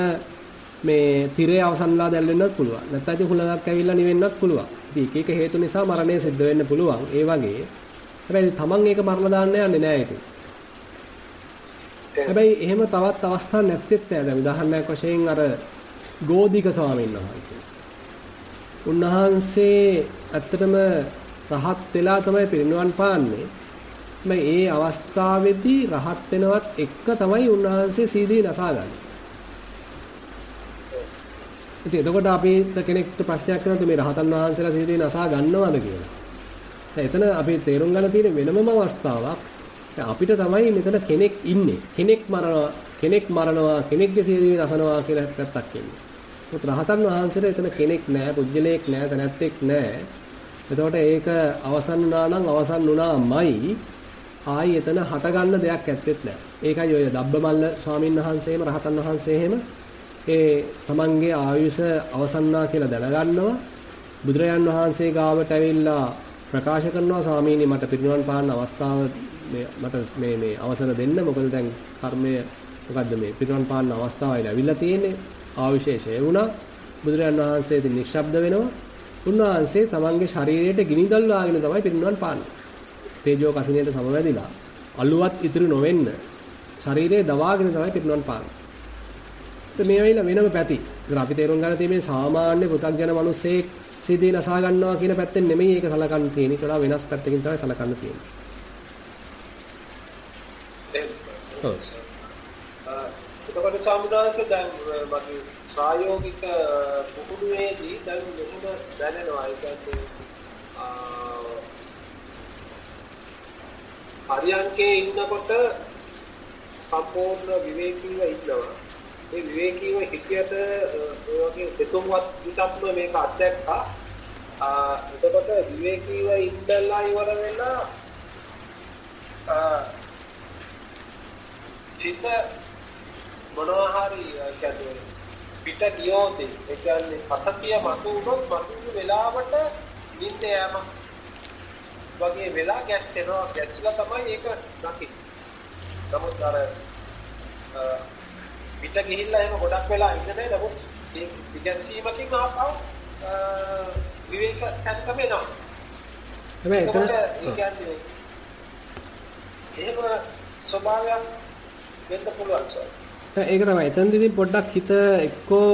මේ තිරේ අවසන් වෙලා දැල් වෙන්නත් පුළුවන්. නැත්නම් ඉතින් හුලඟක් ඇවිල්ලා නිවෙන්නත් පුළුවන්. ඉතින් එක එක හේතු නිසා මරණය සිද්ධ වෙන්න පුළුවන්. ඒ වගේ හැබැයි තමන් ඒක මරලා දාන්න යන්නේ නැහැ ඒක. හැබැයි එහෙම තවත් අවස්ථා නැත්තේ නැහැ. දැන් උදාහරණයක් වශයෙන් අර ගෝධික ස්වාමීන් වහන්සේ. උන්වහන්සේ ඇත්තටම රහත් වෙලා තමයි පිරිනිවන් පාන්නේ. මේ ඒ අවස්ථාවේදී රහත් වෙනවත් එක්ක තමයි උන්වහන්සේ සීදී නසාගන්නේ. ඉතින් එතකොට අපි කෙනෙක්ට ප්‍රශ්නයක් කරනවා මේ රහතන් වහන්සේලා සීදී නසා ගන්නවද කියලා. දැන් එතන අපි තේරුම් ගන්න තියෙන වෙනම අවස්ථාවක් අපිට තමයි මෙතන කෙනෙක් ඉන්නේ. කෙනෙක් මරනවා, කෙනෙක්ගේ සියදිවි නසනවා කියලා පැත්තක් ඉන්නේ. මොකද රහතන් වහන්සේට එතන කෙනෙක් නැහැ, පුජ්‍යලයක් නැහැ, තැනැත්තෙක් නැහැ. එතකොට ඒක අවසන් වුණා නම් අවසන් වුණාමයි ආයි එතන හට ගන්න දෙයක් ඇත්තෙත් නැහැ. ඒකයි ඔය දබ්බමල්ල ස්වාමීන් වහන්සේම රහතන් වහන්සේ එහෙම ඒ තමන්ගේ ආයුෂ අවසන්නා කියලා දැනගන්නවා. බුදුරජාන් වහන්සේ ගාවට ඇවිල්ලා ප්‍රකාශ කරනවා, ස්වාමීනි මට පිරිනිවන් පාන්න අවස්ථාව මට මේ අවසර දෙන්න. මොකද දැන් කර්මය මොකද්ද මේ පිරිනිවන් පාන්න අවස්ථාවයි ලැබිලා තියෙන්නේ. ආයුෂය ෂේ වුණා. බුදුරජාන් වහන්සේ ඉතින් නිශ්ශබ්ද වෙනවා. උන්වහන්සේ තමන්ගේ ශරීරයට ගිනි දැල්වාගෙන තමයි පිරිනිවන් පාන්නේ. තේජෝ කසිනේට සමවැදිලා අලුවත් ඉතුරු නොවෙන්න ශරීරයේ දවාගෙන තමයි පිරිනිවන් පාන්නේ. මේ වෙයිලා වෙනම පැති. ඒක අපි තේරුම් ගන්න තියෙන්නේ සාමාන්‍ය පුතග්ජන මිනිස්සේ සිදී නසා ගන්නවා කියන පැත්තෙන් නෙමෙයි ඒක සලකන්න තියෙන්නේ. ඒකට වෙනස් පැත්තකින් තමයි සලකන්න තියෙන්නේ. ඔව්. ඒකට සාමුදායක දැන් මගේ ප්‍රායෝගික පුහුණුවේදී දැන් මෙහෙම දැනෙනවා. හරියන්කේ ඉන්නකොට සම්පූර්ණ විවේකීව ඉන්නවා. ඒ විවේකීව හිතියට ඔයගේ දෙතුන්වත් විතක්ම මේක අත්දැක්කා. එතකොට විවේකීව ඉඳලා ඉවර වෙලා ඒක මොනවාhari කියන්නේ පිට ගියෝදී ඒ කියන්නේ පතතිය මතුනොත් මතුන වෙලාවට නිින්ද යෑම වගේ වෙලා ගැටෙනවා. ගැටිලා තමයි ඒක නැති. නමුත් අර පිට ගිහිල්ලා එහෙම ගොඩක් වෙලා ඉන්න බෑ. නමුත් මේ විගැන්සීමකින් ආපහු විවේක සැපකම එනවා. හැබැයි එතන කියන්නේ ඒක ස්වභාවයක් වෙන්න පුළුවන්. ඒක තමයි. එතනදී ඉතින් පොඩ්ඩක් හිත එක්කෝ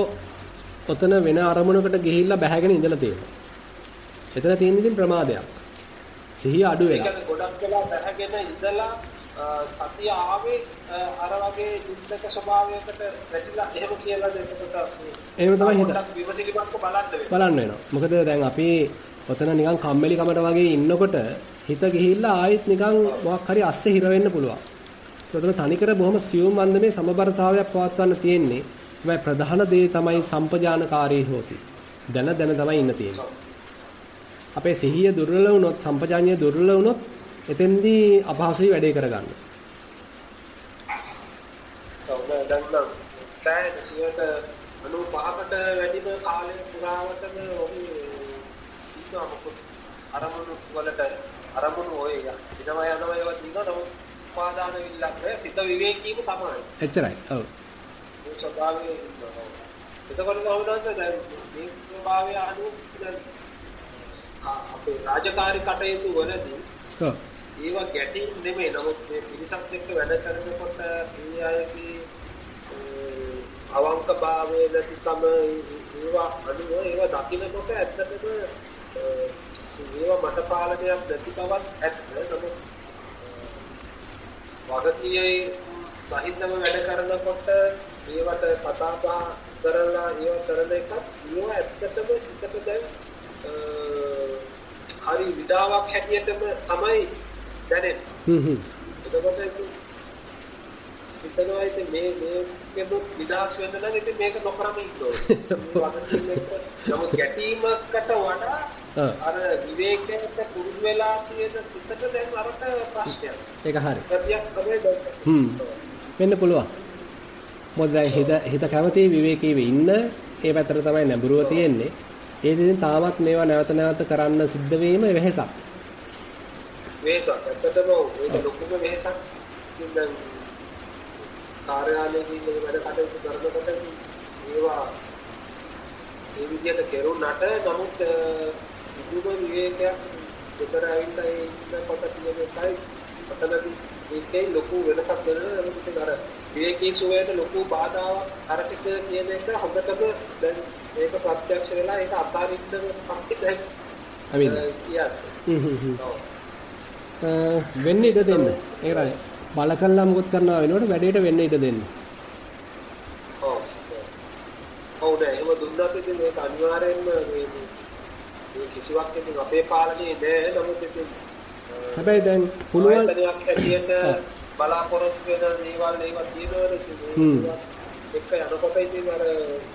ඔතන වෙන අරමුණකට ගිහිල්ලා බැහැගෙන ඉඳලා තියෙනවා. එතන තියෙන ඉතින් ප්‍රමාදයක්. සිහිය අඩු වෙනවා. ඒක ගොඩක් වෙලා බැහැගෙන ඉඳලා සතිය ආවේ අර වගේ දුක්ක ස්වභාවයකට වැටිලා එහෙම කියලා දෙකට එහෙම තමයි හිතා විවදිලිපත්ක බලන්න වෙනවා. මොකද දැන් අපි ඔතන නිකන් කම්මැලි කමට වගේ ඉන්නකොට හිත ගිහිල්ලා ආයෙත් නිකන් මොකක් හරි අස්සේ හිර වෙන්න පුළුවන්. ඒතන තනිකර බොහොම සියුම් වන්දමේ සමබරතාවයක් පවත්වන්න තියෙන්නේ. හැබැයි ප්‍රධාන දේ තමයි සම්පජානකාරී හොති. දැන තමයි ඉන්න තියෙන්නේ. අපේ සිහිය දුර්වල වුණොත්, සම්පජාන්‍ය දුර්වල වුණොත් එතෙන්දී අපහසුයි වැඩේ කරගන්න. ඔව් දැන් නම් සෑහෙන සියයට 95කට වැඩිම කාලය පුරාවටම ඔහි ඉන්නවා. මොකද අරමුණු වලට අරමුණු ඔය ඉදමයි ඒවා තියෙනවා. නමුත් උපාදාන විල්ලක් පිට විවේකීව තමයි. එච්චරයි. ඔව්. මේ ස්වභාවයේ ඉන්නවා. එතකොට මොනවද දැන් මේ ස්වභාවය අනුව අපේ රාජකාරී කටයුතු වලදී ඒවා ගැටින් නෙමෙයි. නමුත් මේ පිරිසක් එක්ක වැඩ කරනකොට මේ අයගේ අවංක භාවයේ නැතිකම ඒවා අනුව ඒවා දකින්නකොට ඇත්තටම ඒවා මට පාලනයක් නැති බවත් ඇත්ත. නමුත් වගකීමේ සහිතව වැඩ කරනකොට ඒවට කතා බහ කරලා ඒවා කරන එකත් ඒවා ඇත්තටම හිතට දැන් හරි විඩාවක් හැටියටම තමයි දැනෙන්නේ. එතකොට හිතනවා ඉතින් මේ විඩාස් වෙන්න නම් ඉතින් මේක නොකරම ඉන්න ඕනේ. නමුත් ගැටීමකට වඩා අර විවේකයට පුරුදු වෙලා තියෙන සිතට දැන් අරට ප්‍රශ්නයක්. ඒක හරි. ප්‍රතියක් තමයි දැන්. වෙන්න පුළුවන්. මොකද හිත කැමති විවේකීව ඉන්න ඒ පැත්තට තමයි නැඹුරුව තියෙන්නේ. ඒ දෙයින් තාමත් මේවා නැවත කරන්න සිද්ධ වීම වෙහසක්. මේක ඇත්තටම ඒක ලොකුම වෙහසක්. ඉතින් කාර්යාලයේදී වැඩ කටයුතු කරනකොට මේවා මේ විදිහට කෙරුණාට නමුත් කිසිම විවේකයක් දෙතර ඇවිල්ලා ඉන්න කොට තියෙනකයි අතනදී ඒකේ ලොකු වෙනසක් වෙනවා. මොකද අර විවේකී සුවයට ලොකු බාධාවක් අරකට කියන එක හොඳටම දැන් ඒක ප්‍රත්‍යක්ෂ වෙලා ඒක අත්‍යාරිෂ්ඨව පක්ෂිතයි. අමින්. වෙන්න ඉඩ දෙන්න. ඒක හරි. බල කළා මොකද කරනවා වෙනකොට වැඩේට වෙන්න ඉඩ දෙන්න. ඔව්. ඔව්ද එහෙම දුන්නත් ඉතින් මේක අනිවාර්යයෙන්ම මේ කිසිවක් ඉතින් අපේ පාලනේ නෑ. නමුත් ඉතින් හැබැයි දැන් පුළුවන් වෙනයක් හැටියට බලාපොරොත්තු වෙන දේවල් ඒවා තියෙනවනේ එක යනකොට ඉතින් අර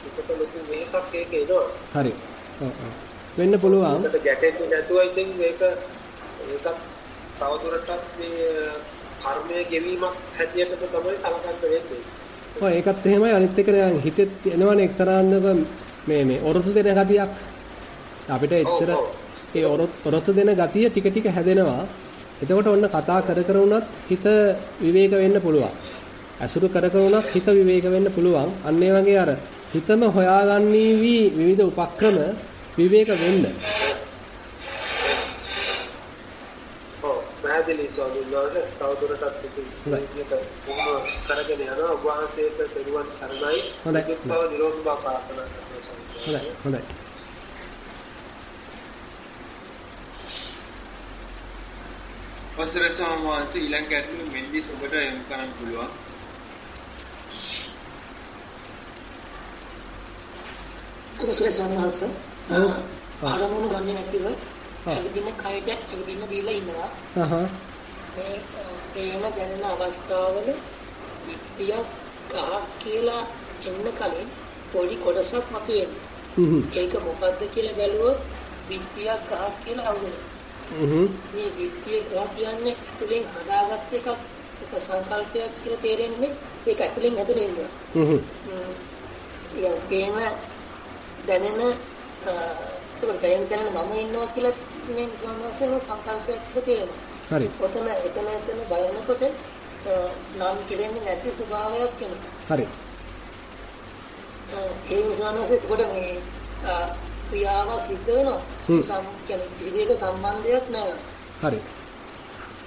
පිටත ලොකු මේකක් ඒක එනවා. හරි. වෙන්න පුළුවන්. ඒකට ගැටෙන්නේ නැතුව ඉතින් මේක තවදුරටත් මේ කර්මයේ ගෙවීමක් හැටියට තමයි කලකට වෙන්නේ. ඔව් ඒකත් එහෙමයි. අනිත් එක දැන් හිතෙත් එනවනේ එක්තරාන්නක මේ ඔරොත්තු දෙන ගතියක් අපිට එච්චර ඒ ඔරොත්තු දෙන ගතිය ටික ටික හැදෙනවා. එතකොට ඔන්න කතා කර උනත් හිත විවේක වෙන්න පුළුවන්. අසුරු කර උනත් හිත විවේක වෙන්න පුළුවන්. අන්න ඒ වගේ අර හිතම හොයාගන්නේ විවිධ උපක්‍රම විවේක වෙන්න. ඔව් පැහැදිලි සෝදුනවද තවදුරටත් මේක කොහොම කරගෙන යනවා ඔබ වහන්සේට දරුවන් කරගයි. හොඳයි. තව නිරෝධ බව ප්‍රාර්ථනා කරනවා. හොඳයි. හොඳයි. වසරේ සමවන්ස ඊළඟ ගැටළු මෙන්දි ඔබට යොමු කරන්න පුළුවන්. වසරේ සමවන්ස අරමුණු ගන්නේ නැතිව ඉදින කයට ඉදින දීලා ඉන්නවා. මේ තේන දැනෙන අවස්ථාවල විත්‍යක් ගහක් කියලා එන්න කලින් පොඩි කොටසක් මතුවේ. ඒක මොකද්ද කියලා බැලුවොත් විත්‍යක් ගහක් කියලා අවුලයි. මේ විත්‍ය ග්‍රාපියන්නේ තුලින් හදාගත් එකක් එක සංකල්පයක් කියලා තේරෙන්නේ ඒක ඇතුලින් හදන ඉන්නවා. ඒක ගේම දැනෙන ඒක දැනෙන මම ඉන්නවා කියලා මේ සංවාසයේ සංකල්පයක් කියලා තේරෙනවා. හරි. ඔතන එතන බලනකොට නම් කෙරෙන්නේ නැති ස්වභාවයක් වෙනවා. හරි. ඒ සංවාසයේ කොට මේ ක්‍රියාවක් සිද්ධ වෙනවා. කිසිදේක සම්බන්ධයක් නැහැ. හරි.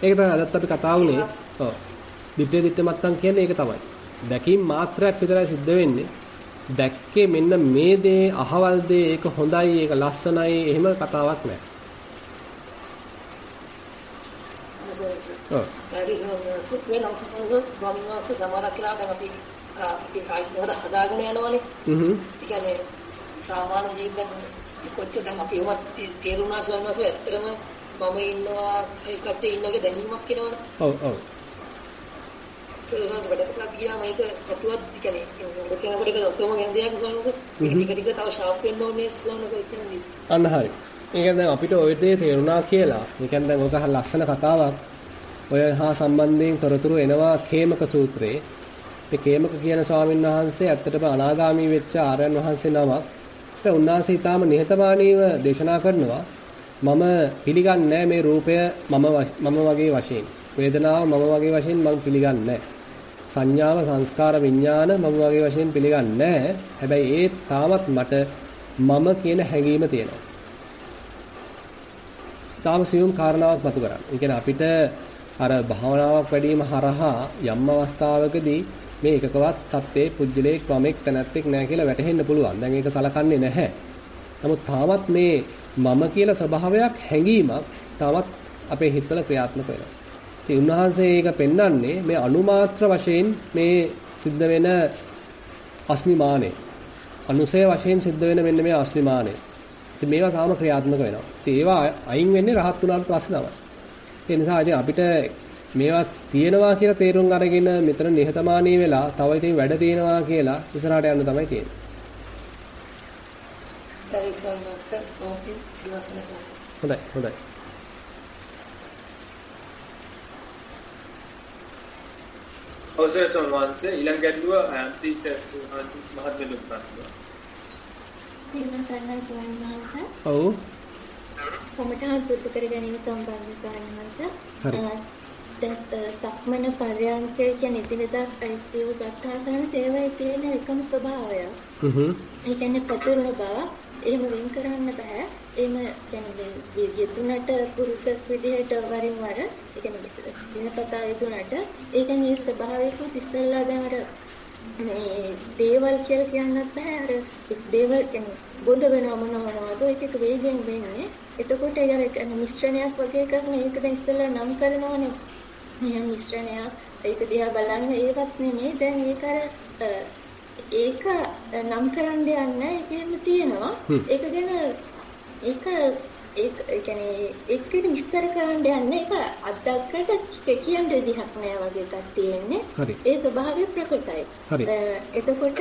ඒක තමයි අදත් අපි කතා වුණේ. ඔව්. දිට්ඨිය දිට්ඨිය මත්තන් කියන්නේ ඒක තමයි. දැකීම මාත්‍රයක් විතරයි සිද්ධ වෙන්නේ. දැක්කේ මෙන්න මේ දේ, අහවල් දේ, ඒක හොඳයි, ඒක ලස්සනයි, එහෙම කතාවක් නැහැ. ඔව්. සාමාන්‍ය ජීවිතයක් කොච්චර දැන් අපි ඒවත් තේරුණා සවනස ඇත්තටම මම ඉන්නවා ඒකට ඉන්නගේ දැනීමක් වෙනවනේ. ඔව් ඔව්. ඒකට වැඩකට ගියාම ඒක ඇතුවත් කියන්නේ මොකද කියනකොට ඒක ඔක්කොම වෙන දෙයක් සවනස. ටික ටික තව ෂාප් වෙන්න ඕනේ සවනස කියන්නේ. අන්න හරි. ඒ කියන්නේ දැන් අපිට ඔය දේ තේරුණා කියලා. ඒ කියන්නේ දැන් ඔක ලස්සන කතාවක්. ඔය හා සම්බන්ධයෙන් තොරතුරු එනවා කේමක සූත්‍රයේ. ඒ කේමක කියන ස්වාමීන් වහන්සේ ඇත්තටම අනාගාමී වෙච්ච ආර්යයන් වහන්සේ නමක්. ඒ උන්වහන්සේ ඊටාම නිහතමානීව දේශනා කරනවා මම පිළිගන්නේ නැහැ මේ රූපය මම වගේ වශයෙන් වේදනාව මම වගේ වශයෙන් මම පිළිගන්නේ නැහැ සංඥාව සංස්කාර විඥාන මම වගේ වශයෙන් පිළිගන්නේ නැහැ හැබැයි ඒ තාමත් මට මම කියන හැඟීම තියෙනවා. තාම සියුම් කාරණාවක් මතු කරගන්න. ඒ කියන්නේ අපිට අර භාවනාවක් වැඩිම හරහා යම් අවස්ථාවකදී මේ එකකවත් සත්‍යයේ පුජ්‍යලේ ක්‍රමයක් තැනක් නැහැ කියලා වැටහෙන්න පුළුවන්. දැන් ඒක සලකන්නේ නැහැ. නමුත් තාමත් මේ මම කියලා ස්වභාවයක් හැඟීමක් තාමත් අපේ හිතවල ක්‍රියාත්මක වෙනවා. ඉතින් උන්වහන්සේ ඒක පෙන්වන්නේ මේ අනුමාත්‍ර වශයෙන් මේ සිද්ධ වෙන අස්මිමානේ. අනුසය වශයෙන් සිද්ධ වෙන මෙන්න මේ අස්මිමානේ. ඉතින් මේවා සාම ක්‍රියාත්මක වෙනවා. ඉතින් ඒවා අයින් වෙන්නේ රහත් උනාට පස්සේ තමයි. ඒ නිසා ඉතින් අපිට මේවා තියෙනවා කියලා තේරුම් අරගෙන මෙතන නිහතමානී වෙලා තව ඉතින් වැඩ තියෙනවා කියලා ඉස්සරහට යන්න තමයි තියෙන්නේ. හොඳයි හොඳයි. ඔසේසොන් වහන්සේ ඊළඟ ගැටලුව අන්තිට මහත්මයාට ප්‍රශ්න. ඉන්න සන්නයි සන්නයි. ඔව්. කොමටහත් පුරුදු කර ගැනීම සම්බන්ධ සන්නයි. හරි. සක්මන පර්යංකය කියන්නේ ඉදිරියදා අයිතිව ගත්තාසන සේවයේ තියෙන එකම ස්වභාවය. ඒ කියන්නේ පතුරු බව එහෙම වෙන් කරන්න බෑ. එහෙම කියන්නේ යෙදුනට පුරුද්දක් විදිහට වරින් වර ඒ කියන්නේ දිනපතා යෙදුනට ඒ කියන්නේ ස්වභාවයක ඉස්සල්ලා දැන් අර මේ දේවල් කියලා කියන්නත් බෑ. අර දේවල් කියන්නේ බොඳ වෙන මොනවාද ඒක එක වේගයෙන් වෙන්නේ. එතකොට ඒ කියන්නේ මිශ්‍රණයක් වගේ එකක් නේ. ඒක දැන් ඉස්සල්ලා නම් කරනවනේ. මේ මිශ්‍රණයක් ඒක දිහා බලන්න ඒවත් නෙමෙයි දැන් ඒක අර ඒක නම් කරන්න යන්නේ ඒකෙම තියෙනවා. ඒක ගැන ඒක එක්කට විස්තර කරන්න යන්න එක අදක්කට කියන විදිහක් නෑ වගේ එකක් තියෙන්නේ. හරි. ඒ ස්වභාවය ප්‍රකටයි. හරි. එතකොට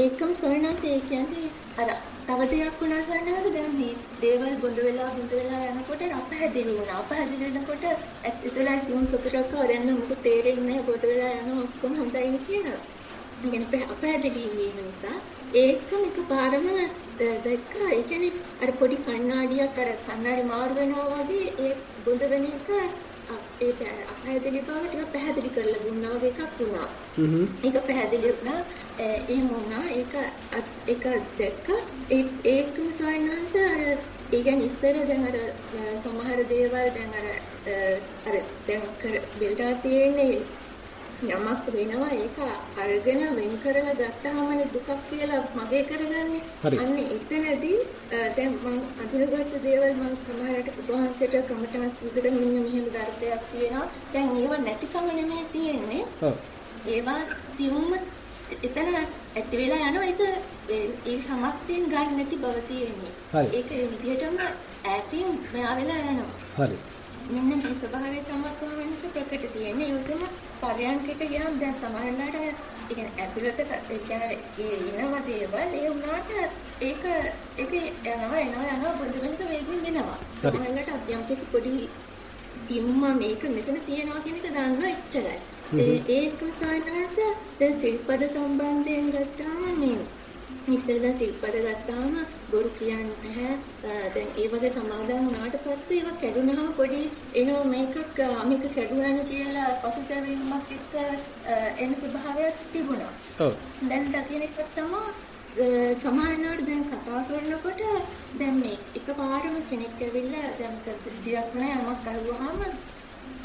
ඒකම සොයනස ඒ කියන්නේ අර තව දෙයක් වුණා සන්නහස දැන් මේ දේවල් බොඳ වෙලා යනකොට අපහැදිලි වුණා. අපහැදිලි වෙනකොට ඒතලා සියුම් සතුටක් හොරන්න මොකද තේරෙන්නේ නැහැ බොඳ වෙලා යනවා ඔක්කොම හොඳයිනේ කියනවා. ඉතින් අපහැදිලි වීම නිසා ඒකම එකපාරම දැක්කා. ඒ කියන්නේ අර පොඩි කණ්ණාඩියක් අර කණ්ණාඩි මාරු වෙනවා වගේ ඒ බොඳ වෙන එක ඒ අපහැදිලි බව ටික පැහැදිලි කරලා දුන්නා වගේ එකක් වුණා. හ්ම්. ඒක පැහැදිලි වුණා. එහෙම වුණා. ඒක දැක්ක ඒකම සයන්ස් අර ඒ කියන්නේ ඉස්සර දැන් අර සමහර දේවල් දැන් අර දැන් කර බෙල්ලා තියෙන්නේ යමක් වෙනවා ඒක අරගෙන වෙන් කරලා ගත්තාමනේ දුකක් කියලා මගේ කරගන්නේ. අන්න එතනදී දැන් මම අඳුරගත්ත දේවල් මම සමහරට උපවාසයට කමටහන් සීකට මෙන්න මෙහෙම ධර්මයක් තියෙනවා. දැන් ඒව නැතිකම නෙමෙයි තියෙන්නේ. ඔව්. ඒවා තියුම්ම එතන ඇති වෙලා යනවා. ඒක ඒ සමස්තයෙන් ගන්න නැති බව තියෙන්නේ. ඒක ඒ විදිහටම ඈතින් මෙයා වෙලා යනවා. හරි. මෙන්න මේ ස්වභාවය තමයි ස්වභාවයෙන්ම ප්‍රකට තියෙන්නේ. ඒකම පරයන්කට ගියම දැන් සමහරලාට ඒ කියන්නේ ඇතුළත ඒ කියන්නේ ඉනව දේවල් ඒ උනාට ඒක යනවා බොඳ වේගින් වෙනවා. සමහරලාට අධ්‍යාපනයේ පොඩි තියුම්මා මේක මෙතන තියෙනවා කියන එක දන්නවා එච්චරයි. ඒකම සායනස දැන් සිල්පද සම්බන්ධයෙන් ගත්තාම මේ ඉස්සෙල්ලා සිල්පද ගත්තාම බොරු කියන්නේ නැහැ. දැන් ඒ වගේ සමාදන් වුණාට පස්සේ ඒක කැඩුනහම පොඩි එනෝ මේකක් අමික කැඩුනන කියලා පසුතැවීමක් එක්ක එන ස්වභාවයක් තිබුණා. ඔව්. දැන් දකින්න එක තමයි සමානවට දැන් කතා කරනකොට දැන් මේ එකපාරම කෙනෙක් ඇවිල්ලා දැන් කසිරියක් නැහැ යමක් අහුවාම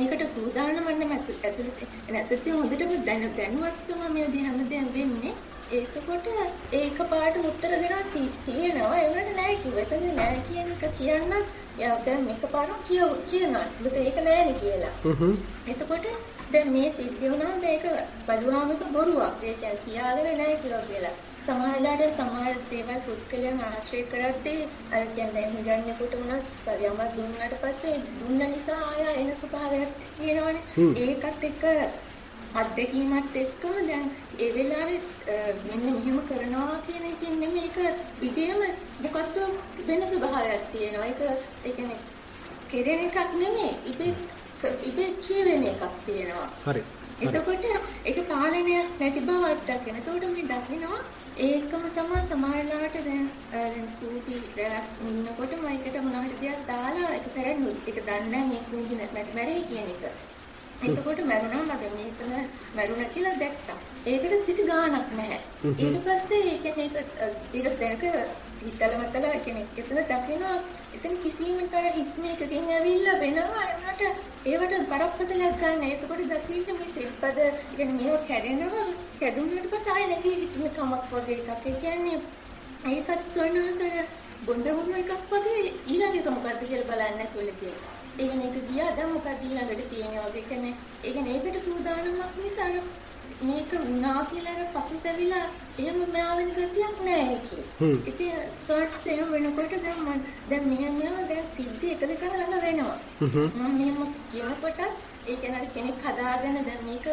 ඒකට සූදානම් වෙන්න ඇතුළත හොඳටම දැනුවත්කම මේ හැමදේම වෙන්නේ. ඒකකොට ඒක පාට උත්තර දෙනවා තියෙනවා ඒ වුණාට නෑ කිව්වද නෑ කියන එක කියන්න දැන් මේක පාරක් කියනවා ඒකට ඒක නෑනේ කියලා. හ්ම්. එතකොට දැන් මේ සිද්ධ වුණා මේක බලුවාම එක බොරුවක්. ඒ කියන්නේ කියාගෙන නෑ කියලා. සමාජයට සමාජ දේවල් පුද්ගලයන් ආශ්‍රය කරද්දී අර කියන්නේ හුඟන්නේකට උනත් පරියමක් දුන්නාට පස්සේ දුන්න නිසා ආය එන ස්වභාවයක් තියෙනවනේ. ඒකත් එක්ක අත්දැකීමත් එක්කම දැන් ඒ වෙලාවේ මෙන්න මෙහෙම කරනවා කියන එකෙන් නෙමෙයි ඒක ඉතින්ම මොකක්ද වෙන ස්වභාවයක් තියෙනවා. ඒක කියන්නේ කෙරෙන එකක් නෙමෙයි ඉබේ කියවෙන එකක් තියෙනවා. හරි. එතකොට ඒක පාලනයක් නැති බවක් දක්වන. එතකොට මේ දකින්නවා ඒකම තමයි සමාජලාට දැන් කූපි ඉන්නකොට මයිකට මොනවා හරි දෙයක් දාලා ඒක පෙරන්නේ ඒක දන්නේ මේ කූපි නැත්නම් මැරෙයි කියන එක. එතකොට මරුණා මගේ මේතන මරුණා කියලා දැක්කා. ඒකට කිසි ගාණක් නැහැ. ඊට පස්සේ ඒ කියන්නේ ඊට දැක හිතලමතල ඒ කියන්නේ එතන දකිනවා. එතන කිසිම කර හිස් මේකකින් ඇවිල්ලා වෙනවා. ඒවට බරපතලයක් ගන්න. එතකොට දකින්නේ මේ සිල්පද කියන්නේ මේව කැඩෙනවා. කැඩුනට පස්සේ ආයෙ නැති හිතුන කමක් වගේ එකක්. ඒ කියන්නේ ඒකත් සොයනසර බොඳ වුණු එකක් වගේ ඊළඟ එක මොකද්ද කියලා බලන්න නැතුව කියලා. ඒ කියන්නේ ඒක ගියා දැන් මොකක්ද ඊළඟට තියෙන්නේ වගේ. ඒ කියන්නේ ඒකට සූදානම්ක් නිසා මේක වුණා කියලා අර පසුතැවිලා එහෙම මෑවෙන ගතියක් නැහැ ඒකේ. ඉතින් සර්ට් සේම වෙනකොට දැන් මම දැන් මෙහෙම දැන් සිද්ධි එකද කරලා ළඟ වෙනවා. මම මෙහෙම කියනකොට ඒ කියන්නේ අර කෙනෙක් හදාගෙන දැන් මේක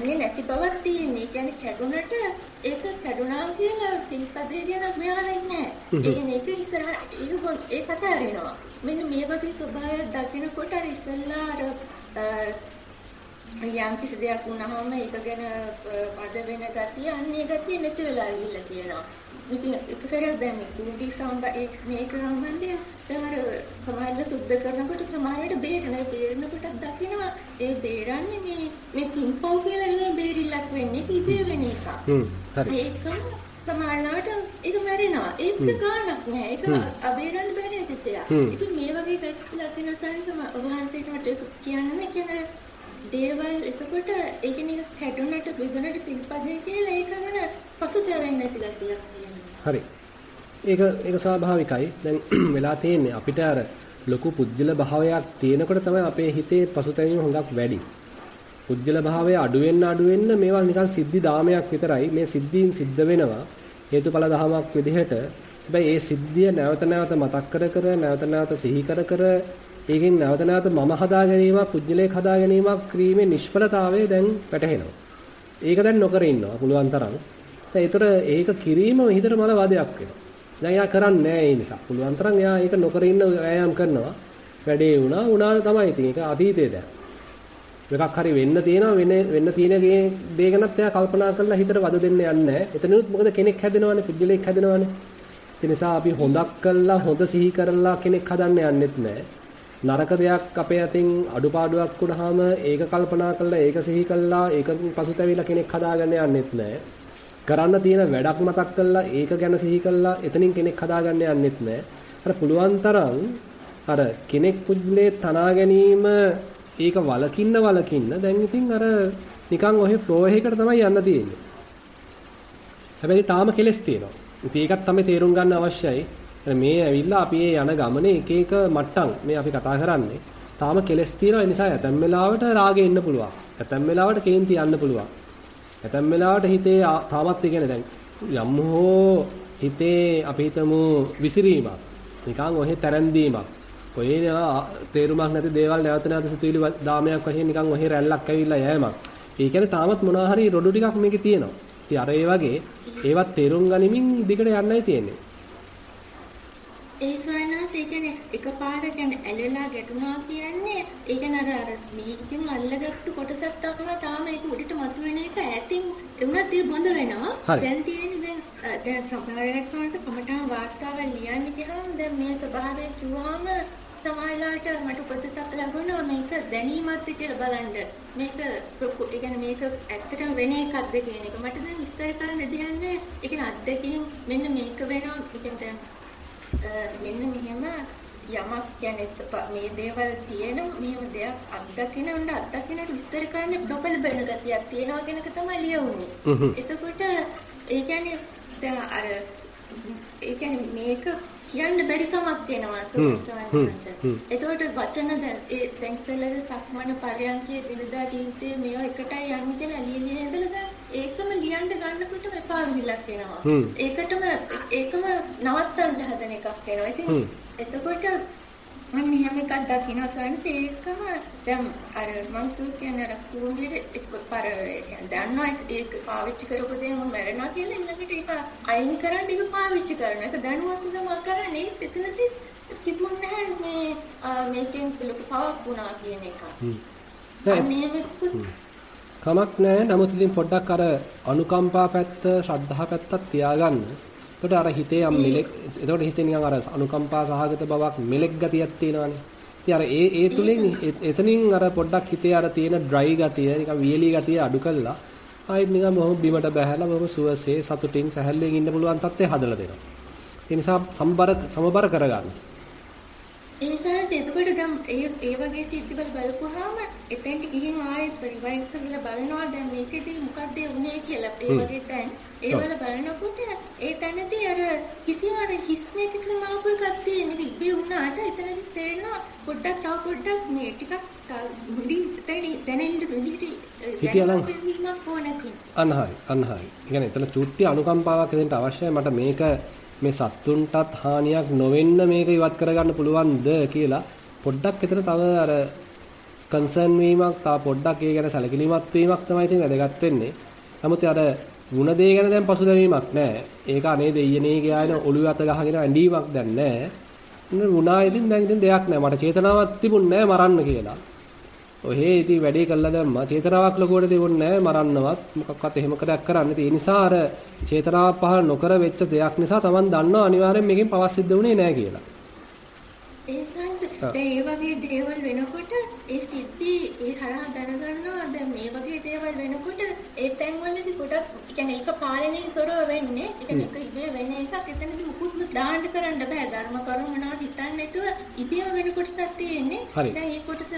ගන්නේ නැති බවක් තියෙන. ඒ කියන්නේ කැඩුනට ඒක කැඩුනා කියලා සිල්පදේ කියන මෙයාලෙන්නේ නැහැ. ඒ කියන්නේ ඒක ඉස්සරහ ඒක කතාරිනවා. මෙන්න මේ වගේ ස්වභාවයක් දකිනකොට අර ඉස්සෙල්ලා අර යම් කිසි දෙයක් වුණාම ඒක ගැන පද වෙන ගතිය අන්නේ ගතිය නැති වෙලා ඉන්න තියෙනවා. ඉතින් එක සැරයක් දැන් මේ කුඩි මේක සම්බන්ධයෙන් දැන් අර සමාජල සුද්ධ කරනකොට සමාජයට බේරෙනවා. බේරෙනකොට දකිනවා ඒ බේරන්නේ මේ පින්පව් කියලා නෙවෙයි බේරිල්ලක් වෙන්නේ ඉබේ වෙන එක. හ්ම්. හරි. ඒකම සමාජලාට ඒක මැරෙනවා. ඒක ගානක් නෑ. ඒක අබේරන්න බැරි ඉතින් මේ වගේ ලක්ෂණ සංසම වහන්සේට කියන්නේ කියන දේවල් එතකොට ඒ කියන්නේ කැඩුනට බිඳුනට සිල්පදේ කියලා ඒක ගැන පසුතැවෙන්නේ නැති ලක්ෂණයක් තියෙනවා. හරි. ඒක ස්වාභාවිකයි. දැන් වෙලා තියෙන්නේ අපිට අර ලොකු පුජ්‍යල භාවයක් තියෙනකොට තමයි අපේ හිතේ පසුතැවීම හොඟක් වැඩි. පුජ්‍යල භාවය අඩු වෙන්න මේවා නිකන් සිද්ධි දාමයක් විතරයි. මේ සිද්ධීන් සිද්ධ වෙනවා හේතුඵල ධමයක් විදිහට හැබැයි ඒ සිද්ධිය නැවත නැවත මතක් කර නැවත නැවත සිහි කර ඒකෙන් නැවත නැවත මම හදා ගැනීමක් පුජ්‍යලයක් හදා ගැනීමක් ක්‍රීමේ නිෂ්ඵලතාවය දැන් වැටහෙනවා. ඒක දැන් නොකර ඉන්නවා පුළුවන් තරම්. දැන් ඒතර ඒක කිරීම හිතට මල වාදයක් වෙනවා. දැන් එයා කරන්නේ නැහැ ඒ නිසා. පුළුවන් තරම් එයා ඒක නොකර ඉන්න වෑයම් කරනවා. වැඩේ වුණා තමයි ඉතින් ඒක අතීතේ දැන්. එකක් හරි වෙන්න තියෙනවා වෙන්න තියෙන දේ ගැනත් එයා කල්පනා කරලා හිතට වද දෙන්න යන්නේ නැහැ. එතනිනුත් මොකද කෙනෙක් හැදෙනවනේ පුජ්‍යලයක් හැදෙනවනේ. ඒ නිසා අපි හොඳක් කළා හොඳ සිහි කරලා කෙනෙක් හදන්න යන්නෙත් නැහැ. නරක දෙයක් අපේ අතින් අඩුපාඩුවක් වුණාම ඒක කල්පනා කරලා ඒක සිහි කළා ඒක පසුතැවිලා කෙනෙක් හදාගන්න යන්නෙත් නැහැ. කරන්න තියෙන වැඩක් මතක් කරලා ඒක ගැන සිහි කළා එතනින් කෙනෙක් හදාගන්න යන්නෙත් නැහැ. අර පුළුවන් තරම් අර කෙනෙක් පුද්ගලයේ තනා ගැනීම ඒක වලකින්න දැන් ඉතින් අර නිකන් ඔහේ ෆ්ලෝ එකකට තමයි යන්න තියෙන්නේ. හැබැයි තාම කෙලස් තියෙනවා. ඉතින් ඒකත් තමයි තේරුම් ගන්න අවශ්‍යයි. මේ ඇවිල්ලා අපි යන ගමනේ එක එක මට්ටම් මේ අපි කතා කරන්නේ තාම කෙලස් තියෙනවා. ඒ නිසා ඇතැම් වෙලාවට රාගෙ ඉන්න පුළුවන්, ඇතැම් වෙලාවට කේන්ති යන්න පුළුවන්, ඇතැම් වෙලාවට හිතේ තාමත් කියන්නේ දැන් යම් හෝ හිතේ අපි හිතමු විසිරීමක්, නිකන් ඔහෙ තරන්දීමක්, ඔය තේරුමක් නැති දේවල් නැවත නැවත සිතුවිලි දාමයක් වශයෙන් නිකන් ඔහෙ රැල්ලක් ඇවිල්ලා යෑමක්. ඒ කියන්නේ තාමත් මොනවා හරි රොඩු ටිකක් මේකේ තියෙනවා. ඉතින් අර ඒ වගේ ඒවත් තේරුම් ගනිමින් දිගට යන්නයි තියෙන්නේ. ඒ ස්වාමීන් වහන්සේ කියන්නේ එකපාර කියන්නේ ඇලෙලා ගැටුණා කියන්නේ ඒ කියන්නේ අර මේකෙන් අල්ලගත්තු කොටසක් තමයි තාම ඒක උඩට මතුවෙන එක ඈතින් එුණත් ඒක බොඳ වෙනවා. දැන් තියෙන්නේ දැන් සබාරයකට සමහරවිට කොහටම වාස්තාව ලියන්න ගියාම දැන් මේ ස්වභාවය කියුවාම සමාජලාට මට ප්‍රතිසක් ලැබුණා මේක දැනීමත් කියලා බලන්න. මේක කියන්නේ මේක ඇත්තටම වෙන එකක්ද කියන එක මට දැන් විස්තර කරන්න දෙන්නේ. ඒ කියන්නේ අත්දැකීම් මෙන්න මේක වෙනවා. ඒ කියන්නේ මෙන්න මෙහෙම යමක් කියන්නේ මේ දේවල් තියෙන මෙහෙම දෙයක් අත්දකින්න උන්න අත්දකින්නට විස්තර කරන්නේ ඩොපල් බර්න ගතියක් තියෙනවා කියන එක තමයි ලියුනේ. එතකොට ඒ කියන්නේ දැන් අර ඒ කියන්නේ මේක කියන්න බැරි කමක් වෙනවා සෝන්සන්ස. එතකොට වචන දැන් ඉතලද සක්මන පරයන්කේ දිනදා ජීවිතයේ මේවා එකටයි යන්නේ කියලා ලියලා ඉඳලා ඒකම ලියන්න ගන්නකොට එපා විහිලක් වෙනවා. ඒකම නවත්තන්න හදන එකක් වෙනවා. ඉතින් එතකොට මම මෙහෙම එකක් දකින්න සෝන්ස ඒකම දැන් අර මං කියන්නේ අර කුරුම්බියේ පර කියන්නේ දන්නවා ඒක පාවිච්චි කරපු දේ මම මරනවා කියලා ඊළඟට ඒක අයින් කරන්න ඒක පාවිච්චි කරනවා. ඒක දැනුවත් තමයි කරන්නේ. එතනදී තිබුණේ මේ මේකෙන් ලොකු පාවක් වුණා කියන එක. කමක් නැහැ. නමුත් ඉතින් පොඩ්ඩක් අර අනුකම්පා පැත්ත, ශ්‍රද්ධා පැත්තත් තියාගන්න. එතකොට අර හිතේ යම් මෙලෙක්, එතකොට හිතේ නිකන් අර අනුකම්පා සහගත බවක්, මෙලෙක් ගතියක් තියෙනවානේ. ඉතින් අර ඒ තුලින් එතනින් අර පොඩ්ඩක් හිතේ අර තියෙන ඩ්‍රයි ගතිය, නිකන් වියලි ගතිය අඩු කළා. ආයෙත් නිකන් බොහොම බිමට බහැලා බොහොම සුවසේ සතුටින් සැහැල්ලුවෙන් ඉන්න පුළුවන් තත්ත්වය හදලා දෙනවා. ඒ නිසා සමබර කරගන්න. ඒසාරස එතකොට දැන් ඒ වගේ සිද්ධිවල බලපුවාම එතෙන්ට ගිහින් ආයෙත් රිවයිව් කරලා බලනවා දැන් මේකදී මොකක්ද වුනේ කියලා. ඒ වගේ දැන් ඒවල බලනකොට ඒ තැනදී අර කිසිම හිස්මේකකම ආපු එකක් තියෙන එක ඉබේ වුණාට එතනදි තේරෙනවා පොඩ්ඩක් තව පොඩ්ඩක් මේ ටිකක් මුඩින් දැනෙන්න දෙවිදිහට දැනීමක් ඕනකි. අනහයි. ඒ කියන්නේ එතන චුට්ටි අනුකම්පාවක් දෙන්න අවශ්‍යයි. මට මේක මේ සත්තුන්ටත් හානියක් නොවෙන්න මේක ඉවත් කරගන්න පුළුවන්ද කියලා පොඩ්ඩක් එතන තව අර කන්සර්න් වීමක්, තව පොඩ්ඩක් ඒ ගැන සැලකිලිමත් වීමක් තමයි ඉතින් වැදගත් වෙන්නේ. නමුත් අර ಗುಣ දේ ගැන දැන් පසුතැවීමක් නැහැ. ඒක අනේ දෙයියනේ ගායන ඔළුව අත ගහගෙන ඇඬීමක් දැන් නැහැ. මුණා ඉතින් දැන් ඉතින් දෙයක් නැහැ. මට චේතනාවක් තිබුණේ නැහැ මරන්න කියලා. ඔහේ ඉතින් වැඩේ කළා දැම්මා. චේතනාවක් ලොකුවට දෙවොන්නේ නැහැ මරන්නවත් මොකක්වත් එහෙම කඩක් කරන්න. ඒ නිසා අර චේතනාව පහළ නොකර වෙච්ච දෙයක් නිසා Taman දන්නවා අනිවාර්යෙන් මේකෙන් පවස් සිද්ධ වුණේ නැහැ කියලා. ඒකත් ඒ වගේ දේවල් වෙනකොට ඒ සිද්ධි ඒ හරහා දැනගන්නවා දැන් මේ වගේ දේවල් වෙනකොට ඒ තැන්වලදී ගොඩක් කියන්නේ ඒක පාලනය කරව වෙන්නේ. ඒ කියන්නේ ඒක ඉබේ වෙන එකක්. එතනදී මුකුත්ම දාන්න කරන්න බෑ. ධර්ම කරුණ මොනවද හිතන්නේ නැතුව ඉබේම වෙන කොටසක් තියෙන්නේ. දැන් මේ කොටස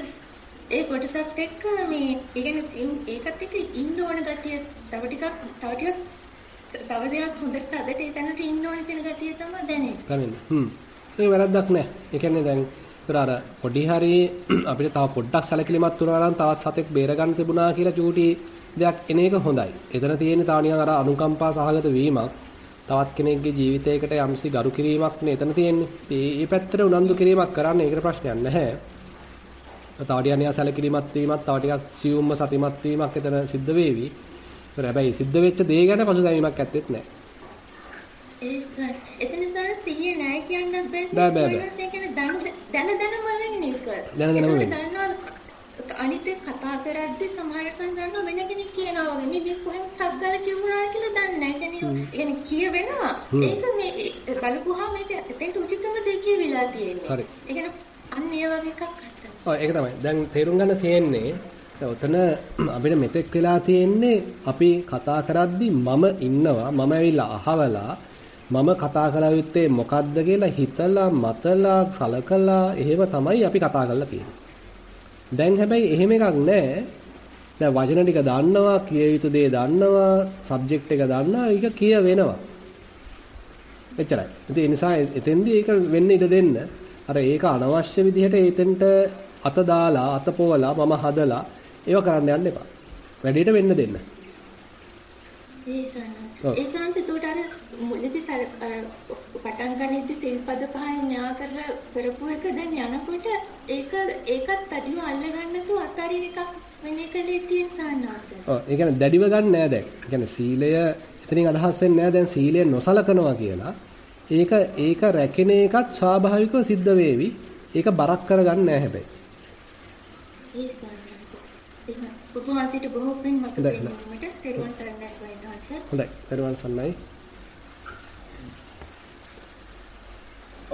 ඒ කොටසත් එක්ක මේ කියන්නේ ඒකත් එක්ක ඉන්න ඕන ගතිය තව ටිකක් හොඳට අදට එතනට ඉන්න ඕන කියන ගතිය තමයි දැනෙන්නේ. ඒක වැරද්දක් නෑ. ඒ කියන්නේ දැන් ඉතර අර පොඩි හරිය අපිට තව පොඩ්ඩක් සැලකිලිමත් වුණා නම් තවත් සතෙක් බේර ගන්න තිබුණා කියලා චූටි දෙයක් එන එක හොඳයි. එතන තියෙන්නේ තානියන් අර අනුකම්පා සහගත වීමක්. තවත් කෙනෙක්ගේ ජීවිතයකට යම්සි ගරු කිරීමක් නේ එතන තියෙන්නේ. මේ පැත්තට උනන්දු කිරීමක් කරන්න ඒකට ප්‍රශ්නයක් නැහැ. තව ටිකක් න්‍යා සැලකිලිමත් වීමක්, තව ටිකක් සියුම්ම සතිමත් වීමක් එතන සිද්ධ වෙවි. ඒත් හැබැයි සිද්ධ වෙච්ච දේ ගැන පසුතැවීමක් ඇත්තෙත් නැහැ. ඒක එතන සාර සිහිය නැහැ කියන්න බෑ. ඒක නේ දැන වලින් නික. අනිත් කතා කරද්දී සමහර සංගාන වෙන කෙනෙක් කියනවා වගේ මේ කොහෙන්ද ටග්ගල කියුණා කියලා දන්නේ නැහැ. يعني කියවෙනවා. ඒක මේ බලපුවාම ඒක ඇත්තට උචිතම දෙයක් කියලා තියෙනවා. හරි. ඒ කියන්නේ අන්න ඒ වගේ එකක් අත්ත. ඔව් ඒක තමයි. දැන් තේරුම් ගන්න තියෙන්නේ ඔතන අපිට මෙතෙක් වෙලා තියෙන්නේ අපි කතා කරද්දී මම ඉන්නවා, මම ඇවිල්ලා අහවලා, මම කතා කළා යුත්තේ මොකද්ද කියලා හිතලා මතලා සලකලා එහෙම තමයි අපි කතා කරලා තියෙන්නේ. දැන් හැබැයි එහෙම එකක් නැහැ. දැන් වචන ටික දන්නවා, කිය යුතු දේ දන්නවා, සබ්ජෙක්ට් එක දන්නවා, ඒක කිය වෙනවා. එච්චරයි. ඒ නිසා එතෙන්දී ඒක වෙන්න ඉඩ දෙන්න. අර ඒක අනවශ්‍ය විදිහට එතෙන්ට අත දාලා, අත පොවලා, මම හදලා ඒව කරන්න යන්න එපා. වැඩේට වෙන්න දෙන්න. මුලදී පටන් ගන්නදී සිල්පද පහෙන් න්‍යා කරලා කරපු එක දැන් යනකොට ඒකත් අදිව අල්ලගන්න තු අතරින් එකක් වෙන එකලේ තියෙන සාන්නාස. ඔව් ඒ කියන්නේ දැඩිව ගන්න නෑ දැන්. ඒ කියන්නේ සීලය එතනින් අදහස් වෙන්නේ නෑ දැන් සීලය නොසලකනවා කියලා. ඒක රැකෙන එකත් ස්වාභාවිකව සිද්ධ වෙවි. ඒක බරක් කරගන්න නෑ හැබැයි. ඒක තමයි. පුතුමාසිට බොහෝ පින් මතක වෙනවට පෙරවන් සන්නයි සවයිනාචර්. හොඳයි. පෙරවන් සන්නයි.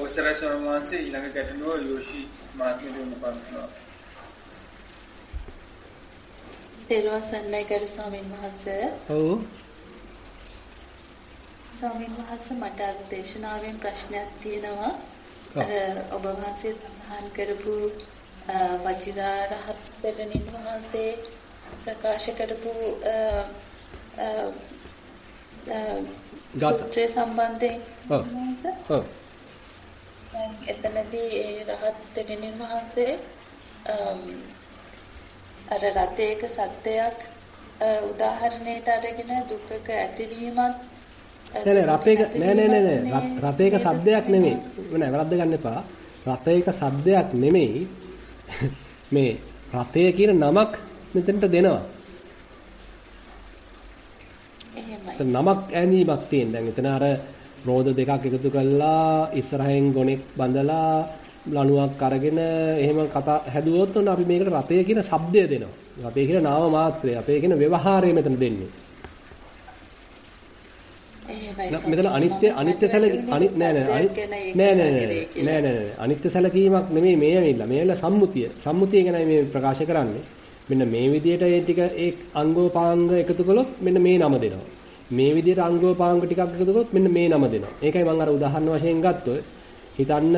අවසරයි සර්වමාන්සේ, ඊළඟ ගැටලුව යෝෂි මාත්මේ දෙන්න බලනවා. තෙරුවසන්නයි කරු ස්වාමීන් වහන්සේ. ඔව්. ස්වාමීන් වහන්සේ මට දේශනාවෙන් ප්‍රශ්නයක් තියෙනවා. ඔබ වහන්සේ සම්හාන් කරපු වජිරා රහතන් වහන්සේ ප්‍රකාශ කරපු සූත්‍රය සම්බන්ධයෙන්. ඔව්. එතනදී ඒ රහත් දෙවියන් වහන්සේ අර රතේක සත්‍යයක් උදාහරණයට අරගෙන දුකක ඇතිවීමත් නෑ රතේක රතේක සද්දයක් නෙමෙයි නෑ වැරද්ද ගන්න එපා රතේක සද්දයක් නෙමෙයි මේ රතේ කියන නමක් මෙතනට දෙනවා එහෙමයි නමක් ඇනීමක් තියෙන දැන් එතන අර රෝද දෙකක් එකතු කරලා ඉස්සරහෙන් ගොනෙක් බඳලා ලණුවක් අරගෙන එහෙම කතා හැදුවොත් උන අපි මේකට රතේ කියන શબ્දය දෙනවා. රතේ කියන නාම මාත්‍රය, රතේ කියන ව්‍යවහාරය මෙතන දෙන්නේ. එහෙමයි. මෙතන අනිත්‍ය සැලකීම නෑ අනිත්‍ය සැලකීමක් නෙමෙයි මේ ඇවිල්ලා. මේ ඇවිල්ලා සම්මුතිය. සම්මුතිය ගැනයි මේ ප්‍රකාශ කරන්නේ. මෙන්න මේ විදියට ඒ ටික ඒ අංගෝපාංග එකතු කළොත් මෙන්න මේ නම දෙනවා. මේ විදිහට අංගෝපාංග ටිකක් එකතු කරොත් මෙන්න මේ නම දෙනවා. ඒකයි මම අර උදාහරණ වශයෙන් ගත්තොත් හිතන්න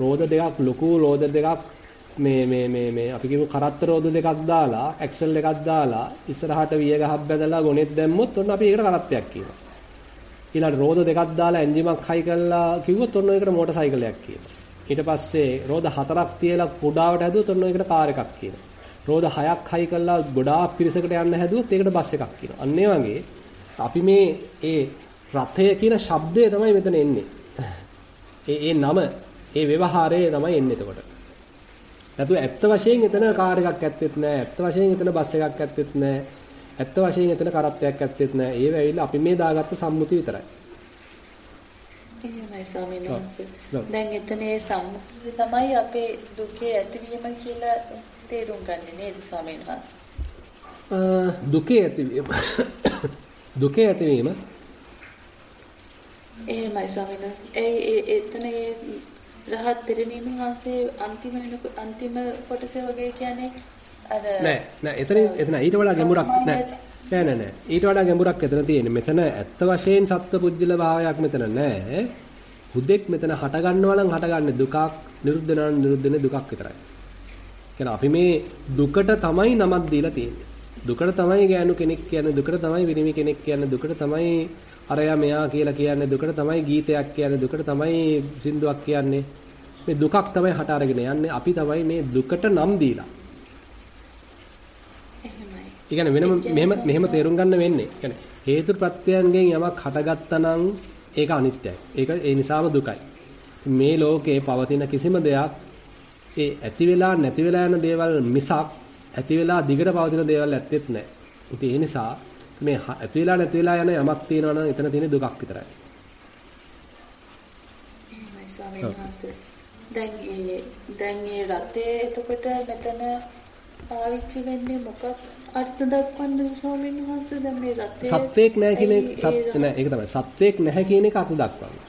රෝද දෙකක් ලොකු රෝද දෙකක් මේ අපි කියමු කරත්ත රෝද දෙකක් දාලා ඇක්සල් එකක් දාලා ඉස්සරහට විය ගහක් බැඳලා ගොනෙත් දැම්මොත් ඔන්න අපි ඒකට කරත්තයක් කියනවා. ඊළඟ රෝද දෙකක් දාලා එන්ජිමක් හයි කරලා කිව්වොත් ඔන්න ඒකට මෝටර් සයිකලයක් කියනවා. ඊට පස්සේ රෝද හතරක් තියලා කුඩාවට හැදුවොත් ඔන්න ඒකට කාර් එකක් කියනවා. රෝද හයක් හයි කරලා ගොඩාක් පිරිසකට යන්න හැදුවොත් ඒකට බස් එකක් කියනවා. අන්න ඒ වගේ අපි මේ ඒ රතය කියන શબ્දය තමයි මෙතන එන්නේ. ඒ නම, ඒ ව්‍යවහාරය තමයි එන්නේ එතකොට. නැතු ඇත්ත වශයෙන් එතන කාර් එකක් ඇත්තෙත් නැහැ. ඇත්ත වශයෙන් එතන බස් එකක් ඇත්තෙත් නැහැ. ඇත්ත වශයෙන් එතන කරත්තයක් ඇත්තෙත් නැහැ. ඒව ඇවිල්ලා අපි මේ දාගත්ත සම්මුති විතරයි. එහෙමයි ස්වාමීන් වහන්සේ. දැන් එතන ඒ සම්මුතිය තමයි අපේ දුකේ ඇතිවීම කියලා තේරුම් ගන්න නේද ස්වාමීන් වහන්සේ? දුකේ ඇතිවීම දුකේ ඇතිවීම එහෙමයි ස්වාමීන් වහන්සේ එතන ඒ රහත් තෙරණීන් වහන්සේ අන්තිම කොටසේ වගේ කියන්නේ අර නෑ එතන ඊට වඩා ගැඹුරක් නෑ ඊට වඩා ගැඹුරක් එතන තියෙන්නේ මෙතන ඇත්ත වශයෙන් සත්පුජ්‍යල භාවයක් මෙතන නෑ හුදෙක් මෙතන හට ගන්නවා නම් හට ගන්න දුකක් නිරුද්ධ වෙනවා නම් නිරුද්ධ වෙන දුකක් විතරයි කියලා අපි මේ දුකට තමයි නමක් දීලා තියෙන්නේ දුකට තමයි ගෑනු කෙනෙක් කියන්නේ දුකට තමයි විරිමි කෙනෙක් කියන්නේ දුකට තමයි අරයා මෙයා කියලා කියන්නේ දුකට තමයි ගීතයක් කියන්නේ දුකට තමයි සින්දුවක් කියන්නේ මේ දුකක් තමයි හට අරගෙන යන්නේ අපි තමයි මේ දුකට නම් දීලා එහෙමයි ඒ කියන්නේ වෙනම මෙහෙම තේරුම් ගන්න වෙන්නේ ඒ කියන්නේ හේතුප්‍රත්‍යයන්ගෙන් යමක් හටගත්තා නම් ඒක අනිත්‍යයි. ඒක ඒ නිසාම දුකයි. මේ ලෝකේ පවතින කිසිම දෙයක් ඒ ඇති වෙලා නැති වෙලා යන දේවල් මිසක් ඇති වෙලා දිගට පවතින දේවල් ඇත්තෙත් නැහැ. ඉතින් ඒ නිසා මේ ඇති වෙලා නැති වෙලා යන යමක් තියෙනවා නම් එතන තියෙන දුකක් විතරයි. එහෙමයි ස්වාමීන් වහන්සේ. දැන් මේ රතේ එතකොට මෙතන පාවිච්චි වෙන්නේ මොකක් අර්ථ දක්වන්නද ස්වාමීන් වහන්සේ? දැන් මේ රතේ සත්‍යයක් නැහැ කියන එක සත්‍ය නැහැ. ඒක තමයි. සත්‍යයක් නැහැ කියන එක අර්ථ දක්වන්නේ.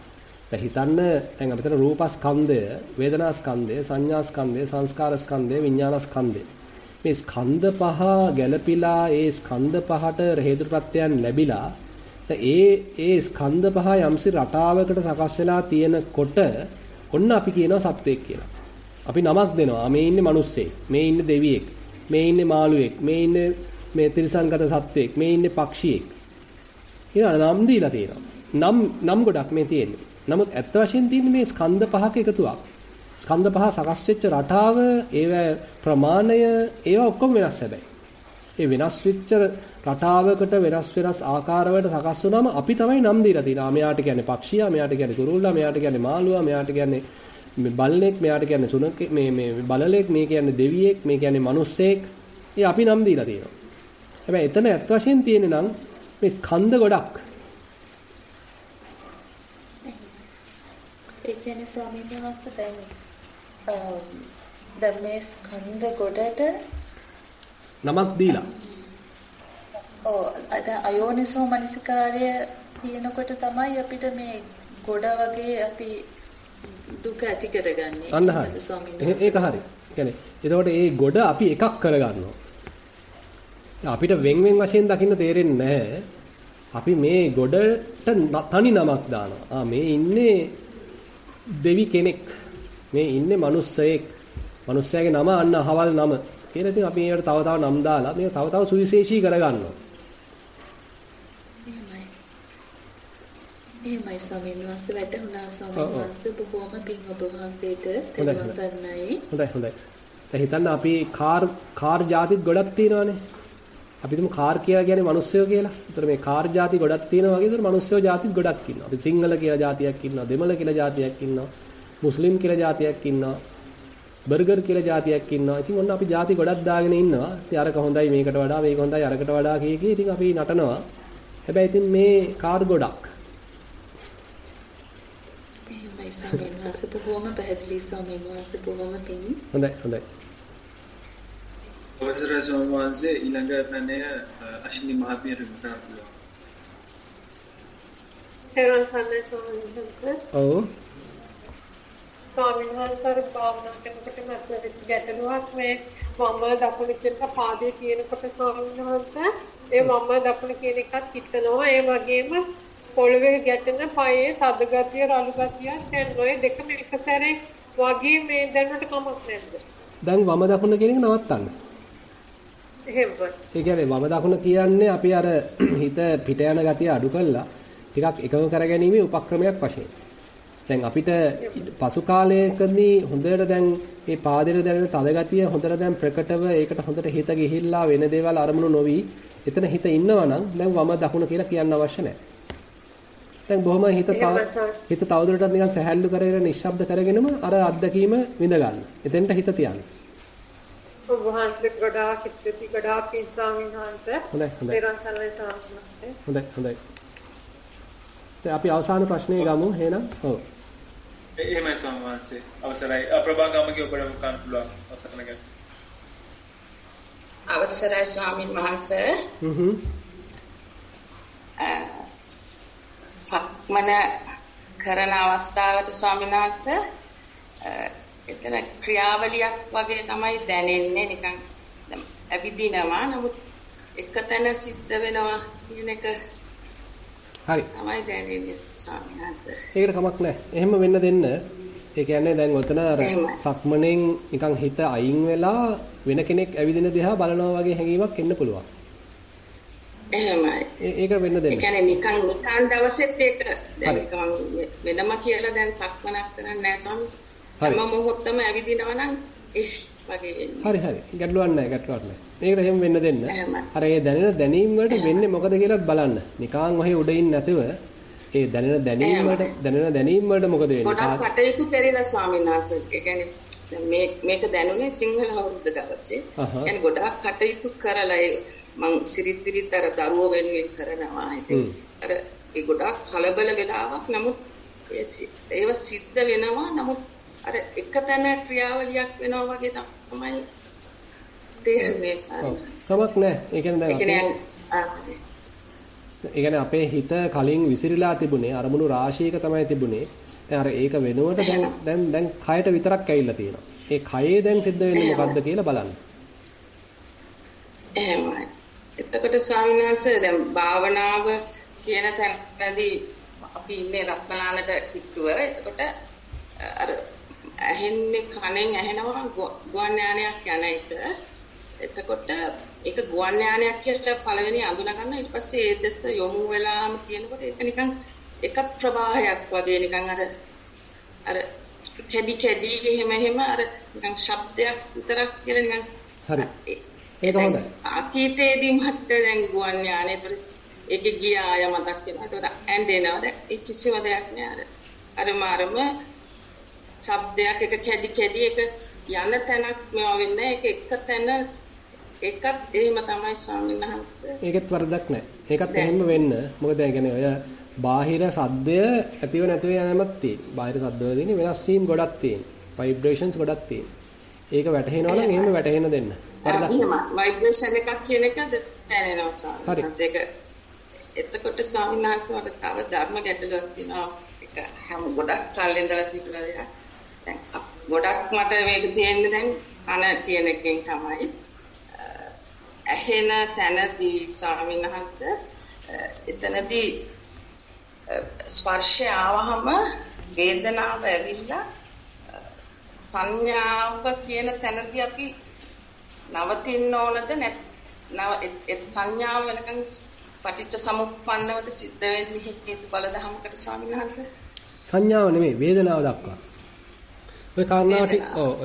දැන් හිතන්න දැන් අපිට රූපස්කන්ධය, වේදනාස්කන්ධය, සංඥාස්කන්ධය, සංස්කාරස්කන්ධය, විඥානස්කන්ධය. මේ ස්කන්ධ පහ ගැළපිලා ඒ ස්කන්ධ පහට හේතු ප්‍රත්‍යයන් ලැබිලා ඒ ස්කන්ධ පහ යම්සි රටාවකට සකස් වෙලා තියෙනකොට ඔන්න අපි කියනවා සත්වෙක් කියලා. අපි නමක් දෙනවා. මේ ඉන්නේ මිනිස්සෙක්, මේ ඉන්නේ දෙවියෙක්, මේ ඉන්නේ මාළුවෙක්, මේ ඉන්නේ මේ තිරිසන්ගත සත්වෙක්, මේ ඉන්නේ පක්ෂියෙක් කියලා නම් දීලා තියෙනවා. නම් ගොඩක් මේ තියෙන්නේ. නමුත් ඇත්ත වශයෙන් තියෙන්නේ මේ ස්කන්ධ පහක එකතුවක්. ස්කන්ධ පහ සකස් වෙච්ච රටාව, ඒවා ප්‍රමාණය, ඒවා ඔක්කොම වෙනස්. හැබැයි ඒ වෙනස් වෙච්ච රටාවකට වෙනස් ආකාරවලට සකස් වුණාම අපි තමයි නම් දීලා තියෙනවා. මෙයාට කියන්නේ පක්ෂියා, මෙයාට කියන්නේ කුරුල්ලා, මෙයාට කියන්නේ මාළුවා, මෙයාට කියන්නේ බල්ලෙක්, මෙයාට කියන්නේ සුනකෙක්, මේ බලලෙක්, මේ කියන්නේ දෙවියෙක්, මේ කියන්නේ මිනිස්සෙක්. ඒ අපි නම් දීලා තියෙනවා. හැබැයි එතන ඇත්ත වශයෙන් තියෙන නම් මේ ස්කන්ධ ගොඩක්. ඒ කියන්නේ ස්වාමීන් වහන්සේ දැන් මේ ස්කන්ධ ගොඩට නමක් දීලා අද අයෝනිසෝ මනසිකාර්ය කියනකොට තමයි අපිට මේ ගොඩ වගේ අපි දුක ඇති කරගන්නේ. අන්න හරි ස්වාමීන් වහන්සේ. ඒක හරි. يعني එතකොට මේ ගොඩ අපි එකක් කරගන්නවා. අපිට වෙන් වශයෙන් දකින්න තේරෙන්නේ නැහැ. අපි මේ ගොඩට තනි නමක් දානවා. මේ ඉන්නේ දෙවි කෙනෙක්, මේ ඉන්නේ මිනිස්සෙක්, මිනිස්සයාගේ නම අන්න අහවල් නම කියලා. ඉතින් අපි ඒකට තව තව නම් දාලා මේක තව තව සුවිශේෂී කරගන්නවා. එහෙමයි ස්වාමීන් වහන්සේ වැටුණා. ස්වාමීන් වහන්සේ බොහොම පිං ඔබ වහන්සේට දෙවස්සන්නයි. හොඳයි. දැන් හිතන්න අපි කාර් ජාතිත් ගොඩක් තියෙනවානේ. අපි තුමු කාර් කියලා කියන්නේ මිනිස්සයෝ කියලා. ඒතර මේ කාර් ಜಾති ගොඩක් තියෙනවා වගේ. ඒතර මිනිස්සයෝ ಜಾතිත් ගොඩක් ඉන්නවා. අපි සිංහල කියලා ಜಾතියක් ඉන්නවා, දෙමළ කියලා ಜಾතියක් ඉන්නවා, මුස්ලිම් කියලා ಜಾතියක් ඉන්නවා, බර්ගර් කියලා ಜಾතියක් ඉන්නවා. ඉතින් ඔන්න අපි ಜಾති ගොඩක් දාගෙන ඉන්නවා. ඉතින් අරක හොඳයි මේකට වඩා, මේක හොඳයි අරකට වඩා කීකී ඉතින් අපි නටනවා. හැබැයි ඉතින් මේ කාර් ගොඩක්. එහෙමයි ස්වාමීන් වහන්සේ. බොහොම පැහැදිලි ස්වාමීන් වහන්සේ. බොහොම පිං. හොඳයි හොඳයි. ඔබසරේ සෝමවන්සේ ඊළඟ පැනේ අශ්නි මහපියර විතරයි. හේරන් සම්නේ සෝමවන්සේ. ඔව්. සෝමවන්සේ බාවනකට මැස්ලෙත් ගැටලුවක් මේ මම දකුණු කියන පාදයේ තියෙනකොට සෝමවන්සේ ඒ මම දකුණු කියන එකත් හිතනවා. ඒ වගේම පොළවේ ගැටෙන පයේ තද ගතිය, රළු ගතිය, දැන් දෙක මේක සැරේ වගේ මේ දැනුට කමක් නැද්ද? දැන් වම දකුණ කියන එක නවත්තන්න. ඒ කියන්නේ වම දකුණ කියන්නේ අපි අර හිත පිට යන ගතිය අඩු කරලා ටිකක් එකම කරගැනීමේ උපක්‍රමයක් වශයෙන්. දැන් අපිට පසු කාලයකදී හොඳට දැන් මේ පාදයේ දැනෙන තද ගතිය හොඳට දැන් ප්‍රකටව ඒකට හොඳට හිත ගිහිල්ලා වෙන දේවල් අරමුණු නොවි එතන හිත ඉන්නවා නම් දැන් වම දකුණ කියලා කියන්න අවශ්‍ය නැහැ. දැන් බොහොම හිත තවදුරටත් නිකන් සැහැල්ලු කරගෙන නිශ්ශබ්ද කරගෙනම අර අත්දැකීම විඳ ගන්න. එතෙන්ට හිත තියන්න. වහන්සේ ගොඩාක් ඉස්ති ගොඩාක් ඉස්වාමීන් වහන්සේ. හොඳයි. දැන් අපි අවසාන ප්‍රශ්නේ ගමු එහෙනම්. ඔව්. එහෙමයි ස්වාමීන් වහන්සේ. අවසරයි. ප්‍රභාගමගේ ඔබට මොකක්ද පුළුවන් අවසරණ ගන්න. අවසරයි ස්වාමීන් වහන්සේ. සක්මන කරන අවස්ථාවට ස්වාමීන් වහන්සේ එතන ක්‍රියාවලියක් වගේ තමයි දැනෙන්නේ. නිකන් ඇවිදිනවා නමුත් එකතන සිද්ධ වෙනවා කියන එක හරි තමයි දැනෙන්නේ ස්වාමීන් වහන්සේ. ඒකට කමක් නැහැ. එහෙම වෙන්න දෙන්න. ඒ කියන්නේ දැන් ඔතන අර සක්මණෙන් නිකන් හිත අයින් වෙලා වෙන කෙනෙක් ඇවිදින දිහා බලනවා වගේ හැඟීමක් එන්න පුළුවන්. එහෙමයි. ඒක වෙන්න දෙන්න. ඒ කියන්නේ නිකන් දවසෙත් ඒක දැන් නිකන් වෙනම කියලා දැන් සක්මනක් කරන්නේ නැහැ ස්වාමීන්. හැම මොහොතම ඇවිදිනවා නම් වගේ එන්නේ. හරි. ගැටලුවක් නැහැ. ඒකට එහෙම වෙන්න දෙන්න. අර ඒ දැනෙන දැනීම් වලට වෙන්නේ මොකද කියලාත් බලන්න. නිකාන් ඔහේ උඩින් නැතිව ඒ දැනෙන දැනීමකට මොකද වෙන්නේ? ගොඩක් කටයුතු පෙරලා ස්වාමීන් වහන්සේ. ඒ කියන්නේ මේක දැනුනේ සිංහල අවුරුද්ද දවසේ. يعني ගොඩක් කටයුතු කරලා මං සිරිත් විරිත් අර දරුවෝ වෙනුවෙන් කරනවා. ඉතින් අර ඒ ගොඩක් කලබල වෙලාවක් නමුත් ඒව සිද්ධ වෙනවා. නමුත් අර එකතන ක්‍රියාවලියක් වෙනවා වගේ තමයි තේරෙන්නේ සාරා. සමක් නැහැ. ඒ කියන්නේ අපේ හිත කලින් විසිරීලා තිබුණේ අරමුණු රාශියක තමයි තිබුණේ. දැන් අර ඒක වෙනුවට දැන් කයට විතරක් ඇවිල්ලා තියෙනවා. ඒ කයේ දැන් සිද්ධ වෙන්නේ මොකද්ද කියලා බලන්න. එහෙමයි. එතකොට ස්වාමීන් වහන්සේ දැන් භාවනාව කියන තැනදී අපි ඉන්නේ රත්නාලට කිට්ටුව. එතකොට අර ඇහෙන්නේ කණෙන් ඇහෙනවා ගුවන් යානයක් යන එක. එතකොට ඒක ගුවන් යානයක් කියලා පළවෙනි අඳුන ගන්න. ඊට පස්සේ ඒ දැස්ස යොමු වෙලාම කියනකොට ඒක නිකන් එක ප්‍රවාහයක් වගේ නිකන් අර කැඩි කැඩි එහෙම අර නිකන් ශබ්දයක් විතරක් කියලා නිකන්. හරි. ඒක හොඳයි. අතීතයේදී මට දැන් ගුවන් යානේ ඒක ගියා ය මතක් වෙනවා. ඒකට ඇඬෙනවද? ඒ කිසිම දෙයක් නෑ. අරම ශබ්දයක් එක කැඩි කැඩි එක යන තැනක් මේවා වෙන්නේ. ඒක එක තැන එකත් එහෙම තමයි ස්වාමීන් වහන්සේ. ඒකත් වරදක් නෑ. ඒකත් එහෙම වෙන්න. මොකද ඒ කියන්නේ ඔය බාහිර සද්දය ඇතිව නැතිව යනමත් තියෙන. බාහිර සද්දවල තියෙන වෙනස් වීම් ගොඩක් තියෙන. ভাইබ්‍රේෂන්ස් ගොඩක් තියෙන. ඒක වැටහෙනවා නම් එහෙම වැටහෙන දෙන්න. වරදක් නෑ. ভাইබ්‍රේෂන් එකක් කියන එකද දැනෙනවා ස්වාමීන් වහන්සේ. ඒක එතකොට ස්වාමීන් වහන්සේ මට තව ධර්ම ගැටලුවක් තියෙනවා. ඒක හැම ගොඩක් කල් ඉඳලා තිබුණා දෙයක්. දැන් ගොඩක් මට මේක තියෙන්නේ දැන් කන කියන එකෙන් තමයි. ඇහෙන තැනදී ස්වාමීන් වහන්සේ එතනදී ස්පර්ශය ආවහම වේදනාව ඇවිල්ලා සංඥාව කියන තැනදී අපි නවතින්න ඕනද නැත්නම් සංඥාව වෙනකන් පටිච්ච සමුප්පන්නවද සිද්ධ වෙන්නේ හේතු බල දහමකට ස්වාමීන් වහන්සේ? සංඥාව නෙමෙයි වේදනාව දක්වා.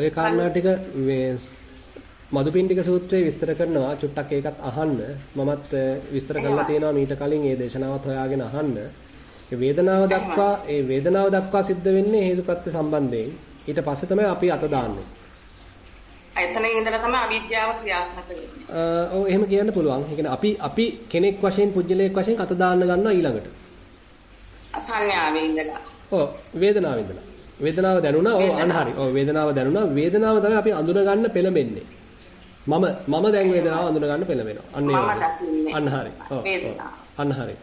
ඔය කාරණා ටික මේ මදුපිණ්ඩික සූත්‍රයේ විස්තර කරනවා. චුට්ටක් ඒකත් අහන්න. මමත් විස්තර කරලා තියෙනවා මීට කලින් ඒ දේශනාවත් හොයාගෙන අහන්න. ඒ වේදනාව දක්වා සිද්ධ වෙන්නේ හේතුප්‍රත්‍ය සම්බන්ධයෙන්. ඊට පස්සේ තමයි අපි අත දාන්නේ. එතන ඉඳලා තමයි අවිද්‍යාව ක්‍රියාත්මක වෙන්නේ. ඔව් එහෙම කියන්න පුළුවන්. ඒ කියන්නේ අපි කෙනෙක් වශයෙන් පුජ්‍යලයක් වශයෙන් අත දාන්න ගන්නවා ඊළඟට. අසඤ්ඤාවේ ඉඳලා. ඔව් වේදනාවේ ඉඳලා. වේදනාව දැනුණා. ඔව් අනහරි. ඔව් වේදනාව දැනුණා. වේදනාව තමයි අපි අඳුන ගන්න පෙළඹෙන්නේ. මම දැන් වේදනාව අඳුන ගන්න පෙළඹෙනවා. අන්න ඒ වගේ. අනහරි. ඔව්. අනහරි.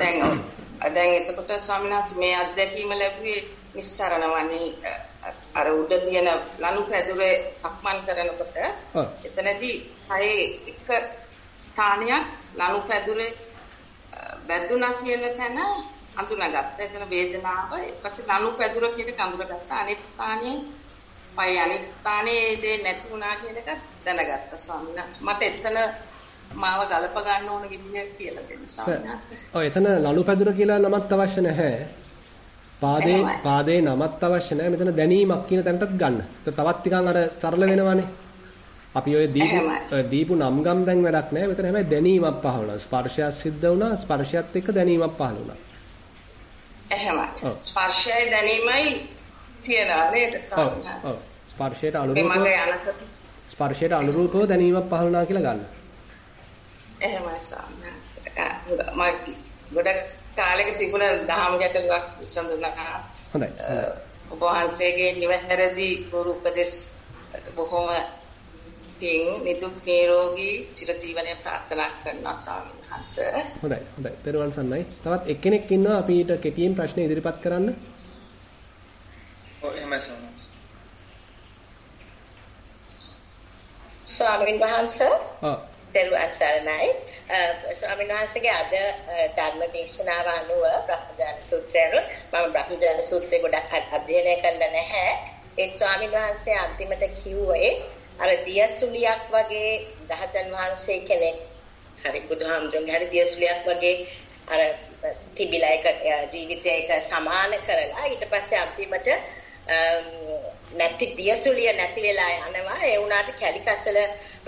දැන් එතකොට ස්වාමීන් වහන්සේ මේ අත්දැකීම ලැබුවේ නිස්සරණවන්නේ අර උඩ තියෙන ලනු පැදුරේ සක්මන් කරනකොට එතනදී හයේ එක ස්ථානයක් ලනු පැදුරේ වැදුණා කියන තැන අඳුනගත්තා. එතන වේදනාව ඊපස්සේ ලනු පැදුර කියන කඳුරගත්තා. අනිත් ස්ථානයේ පය අනිත් ස්ථානයේ දෙ නැතුණා කියන එක දැනගත්තා ස්වාමීන් වහන්සේ. මට එතන මාව ගලප ගන්න ඕන විදිය කියලා දෙන්න ස්වාමීන් වහන්සේ. ඔය එතන ලනු පැදුර කියලා නමක් අවශ්‍ය නැහැ. පාදේ නමත් අවශ්‍ය නැහැ. මෙතන දැනීමක් කියන තැනටත් ගන්න. ඒක තවත් නිකන් අර සරල වෙනවානේ. අපි ඔය දීපු නම් ගම් දැන් වැඩක් නැහැ. මෙතන හැබැයි දැනීමක් පහළ වුණා. ස්පර්ශයක් සිද්ධ වුණා. ස්පර්ශයත් එක්ක දැනීමක් පහළ වුණා. එහෙමයි. ස්පර්ශයයි දැනීමයි තියලා නේද සාමාන්‍යයෙන්. ස්පර්ශයට අනුරූපව දැනීමක් පහළ වුණා කියලා ගන්න. එහෙමයි සාමාන්‍යයෙන්. මාක්ටි ගොඩක් කාලෙක තිබුණ දහම් ගැටලුවක් විසඳුණා. හොඳයි. ඔබ වහන්සේගේ නිවැරදි ගුරු උපදෙස් බොහොම තින් නිදුක් නිරෝගී චිරජීවනය ප්‍රාර්ථනා කරනවා ස්වාමීන් වහන්සේ. හොඳයි. දරුවන් සන්නයි. තවත් එක්කෙනෙක් ඉන්නවා අපිට කෙටියෙන් ප්‍රශ්න ඉදිරිපත් කරන්න. ඔව් එහෙමයි ස්වාමීන් වහන්සේ. දරුවන් සන්නයි. ස්වාමීන් වහන්සේගේ අද ධර්ම දේශනාව අනුව බ්‍රහ්මජාල සූත්‍රය මම බ්‍රහ්මජාල සූත්‍රය ගොඩක් අධ්‍යයනය කළා නැහැ. ඒත් ස්වාමීන් වහන්සේ අන්තිමට කිව්වේ අර දියසුලියක් වගේ රහතන් වහන්සේ කෙනෙක් හරි බුදුහාමුදුරන්ගේ හරි දියසුලියක් වගේ අර තිබිලා එක ජීවිතයක සමාන කරලා ඊට පස්සේ අන්තිමට නැති දියසුලිය නැති වෙලා යනවා. ඒ වුණාට කැලිකසල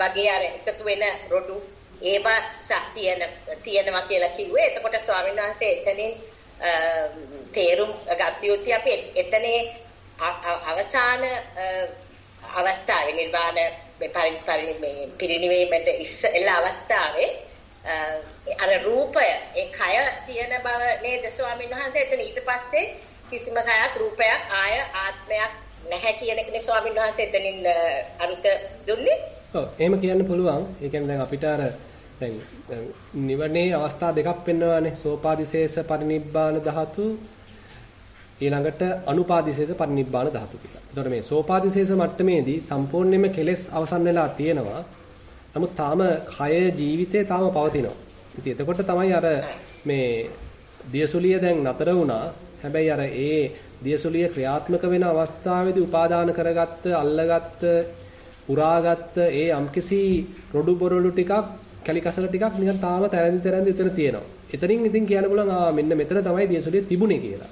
වගේ අර එකතු වෙන රොඩු ඒවා තියෙනවා කියලා කිව්වේ. එතකොට ස්වාමීන් වහන්සේ එතනින් තේරුම් ගත යුත්තේ අපි එතනේ අවසාන අවස්ථාවේ නිර්වාණ මේ පිරිණිවීමට ඉස්සෙල්ලා අවස්ථාවේ අර රූපය ඒ කය තියෙන බව නේද ස්වාමීන් වහන්සේ එතන ඊට පස්සේ කිසිම කයක් රූපයක් ආය ආත්මයක් නැහැ කියන එකනේ ස්වාමීන් වහන්සේ එතනින් අරුත දුන්නේ. ඔව් එහෙම කියන්න පුළුවන්. ඒ කියන්නේ දැන් අපිට අර දැන් නිවනේ අවස්ථා දෙකක් පෙන්වනවානේ. සෝපාදිශේෂ පරිනිබ්බාන ධාතු ඊළඟට අනුපාදිශේෂ පරිනිබ්බාන ධාතු කියලා. එතකොට මේ සෝපාදිශේෂ මට්ටමේදී සම්පූර්ණයෙන්ම කෙලෙස් අවසන් වෙලා තියෙනවා. නමුත් තාම කය ජීවිතේ තාම පවතිනවා. ඉතින් එතකොට තමයි අර මේ දියසුලිය දැන් නතර වුණා. හැබැයි අර ඒ දියසුලිය ක්‍රියාත්මක වෙන අවස්ථාවේදී උපාදාන කරගත්ත, අල්ලගත්ත, පුරාගත්ත ඒ යම්කිසි රොඩු බොරළු ටිකක් කැලිකසල ටිකක් නිකන් තාම තැරඳි උතන තියෙනවා. එතනින් ඉතින් කියන්න පුළුවන් මෙන්න මෙතන තමයි දියසුලිය තිබුණේ කියලා.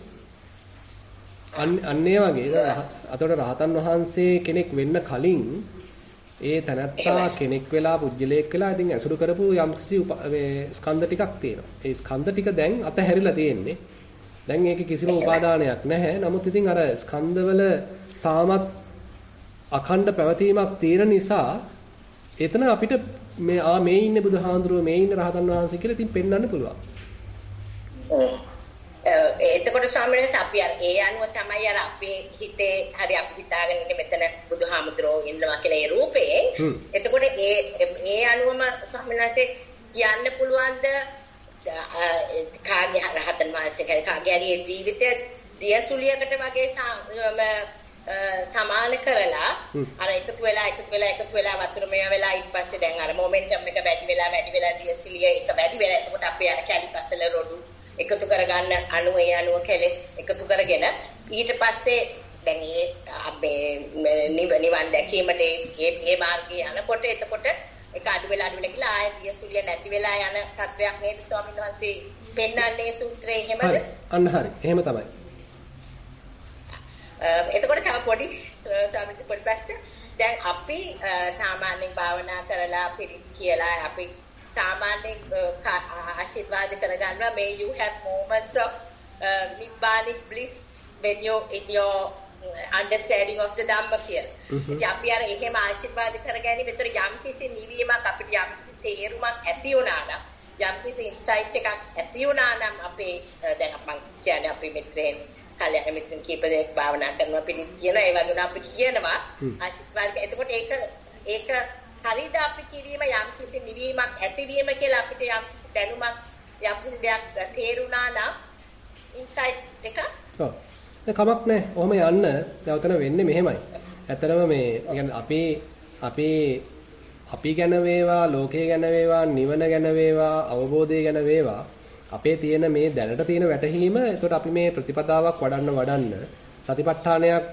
අන්න ඒ වගේ අතකොට රහතන් වහන්සේ කෙනෙක් වෙන්න කලින් ඒ තනත්තා කෙනෙක් වෙලා පුජ්‍යලයක් වෙලා ඉතින් අසුරු කරපු යම්කිසි ස්කන්ධ ටිකක් තියෙනවා. ඒ ස්කන්ධ ටික දැන් අතහැරිලා තියෙන්නේ. දැන් ඒකේ කිසිම උපාදානයක් නැහැ. නමුත් ඉතින් අර ස්කන්ධවල තාමත් අඛණ්ඩ පැවතීමක් තියෙන නිසා එතන අපිට මේ මේ ඉන්නේ බුදුහාඳුරුව මේ ඉන්නේ රහතන් වහන්සේ කියලා ඉතින් පෙන්වන්න පුළුවන්. ඔව්. එතකොට සාමාන්‍යයෙන් අපි ඒ අනුව තමයි අර අපේ හිතේ හරි අපි හිතාගෙන ඉන්නේ මෙතන බුදුහාමුදුරුව ඉන්නවා කියලා ඒ රූපේ. එතකොට ඒ අනුවම සාමාන්‍යයෙන් කියන්න පුළුවන්ද කාගේ රහතන් වහන්සේ කාගේ ජීවිතය දියසුලියකට වගේ සමාන කරලා අර එකතු වෙලා වතුර මෙයා වෙලා ඊට පස්සේ දැන් අර මොමන්ටම් එක වැඩි වෙලා දියසුලිය එක වැඩි වෙලා එතකොට අපි අර කැලිපසල රොඩු එකතු කරගන්න අණු කෙලස් එකතු කරගෙන ඊට පස්සේ දැන් මේ නිවන් දැකීමට මේ මාර්ගය යනකොට එතකොට ඒක අඩු වෙලා කියලා ආය දියසුලිය නැති වෙලා යන තත්වයක් නේද ස්වාමීන් වහන්සේ පෙන්වන්නේ සූත්‍රයේ එහෙමද? අන්න හරි. එහෙම තමයි. එතකොට තව පොඩි ස්වාමීන් වහන්සේ දැන් අපි සාමාන්‍යයෙන් භාවනා කරලා පිළිත් කියලා අපි සාමාන්‍යයෙන් ආශිර්වාද කරගන්නවා මේ you have moments of nibbanic bliss when you in your understanding of the Dhamma කියලා. ඉතින් අපි අර එහෙම ආශිර්වාද කරගන්නේ විතර යම්කිසි නිවීමක් අපිට යම්කිසි තේරුමක් ඇති වුණා නම් යම්කිසි ඉන්සයිට් එකක් ඇති වුණා නම් අපේ දැන් මම කියන්නේ අපේ මිත්‍රයන් කල්‍යාණ මිත්‍රන් කීප දෙනෙක් භාවනා කරනවා පිළිත් කියනවා ඒ වගේ උනා අපි කියනවා ආශිර්වාද. එතකොට ඒක හරියට අපි කිරීම යම්කිසි නිවීමක් ඇතිවීම කියලා අපිට යම්කිසි දැනුමක් යම්කිසි දෙයක් තේරුණා නම් ඉන්සයිට් එක කමක් නැහැ. ඔහම යන්න. දැන් උතන වෙන්නේ මෙහෙමයි. ඇත්තටම මේ කියන්නේ අපි ගැන වේවා, ලෝකය ගැන වේවා, නිවන ගැන වේවා, අවබෝධය ගැන වේවා, අපේ තියෙන මේ දැනට තියෙන වැටහීම, එතකොට අපි මේ ප්‍රතිපදාවක් වඩන්න සතිපට්ඨානයක්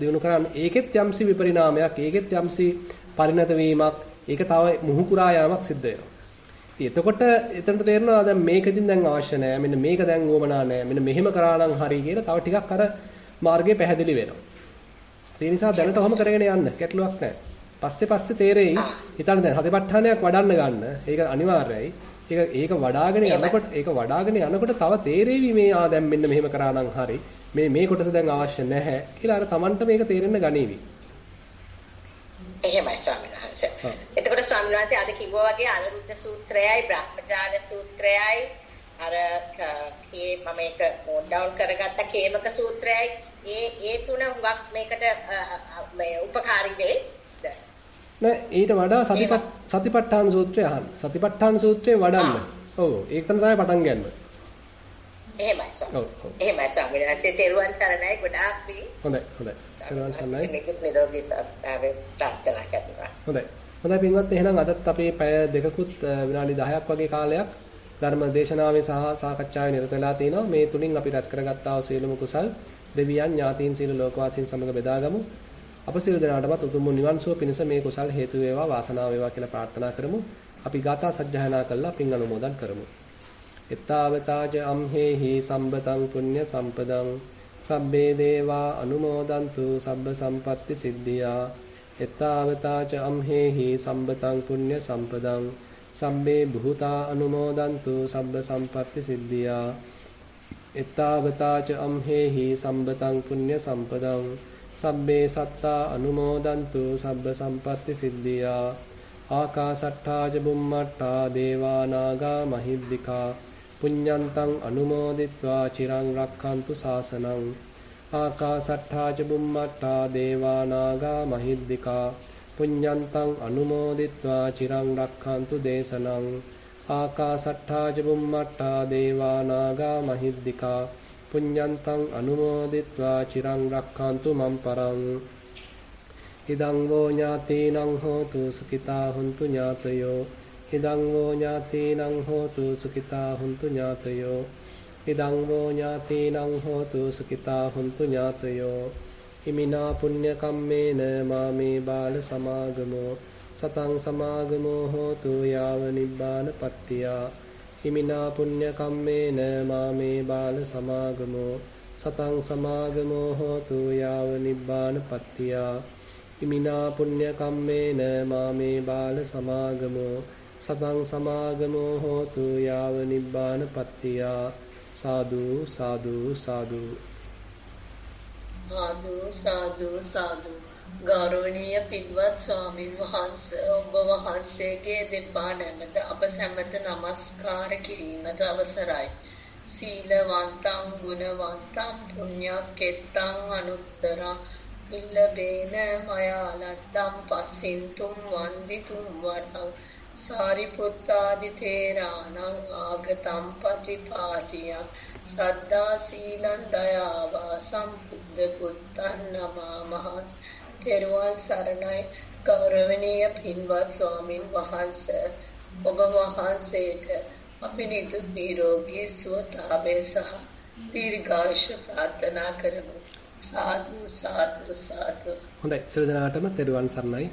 දිනු කරන්න ඒකෙත් යම්සි විපරිණාමයක්, ඒකෙත් යම්සි පරිණත වීමක්, ඒක තව මුහුකුරා යාමක් සිද්ධ වෙනවා. එතකොට එතනට තේරෙනවා දැන් මේක ඉතින් දැන් අවශ්‍ය නැහැ. මෙන්න මේක දැන් ඕමනා නැහැ. මෙන්න මෙහෙම කරා නම් හරි කියලා තව ටිකක් අර මාර්ගය පැහැදිලි වෙනවා. ඒ නිසා දැනට ඔහොම කරගෙන යන්න ගැටලුවක් නැහැ. පස්සේ තේරෙයි. හිතන්න දැන් හදපත්ඨානයක් වඩන්න ගන්න. ඒක අනිවාර්යයි. ඒක වඩාගෙන යනකොට තව තේරෙවි මේ දැන් මෙන්න මෙහෙම කරා නම් හරි. මේ කොටස දැන් අවශ්‍ය නැහැ කියලා අර Tamanට මේක තේරෙන්න ගනීවි. එහෙමයි ස්වාමීන් වහන්සේ. එතකොට ස්වාමීන් වහන්සේ අද කිව්වා වගේ අනුරුද්ධ සූත්‍රයයි බ්‍රහ්මජාල සූත්‍රයයි අර කේ මම ඒක නෝට් ඩවුන් කරගත්ත කේමක සූත්‍රයයි ඒ තුන හුඟක් මේකට මේ උපකාරී වෙයි. නෑ ඊට වඩා සතිපට්ඨාන සූත්‍රය අහන්න. සතිපට්ඨාන සූත්‍රය වඩන්න. ඔව් ඒක තමයි පටන් ගන්න. එහෙමයි ස්වාමීන් වහන්සේ. එහෙමයි ස්වාමීන් වහන්සේ තෙරුවන් සරණයි ගොඩාක් පිං. හොඳයි. හොඳයි පින්වත් එහෙනම් අදත් අපේ පැය දෙකකුත් විනාඩි 10ක් වගේ කාලයක් ධර්ම දේශනාවේ සහ සාකච්ඡාවේ නිරත වෙලා තිනවා. මේ තුنين අපි රැස් කරගත්තා වූ සියලුම කුසල් දෙවියන් ඥාතීන් සියලු ලෝකවාසීන් සමග බෙදාගමු. අප සියලු දෙනාටම උතුම් නිවන් සුව පිණිස මේ කුසල් හේතු වේවා, වාසනාව වේවා කියලා ප්‍රාර්ථනා කරමු. අපි ගාථා සජ්ජායනා කළා පින් අනුමෝදන් කරමු. එත්තාවතාජ අම්හෙහි සම්බතං පුඤ්ඤ සම්පදං සබ්බේ දේවා අනුමෝදන්තු සබ්බ සම්පත්ති සිද්ධියා එත්තාවතා ච අම්හෙහි සම්බතං පුඤ්ඤ සම්පදං සම්මේ භූතා අනුමෝදන්තු සබ්බ සම්පත්ති සිද්ධියා ettavata ca amhehi sambatang punya sampadang sabbe satta anumodantu sabba sampatti siddhiya akasattha ca bummatta devanaga mahiddika punyantang anumoditva cirang rakkantu sasanang akasattha ca bummatta devanaga mahiddika punyantang anumoditva cirang rakkantu desanang akasattha ca bummatta devanaga mahiddika punyantang anumoditva cirang rakkantu mam parang idang vo ñātīnaṁ hotu sukhitā huntu ñātayo idang vo ñātīnaṁ hotu sukhitā huntu ñātayo idang vo ñātīnaṁ hotu sukhitā huntu ñātayo imina punya kammena māme bāla samāgamo sataṁ samāgamo hotu yāva nibbāna pattiyā imina punya kammena māme bāla samāgamo sataṁ samāgamo hotu yāva nibbāna pattiyā imina punya kammena māme bāla samāgamo sataṁ samāgamo hotu yāva nibbāna pattiyā sadhu sadhu sadhu සාදු සාදු සාදු ගෞරවනීය පින්වත් ස්වාමීන් වහන්සේ ඔබ වහන්සේගේ දෙපා නැමෙත අප සැමට নমස්කාර කිරීමට අවසරයි. සීලවන්තං ගුණවන්තං පුඤ්ඤක්කෙත්තං අනුත්තරං පිල්ලබේන මයාලත්තං පසින්තුම් වන්දිතුම් වරං සාරිපුත්තාදි තේරාණං ආගතං පටිපාටියං සද්ධා සීලං දයාවාසං බුද්ධ පුත්තං නමාමහ. තෙරුවන් සරණයි. ගෞරවනීය පින්වත් ස්වාමින් වහන්සේ ඔබ වහන්සේට අපි නිදුක් නිරෝගී සුවතාවේ සහ දීර්ඝායුෂ ප්‍රාර්ථනා කරමු. සාදු සාදු සාදු. හොඳයි, සියලු දෙනාටම තෙරුවන් සරණයි.